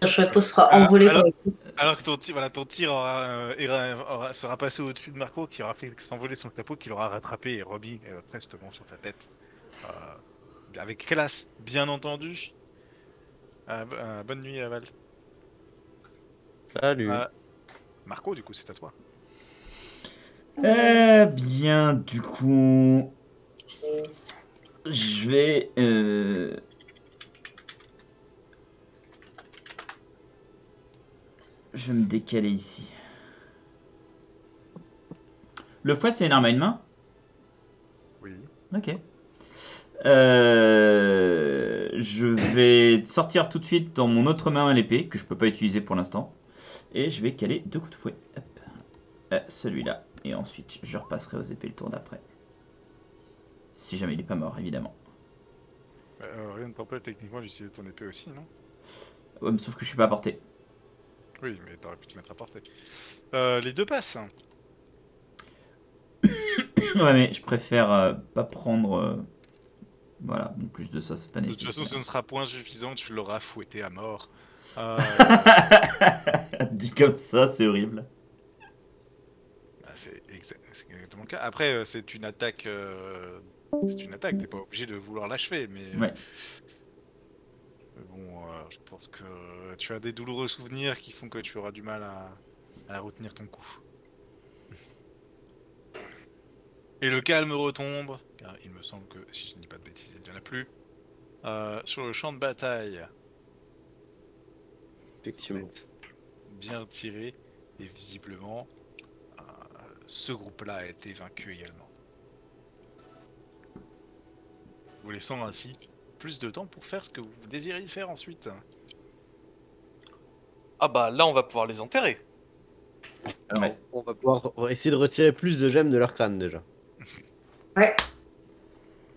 Ton chapeau sera envolé. Alors que ton tir sera passé au-dessus de Marco, qui aura fait s'envoler son chapeau, qui l'aura rattrapé et remis prestement sur sa tête. Avec classe, bien entendu. Bonne nuit, Val. Salut. Marco, du coup, c'est à toi. Eh bien, du coup... Je vais... Je vais me décaler ici. Le fouet, c'est une arme à une main? Oui. Ok. Je vais sortir tout de suite dans mon autre main à l'épée, que je peux pas utiliser pour l'instant. Et je vais caler 2 coups de fouet. Celui-là. Et ensuite, je repasserai aux épées le tour d'après. Si jamais il est pas mort, évidemment. Rien ne t'empêche techniquement d'utiliser ton épée aussi, non? Ouais, mais sauf que je suis pas à portée. Oui, mais t'aurais pu te mettre à portée. Les deux passent. Ouais, mais je préfère pas prendre... Voilà, en plus de ça, c'est pas nécessaire. De toute façon, ce ne sera point suffisant, tu l'auras fouetté à mort. Dit comme ça, c'est horrible. Bah, c'est exactement le cas. Après, c'est une attaque... C'est une attaque, t'es pas obligé de vouloir l'achever, mais... Ouais. Bon, je pense que tu as des douloureux souvenirs qui font que tu auras du mal à retenir ton coup. Et le calme retombe, car il me semble que, si je ne dis pas de bêtises, il n'y en a plus, sur le champ de bataille. Effectivement. Bien tiré, et visiblement, ce groupe-là a été vaincu également. Vous laissant ainsi plus de temps pour faire ce que vous désirez faire ensuite. Ah bah là on va pouvoir les enterrer. Alors, ouais. On va pouvoir essayer de retirer plus de gemmes de leur crâne déjà. Ouais.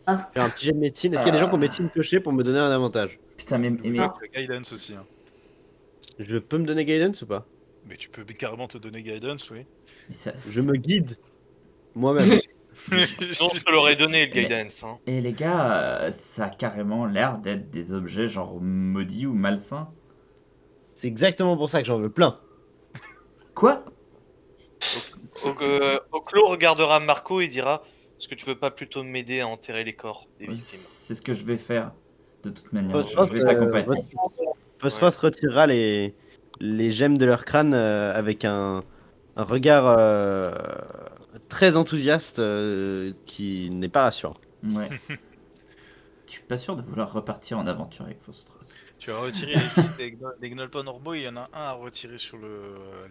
Ah. J'ai un petit jet de médecine. Est-ce qu'il y a des gens qui ont médecine cochée pour me donner un avantage? Putain mais... Guidance aussi. Hein. Je peux me donner guidance ou pas? Mais tu peux carrément te donner guidance, oui. Mais ça, je me guide moi-même. Je l'aurais donné le guidance. Hein. Et les gars, ça a carrément l'air d'être des objets genre maudits ou malsains. C'est exactement pour ça que j'en veux plein. Quoi? Oclo regardera Marco et dira: est-ce que tu veux pas plutôt m'aider à enterrer les corps des victimes? C'est ce que je vais faire de toute manière. Fostroth retirera les gemmes de leur crâne avec un regard. Très enthousiaste qui n'est pas rassurant. Ouais. Je suis pas sûr de vouloir repartir en aventure avec Fostroth. Tu as retiré les sites des Gnolpins normaux, il y en a un à retirer sur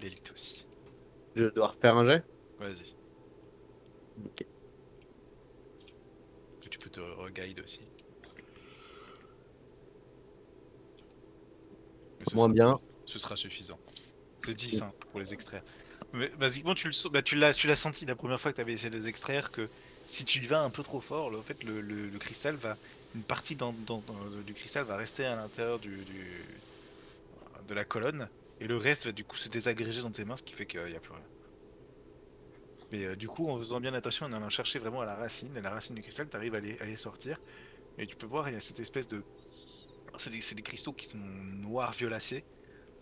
l'élite aussi. Je dois refaire un jet? Vas-y. Ok. Et tu peux te reguide aussi. Moins bien. Ce sera suffisant. C'est 10 hein, pour les extraire. Mais basiquement, tu l'as senti la première fois que tu avais essayé de les extraire que si tu y vas un peu trop fort, là, en fait, le cristal va. Une partie du cristal va rester à l'intérieur de la colonne et le reste va du coup se désagréger dans tes mains, ce qui fait qu'il n'y a plus rien. Mais du coup, en faisant bien attention, en allant chercher vraiment à la racine, du cristal, tu arrives à les sortir. Et tu peux voir, il y a cette espèce de... C'est des cristaux qui sont noirs violacés.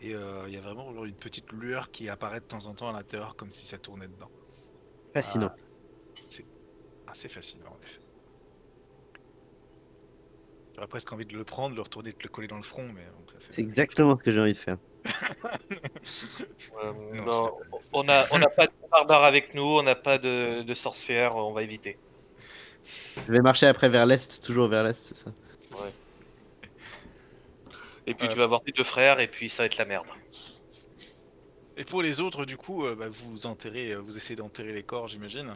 Et il y a vraiment genre, une petite lueur qui apparaît de temps en temps à l'intérieur, comme si ça tournait dedans. Fascinant. C'est assez fascinant, en effet. J'aurais presque envie de le prendre, de le retourner, de le coller dans le front, mais... C'est exactement ce que j'ai envie de faire. Non, on n'a pas de barbare avec nous, on n'a pas de sorcière, on va éviter. Je vais marcher après vers l'est, toujours vers l'est, c'est ça. Ouais. Et puis tu vas voir tes deux frères, et puis ça va être la merde. Et pour les autres, du coup, bah, vous enterrez, vous essayez d'enterrer les corps, j'imagine.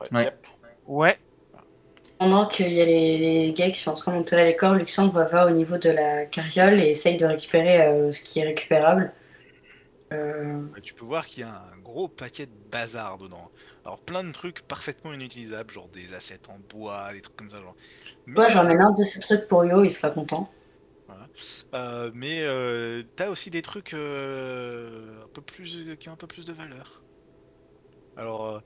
Ouais. Ouais. Yep. Ouais. Pendant qu'il y a les gars qui sont en train d'enterrer les corps, Luxembourg va au niveau de la carriole et essaye de récupérer ce qui est récupérable. Tu peux voir qu'il y a un gros paquet de bazar dedans. Alors plein de trucs parfaitement inutilisables, genre des assiettes en bois, des trucs comme ça. Genre. Mais... Ouais, j'en mets un de ces trucs pour Yo, il sera content. Voilà. Mais t'as aussi des trucs qui ont un peu plus de valeur. Alors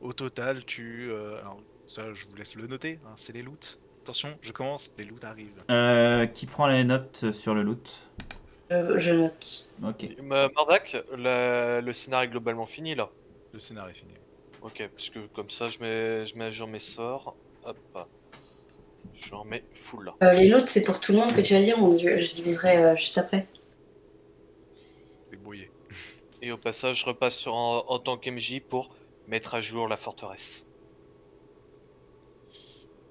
au total, tu... alors, ça, je vous laisse le noter, hein, c'est les loots. Attention, je commence, les loots arrivent. Qui prend les notes sur le loot? Je note. Ok. Mordak, le scénario est globalement fini là. Le scénario est fini. Ok, parce que comme ça, je mets à jour mes sorts. Hop, je remets full là. Les loots, c'est pour tout le monde que tu vas dire, je diviserai juste après. Débrouillé. Et au passage, je repasse en tant qu'MJ pour mettre à jour la forteresse.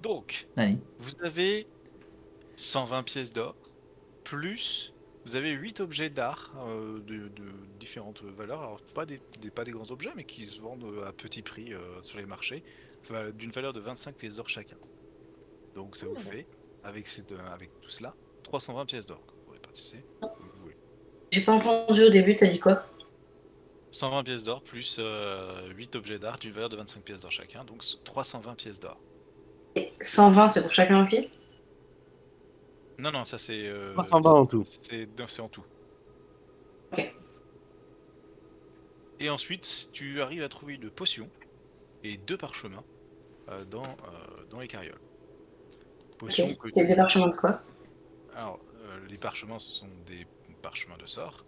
Donc, oui. Vous avez 120 pièces d'or, plus vous avez 8 objets d'art de différentes valeurs, alors pas des grands objets, mais qui se vendent à petit prix sur les marchés, enfin, d'une valeur de 25 pièces d'or chacun. Donc ça vous fait, avec tout cela, 320 pièces d'or. Vous répartissez comme vous voulez. J'ai pas entendu au début, t'as dit quoi? 120 pièces d'or, plus 8 objets d'art, d'une valeur de 25 pièces d'or chacun, donc 320 pièces d'or. Et 120, c'est pour chacun entier? Non, non, ça c'est... 120 en tout. C'est en tout. Ok. Et ensuite, tu arrives à trouver une potion et 2 parchemins dans les carrioles. Potion okay. Et des parchemins de quoi? Alors, les parchemins, ce sont des parchemins de sort.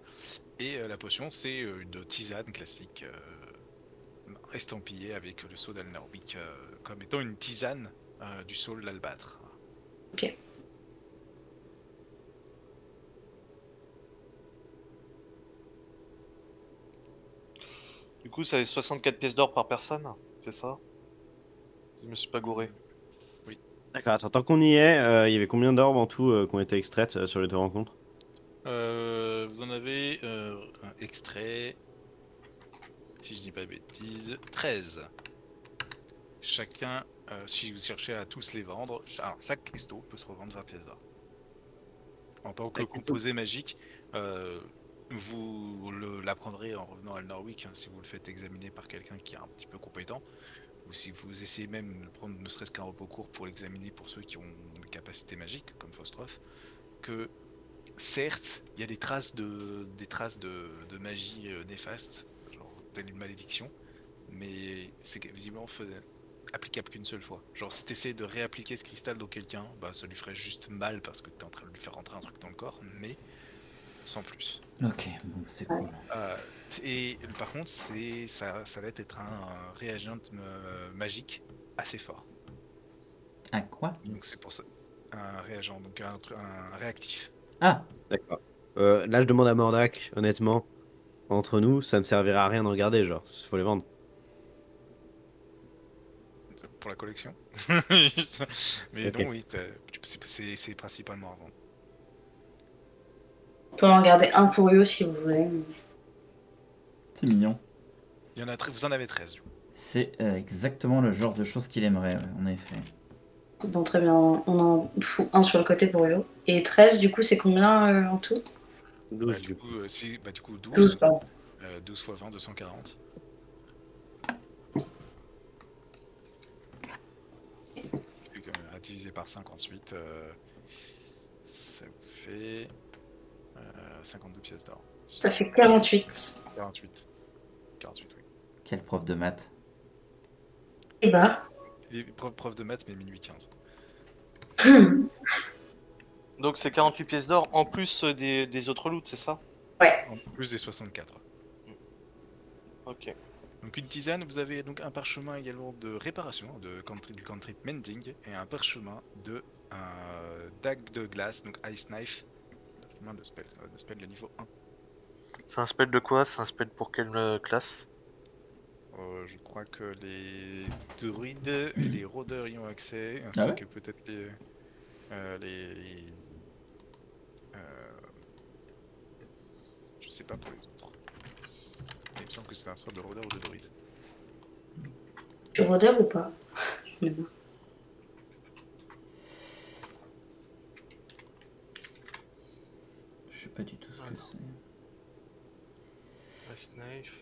Et la potion, c'est une tisane classique estampillée avec le sceau d'Alnerwick comme étant une tisane. Du saule d'Albâtre. Ok. Du coup, ça fait 64 pièces d'or par personne, c'est ça? Je me suis pas gouré. Oui. D'accord, attends, tant qu'on y est, il y avait combien d'orbes en tout qui ont été extraites sur les deux rencontres? Vous en avez extrait, si je dis pas de bêtises, 13. Chacun. Si vous cherchez à tous les vendre, alors chaque cristaux peut se revendre 20 pièces d'or. En tant que composé magique, vous l'apprendrez en revenant à Alnerwick, hein, si vous le faites examiner par quelqu'un qui est un petit peu compétent, ou si vous essayez même de prendre ne serait-ce qu'un repos court pour l'examiner pour ceux qui ont des capacités magiques, comme Fostroth, que certes, il y a des traces de magie néfaste, genre telle une malédiction, mais c'est visiblement applicable qu'une seule fois. Genre si t'essayais de réappliquer ce cristal dans quelqu'un, bah ça lui ferait juste mal parce que t'es en train de lui faire rentrer un truc dans le corps, mais sans plus. Ok, bon, c'est cool. Et par contre, ça va être un réagent magique assez fort. Un quoi? Donc c'est pour ça. Un réagent, donc un réactif. Ah, d'accord. Là je demande à Mordak, honnêtement, entre nous, ça me servira à rien de regarder, genre, faut les vendre. Pour la collection. Mais okay. Non, oui, c'est principalement à vendre. On peut en garder un pour eux si vous voulez. C'est mignon. Il y en a, vous en avez 13. C'est exactement le genre de choses qu'il aimerait, en effet. Bon, très bien, on en fout un sur le côté pour eux. Et 13, du coup, c'est combien en tout? 12 du coup. Si, bah, du coup 12 pardon. 12 x 20, 240. À diviser par 5 ensuite, ça fait 52 pièces d'or. Ça fait 48. 48, oui. Quel prof de maths? Eh ben. Prof de maths, mais minuit 15. Donc c'est 48 pièces d'or en plus des autres loots, c'est ça? Ouais. En plus des 64. Ok. Donc une tisane, vous avez donc un parchemin également de réparation du cantrip Mending et un parchemin de dague de glace, donc Ice Knife. Parchemin de spell de niveau 1. C'est un spell de quoi? C'est un spell pour quelle classe? Je crois que les druides et les rôdeurs y ont accès, ainsi que peut-être je sais pas pour les autres. Mais il me semble que c'est un sort de rôdeur ou de druide. De rôdeur ou pas? Je sais pas du tout ce que c'est. Ice Knife.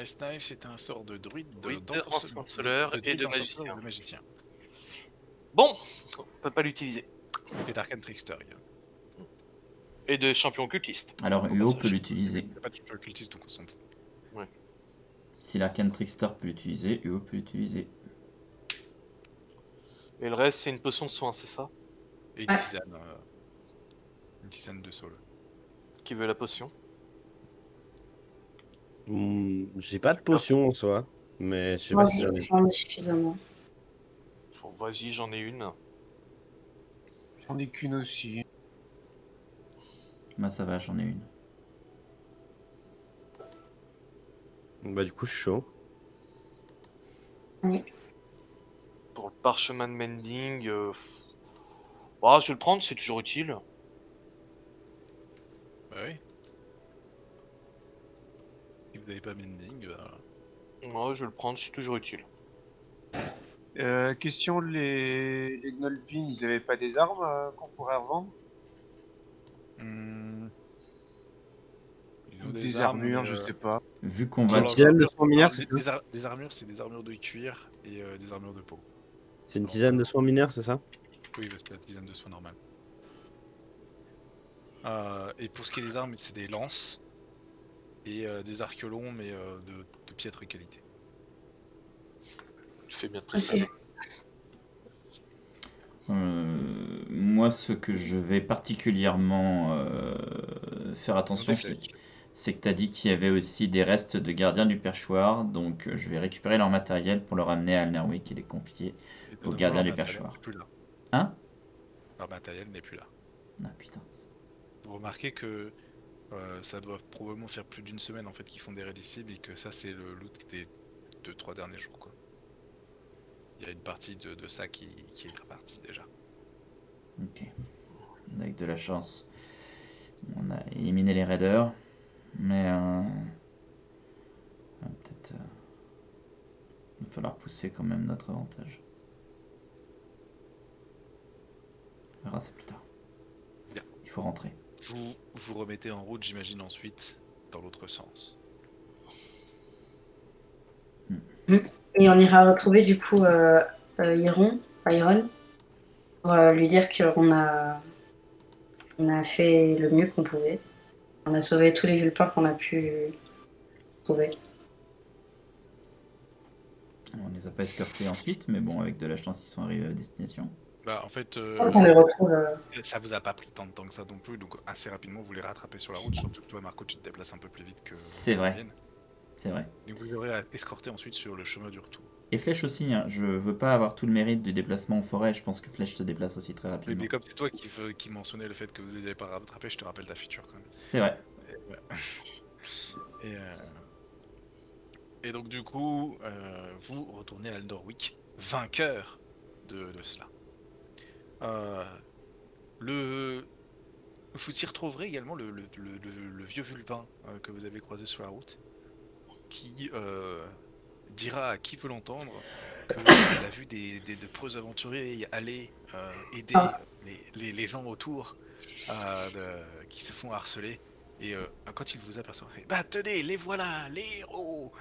Ice Knife, c'est un sort de druide, de magicien. Bon, on peut pas l'utiliser. Et d'arcane trickster. Et de champion occultiste. Alors Hugo peut l'utiliser. Il n'y a pas de champion occultiste, donc on s'en fout. Ouais. Si l'arcane trickster peut l'utiliser, Hugo peut l'utiliser. Et le reste, c'est une potion de soin, c'est ça? Et une tisane. Une tisane de saule. Qui veut la potion? J'ai pas de potion en soi, mais je sais pas si j'en ai suffisamment. Bon, vas-y, j'en ai une. J'en ai qu'une aussi. Bah ça va, j'en ai une. Bah du coup je suis chaud. Oui. Pour le parchemin de Mending, oh, je vais le prendre, c'est toujours utile. Bah oui. Vous n'avez pas Mending, moi je vais le prendre, c'est toujours utile. Question, les Gnolpins, ils n'avaient pas des armes qu'on pourrait revendre? Ils ont des armures, je sais pas. Vu qu'on va des armures, c'est des armures de cuir et des armures de peau. C'est une tisane de soins mineurs, c'est ça? Oui, c'est la tisane de soins normale. Et pour ce qui est des armes, c'est des lances. Et des arquelons, mais de piètre qualité. Tu fais bien de préciser. Moi, ce que je vais particulièrement faire attention, c'est que tu as dit qu'il y avait aussi des restes de gardiens du perchoir. Donc, je vais récupérer leur matériel pour leur amener à Alnerwick et les confier aux gardiens du perchoir. Hein? Leur matériel n'est plus là. Ah putain. Vous remarquez que. Ça doit probablement faire plus d'une semaine en fait qu'ils font des raids ici, et que ça c'est le loot des 2-3 derniers jours quoi. Il y a une partie de ça qui est repartie déjà. Ok. Avec de la chance. On a éliminé les raiders. Mais peut-être il va falloir pousser quand même notre avantage. On verra ça plus tard. Bien. Il faut rentrer. Vous remettez en route, j'imagine, ensuite dans l'autre sens. Et on ira retrouver du coup Iron pour lui dire qu'on a fait le mieux qu'on pouvait. On a sauvé tous les vulpins qu'on a pu trouver. On les a pas escortés ensuite, mais bon, avec de la chance, ils sont arrivés à destination. Bah, en fait, ça vous a pas pris tant de temps que ça non plus, donc assez rapidement vous les rattrapez sur la route, surtout que toi Marco tu te déplaces un peu plus vite que... C'est vrai, c'est vrai. Donc vous les aurez à escorter ensuite sur le chemin du retour. Et Flèche aussi, hein. Je veux pas avoir tout le mérite du déplacement en forêt, je pense que Flèche se déplace aussi très rapidement. Mais comme c'est toi qui mentionnais le fait que vous les avez pas rattrapés, je te rappelle ta feature quand même. C'est vrai. Et donc du coup, vous retournez à Alnorwick, vainqueur de cela. Vous y retrouverez également le vieux vulpin que vous avez croisé sur la route, qui dira à qui veut l'entendre qu'il a vu des preux aventuriers aller aider les gens autour qui se font harceler. Et quand ils vous aperçoivent, bah tenez, les voilà, les héros.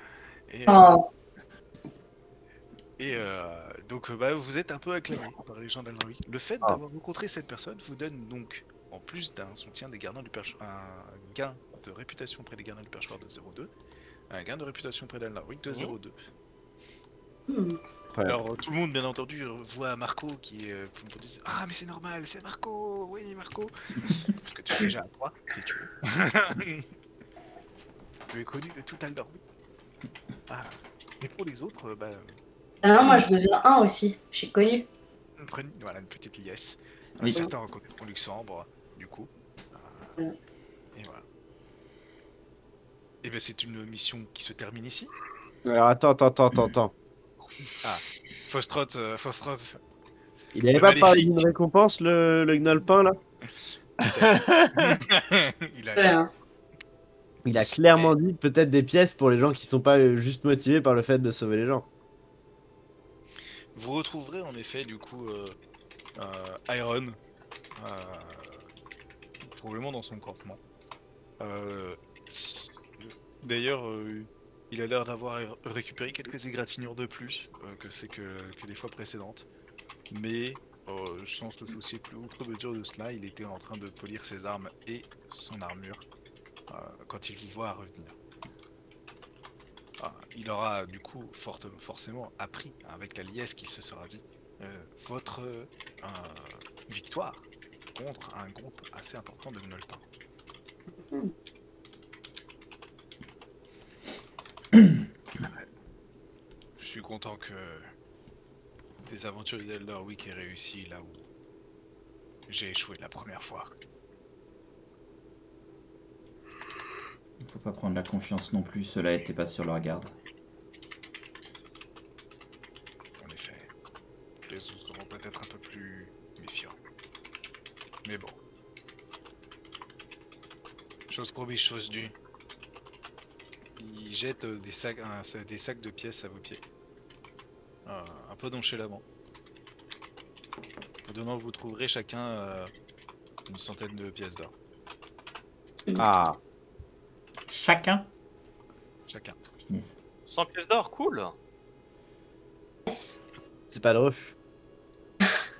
Et, donc bah, vous êtes un peu acclamé par les gens d'Alnerwick. Le fait d'avoir rencontré cette personne vous donne donc, en plus d'un soutien des gardiens du perchoir, un gain de réputation près des gardiens du perchoir de 0,2, un gain de réputation près d'Alnerwick de 0,2. Mmh. Alors tout le monde bien entendu voit Marco qui dit ah mais c'est normal, c'est Marco, oui Marco. Parce que tu es déjà à 3 si tu veux. Tu es connu de tout Alnorwood. Ah, mais pour les autres, bah... Alors moi je deviens 1 aussi, je suis connu. Voilà, une petite liesse. Oui. Certains reconnaîtront Luxembourg, du coup. Et voilà. Et ben c'est une mission qui se termine ici. Alors attends. Ah, Fostroth. Il n'avait pas parlé d'une récompense, le Gnolpin, là. Il a clairement dit peut-être des pièces pour les gens qui sont pas juste motivés par le fait de sauver les gens. Vous retrouverez en effet, du coup, Iron, probablement dans son campement. D'ailleurs... il a l'air d'avoir récupéré quelques égratignures de plus que les fois précédentes. Mais sans se soucier plus outre mesure de cela, il était en train de polir ses armes et son armure quand il vous voit revenir. Ah, il aura du coup forcément appris, avec la liesse qu'il se sera dit, votre victoire contre un groupe assez important de Gnolpins. Je suis content que des aventures d'Alnerwick aient réussi là où j'ai échoué la première fois. Il faut pas prendre la confiance non plus, ceux-là n'étaient pas sur leur garde. En effet, les autres seront peut-être un peu plus méfiants. Mais bon. Chose promise, chose due. Il jette des sacs de pièces à vos pieds, un peu nonchalamment. Demain, vous trouverez chacun une centaine de pièces d'or. Ah. Chacun. 100 pièces d'or, cool. C'est pas drôle.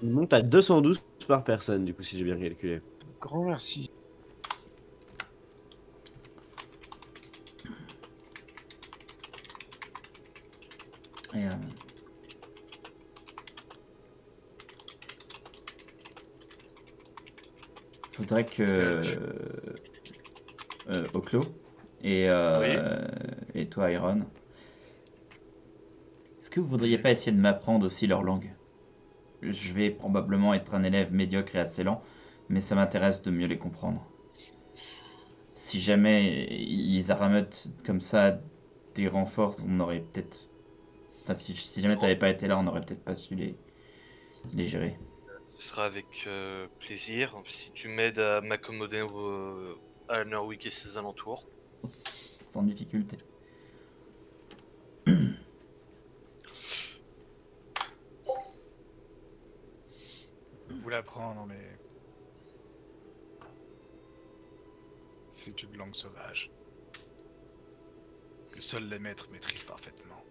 Il monte à 212 par personne, du coup, si j'ai bien calculé. Grand merci. Faudrait que Oclo et toi Iron, est-ce que vous voudriez pas essayer de m'apprendre aussi leur langue? Je vais probablement être un élève médiocre et assez lent, mais ça m'intéresse de mieux les comprendre. Si jamais ils aramotent comme ça des renforts, on aurait peut-être... Parce que si jamais t'avais pas été là, on aurait peut-être pas su les gérer. Ce sera avec plaisir, si tu m'aides à m'accommoder à Alnerwick et ses alentours. Sans difficulté. Vous l'apprendre, mais... C'est une langue sauvage. Que seuls les maîtres maîtrisent parfaitement.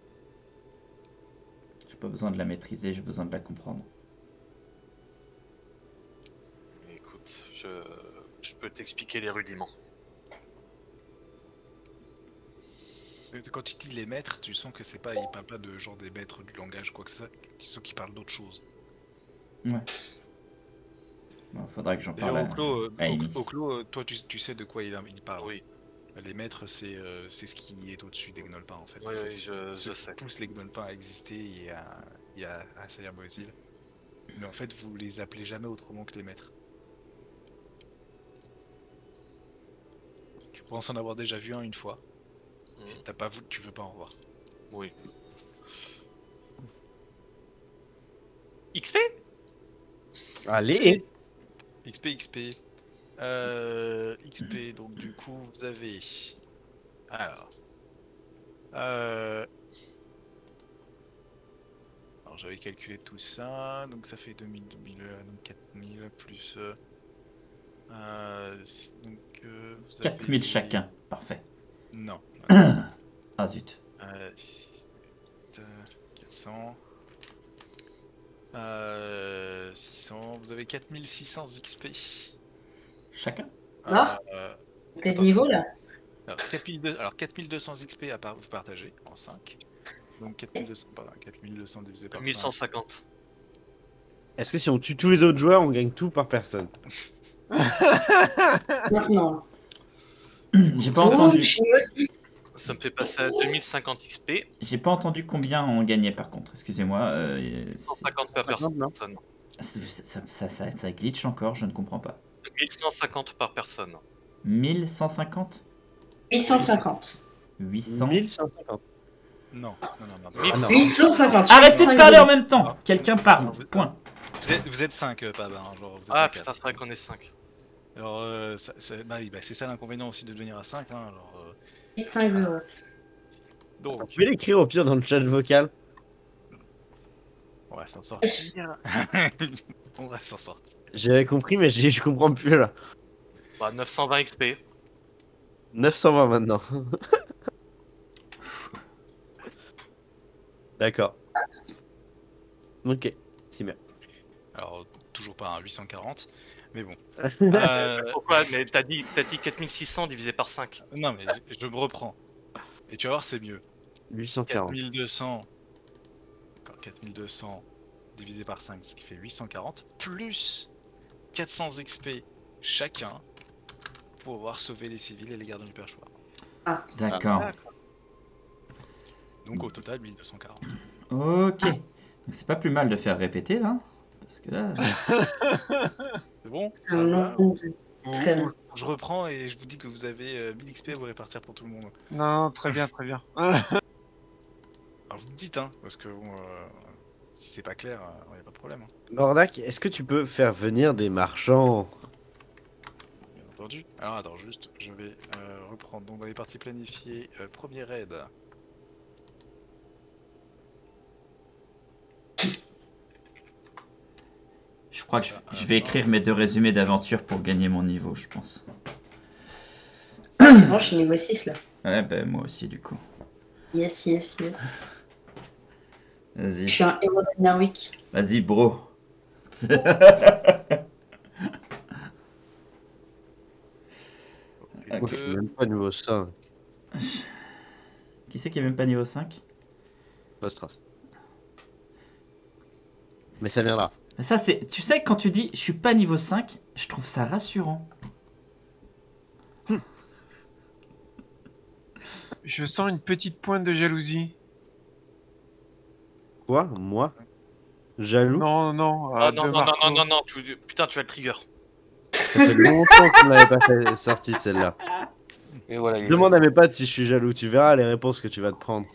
J'ai pas besoin de la maîtriser, j'ai besoin de la comprendre. Écoute, je peux t'expliquer les rudiments. Quand il dit les maîtres, tu sens que c'est pas, il parle pas de genre des maîtres du langage, quoi que ce soit. Tu sens qu'il parle d'autre chose. Ouais. Bon, faudra que j'en parle. Oclo, toi tu sais de quoi il parle. Oui. Les maîtres, c'est ce qui est au-dessus des Gnolpins, en fait. Oui, je sais. Pousse les Gnolpins à exister et à salir Mozille. Mais en fait, vous les appelez jamais autrement que les maîtres. Tu penses en avoir déjà vu un une fois. T'as pas voulu, tu veux pas en revoir. Oui. XP. Allez. XP. XP, donc du coup vous avez... Alors Alors j'avais calculé tout ça, donc ça fait 2000, donc 4000 plus... donc, 4000 chacun, parfait. Non. Ah zut. 400. 600, vous avez 4600 XP. Chacun. Ah quel niveau là? Alors 4200 XP à part vous partagez en 5. Donc 4200, pardon, 4200 divisé par 1150. Est-ce que si on tue tous les autres joueurs, on gagne tout par personne? Non. J'ai pas entendu. Ça me fait passer à 2050 XP. J'ai pas entendu combien on gagnait par contre, excusez-moi. 150 par personne. Ça glitch encore, je ne comprends pas. 1150 par personne. 1150 850. 800. 1150. Non, non, non, non. 850. Arrêtez de parler en même temps. Quelqu'un parle, point. Vous êtes 5, Pabin. Ah putain, c'est vrai qu'on est 5. Alors, c'est ça l'inconvénient aussi de devenir à 5. Donc, vous pouvez l'écrire au pire dans le chat vocal. On va s'en sortir. On va s'en sortir. J'avais compris, mais je comprends plus là. Bah, 920 XP. 920 maintenant. D'accord. Ok, c'est bien. Alors, toujours pas un 840, mais bon. Pourquoi? Mais t'as dit 4600 divisé par 5. Non, mais je me reprends. Et tu vas voir, c'est mieux. 840. 4200. Encore 4200 divisé par 5, ce qui fait 840. Plus 400 XP chacun pour avoir sauvé les civils et les gardiens du perchoir. Ah, d'accord. Donc au total 1240. Ok. Donc c'est pas plus mal de faire répéter là. Parce que là. C'est bon, ça va, très bien. Je reprends et je vous dis que vous avez 1000 XP à vous répartir pour tout le monde. Non, très bien, très bien. Alors vous me dites, hein, parce que bon, si c'est pas clair, il n'y a pas de problème. Hein. Nordak, est-ce que tu peux faire venir des marchands? Bien entendu. Alors attends, juste, je vais reprendre. Donc dans les parties planifiées, premier raid. Je crois que je vais écrire mes deux résumés d'aventure pour gagner mon niveau, je pense. C'est bon, je suis niveau 6 là. Ouais, ben moi aussi du coup. Yes, yes, yes. Vas-y. Je suis un héros d'Alnerwick. Vas-y, bro. Moi, je suis même pas niveau 5. Qui c'est qui est même pas niveau 5? Fostroth. Mais ça viendra. Ça, c'est... Tu sais, quand tu dis « je suis pas niveau 5 », je trouve ça rassurant. Je sens une petite pointe de jalousie. Quoi? Moi? Jaloux? Non, non, non, putain, tu as le trigger. Ça fait longtemps qu'on l'avait pas fait sortie, celle-là. Voilà, demande à mes potes si je suis jaloux, tu verras les réponses que tu vas te prendre.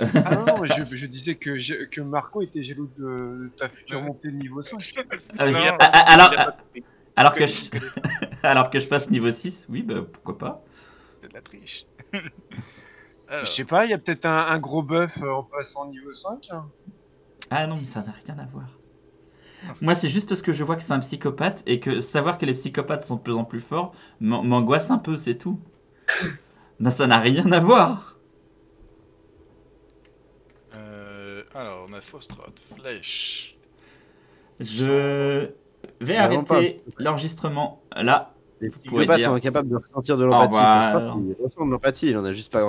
Ah non, je disais que Marco était jaloux de ta future montée de niveau 5. Alors que je passe niveau 6, oui, bah pourquoi pas. C'est de la triche. Alors. Je sais pas, il y a peut-être un gros buff en passant niveau 5. Hein. Ah non, mais ça n'a rien à voir. Moi, c'est juste parce que je vois que c'est un psychopathe et que savoir que les psychopathes sont de plus en plus forts m'angoisse un peu, c'est tout. Non, ça n'a rien à voir. Alors, on a Fostroth, flèche. Je vais arrêter l'enregistrement là. Les psychopathes sont incapables de ressentir de l'empathie. Fostroth, il ressent de l'empathie, il en a juste pas grand.